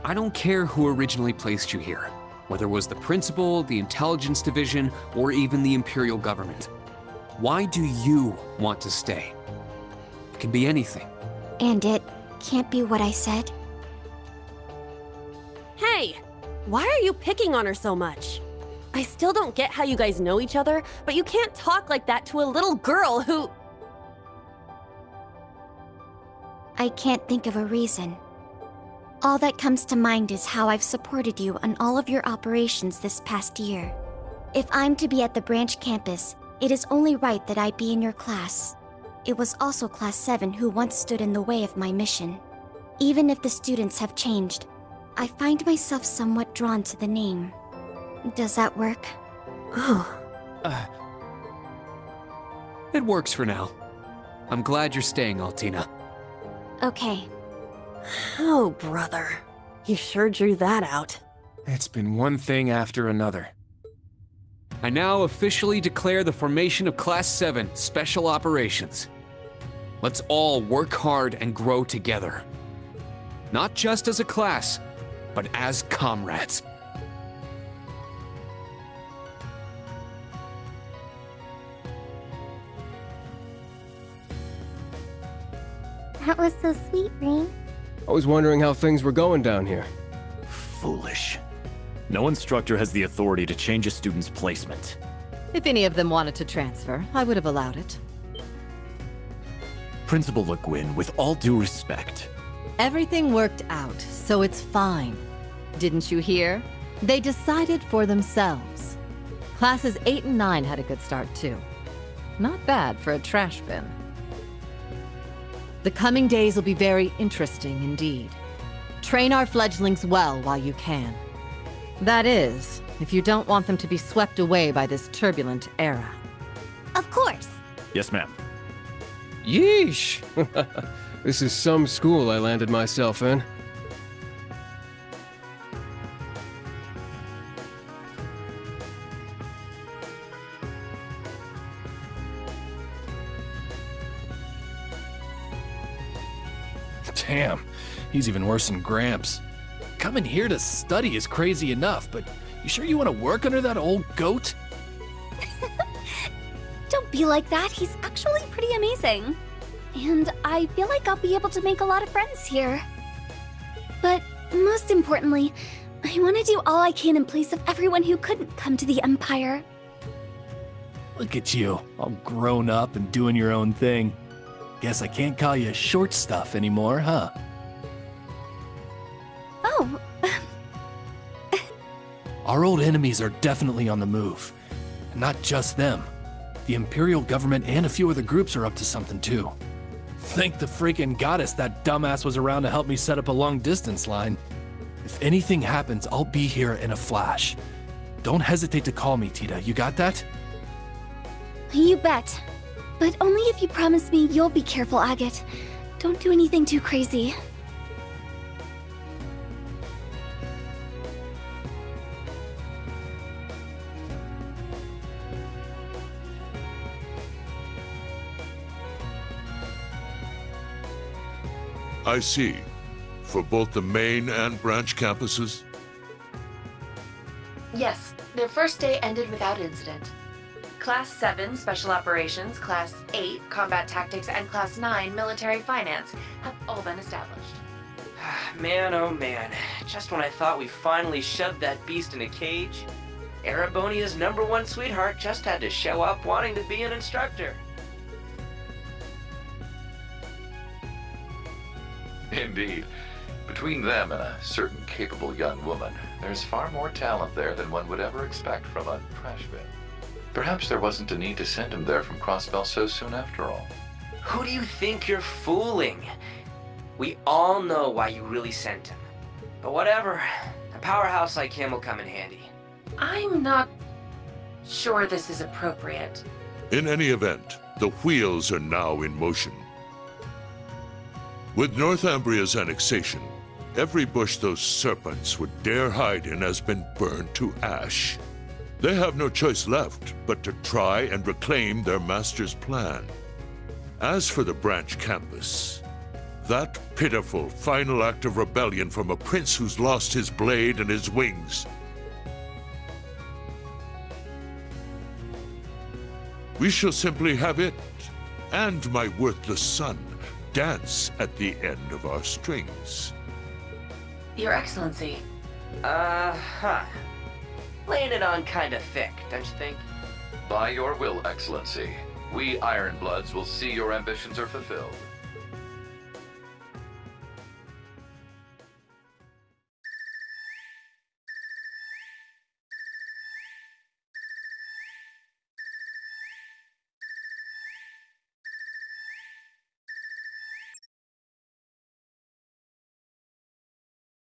I don't care who originally placed you here, whether it was the principal, the intelligence division, or even the imperial government. Why do you want to stay? It can be anything. And it can't be what I said. Hey, why are you picking on her so much? I still don't get how you guys know each other, but you can't talk like that to a little girl who... I can't think of a reason. All that comes to mind is how I've supported you on all of your operations this past year. If I'm to be at the branch campus, it is only right that I be in your class. It was also Class 7 who once stood in the way of my mission. Even if the students have changed, I find myself somewhat drawn to the name. Does that work? It works for now. I'm glad you're staying, Altina. Okay. Oh, brother. You sure drew that out. It's been one thing after another. I now officially declare the formation of Class 7 Special Operations. Let's all work hard and grow together. Not just as a class, but as comrades. That was so sweet, Rean. I was wondering how things were going down here. Foolish. No instructor has the authority to change a student's placement. If any of them wanted to transfer, I would have allowed it. Principal Le Guin, with all due respect. Everything worked out, so it's fine. Didn't you hear? They decided for themselves. Classes 8 and 9 had a good start, too. Not bad for a trash bin. The coming days will be very interesting indeed. Train our fledglings well while you can. That is, if you don't want them to be swept away by this turbulent era. Of course! Yes, ma'am. Yeesh! This is some school I landed myself in. Damn, he's even worse than Gramps. Coming here to study is crazy enough, but you sure you want to work under that old goat? Don't be like that, he's actually pretty amazing. And I feel like I'll be able to make a lot of friends here. But most importantly, I want to do all I can in place of everyone who couldn't come to the Empire. Look at you, all grown up and doing your own thing. Guess I can't call you short stuff anymore, huh? Oh. Our old enemies are definitely on the move. And not just them. The Imperial government and a few other groups are up to something, too. Thank the freaking goddess that dumbass was around to help me set up a long-distance line. If anything happens, I'll be here in a flash. Don't hesitate to call me, Tita. You got that? You bet. But only if you promise me you'll be careful, Agate. Don't do anything too crazy. I see. For both the main and branch campuses? Yes. Their first day ended without incident. Class 7 Special Operations, Class 8 Combat Tactics, and Class 9 Military Finance have all been established. Man, oh man. Just when I thought we finally shoved that beast in a cage, Erebonia's #1 sweetheart just had to show up wanting to be an instructor. Indeed. Between them and a certain capable young woman, there's far more talent there than one would ever expect from a freshman. Perhaps there wasn't a need to send him there from Crossbell so soon after all. Who do you think you're fooling? We all know why you really sent him. But whatever, a powerhouse like him will come in handy. I'm not sure this is appropriate. In any event, the wheels are now in motion. With North Ambria's annexation, every bush those serpents would dare hide in has been burned to ash. They have no choice left but to try and reclaim their master's plan. As for the branch campus, that pitiful final act of rebellion from a prince who's lost his blade and his wings. We shall simply have it, and my worthless son, dance at the end of our strings. Your Excellency. Laying it on kind of thick, don't you think? By your will, Excellency. We Ironbloods will see your ambitions are fulfilled.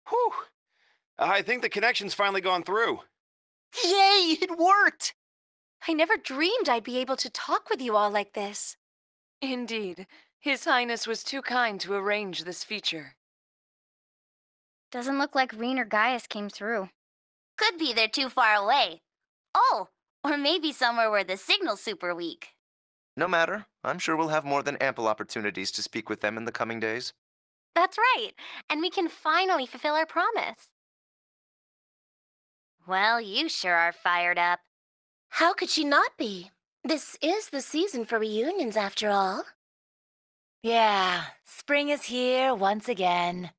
Whew! I think the connection's finally gone through. Yay! It worked! I never dreamed I'd be able to talk with you all like this. Indeed. His Highness was too kind to arrange this feature. Doesn't look like Rean or Gaius came through. Could be they're too far away. Oh, or maybe somewhere where the signal's super weak. No matter. I'm sure we'll have more than ample opportunities to speak with them in the coming days. That's right. And we can finally fulfill our promise. Well, you sure are fired up. How could she not be? This is the season for reunions, after all. Yeah, spring is here once again.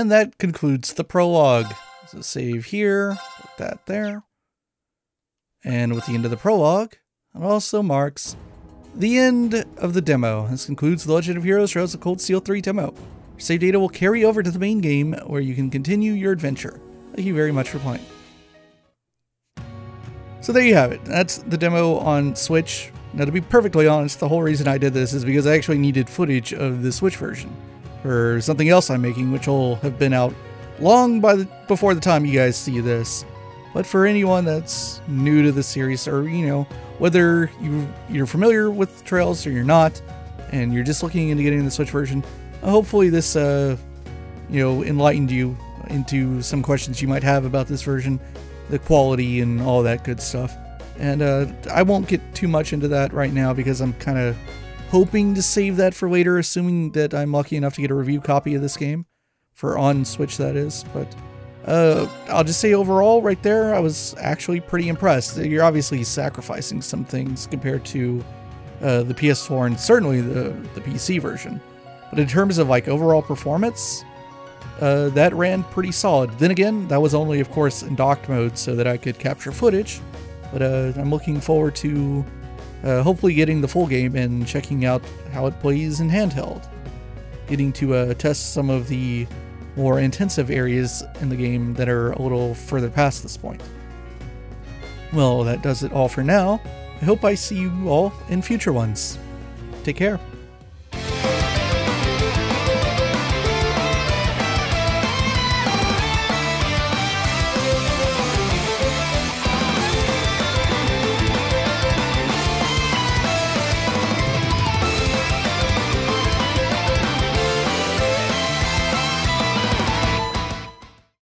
And that concludes the prologue. So save here, put that there. And with the end of the prologue, it also marks the end of the demo. This concludes The Legend of Heroes Trails of Cold Steel 3 demo. Your save data will carry over to the main game where you can continue your adventure. Thank you very much for playing. So there you have it. That's the demo on Switch. Now, to be perfectly honest, the whole reason I did this is because I actually needed footage of the Switch version for something else I'm making, which will have been out long before the time you guys see this. But for anyone that's new to the series, or, you know, whether you're familiar with Trails or you're not, and you're just looking into getting the Switch version, hopefully this, you know, enlightened you into some questions you might have about this version, the quality and all that good stuff. And I won't get too much into that right now because I'm kind of hoping to save that for later, assuming that I'm lucky enough to get a review copy of this game, for on Switch that is. But I'll just say overall right there, I was actually pretty impressed. You're obviously sacrificing some things compared to the PS4 and certainly the PC version. But in terms of like overall performance, that ran pretty solid. Then again, that was only of course in docked mode so that I could capture footage. But I'm looking forward to hopefully getting the full game and checking out how it plays in handheld. Getting to test some of the more intensive areas in the game that are a little further past this point. Well, that does it all for now. I hope I see you all in future ones. Take care.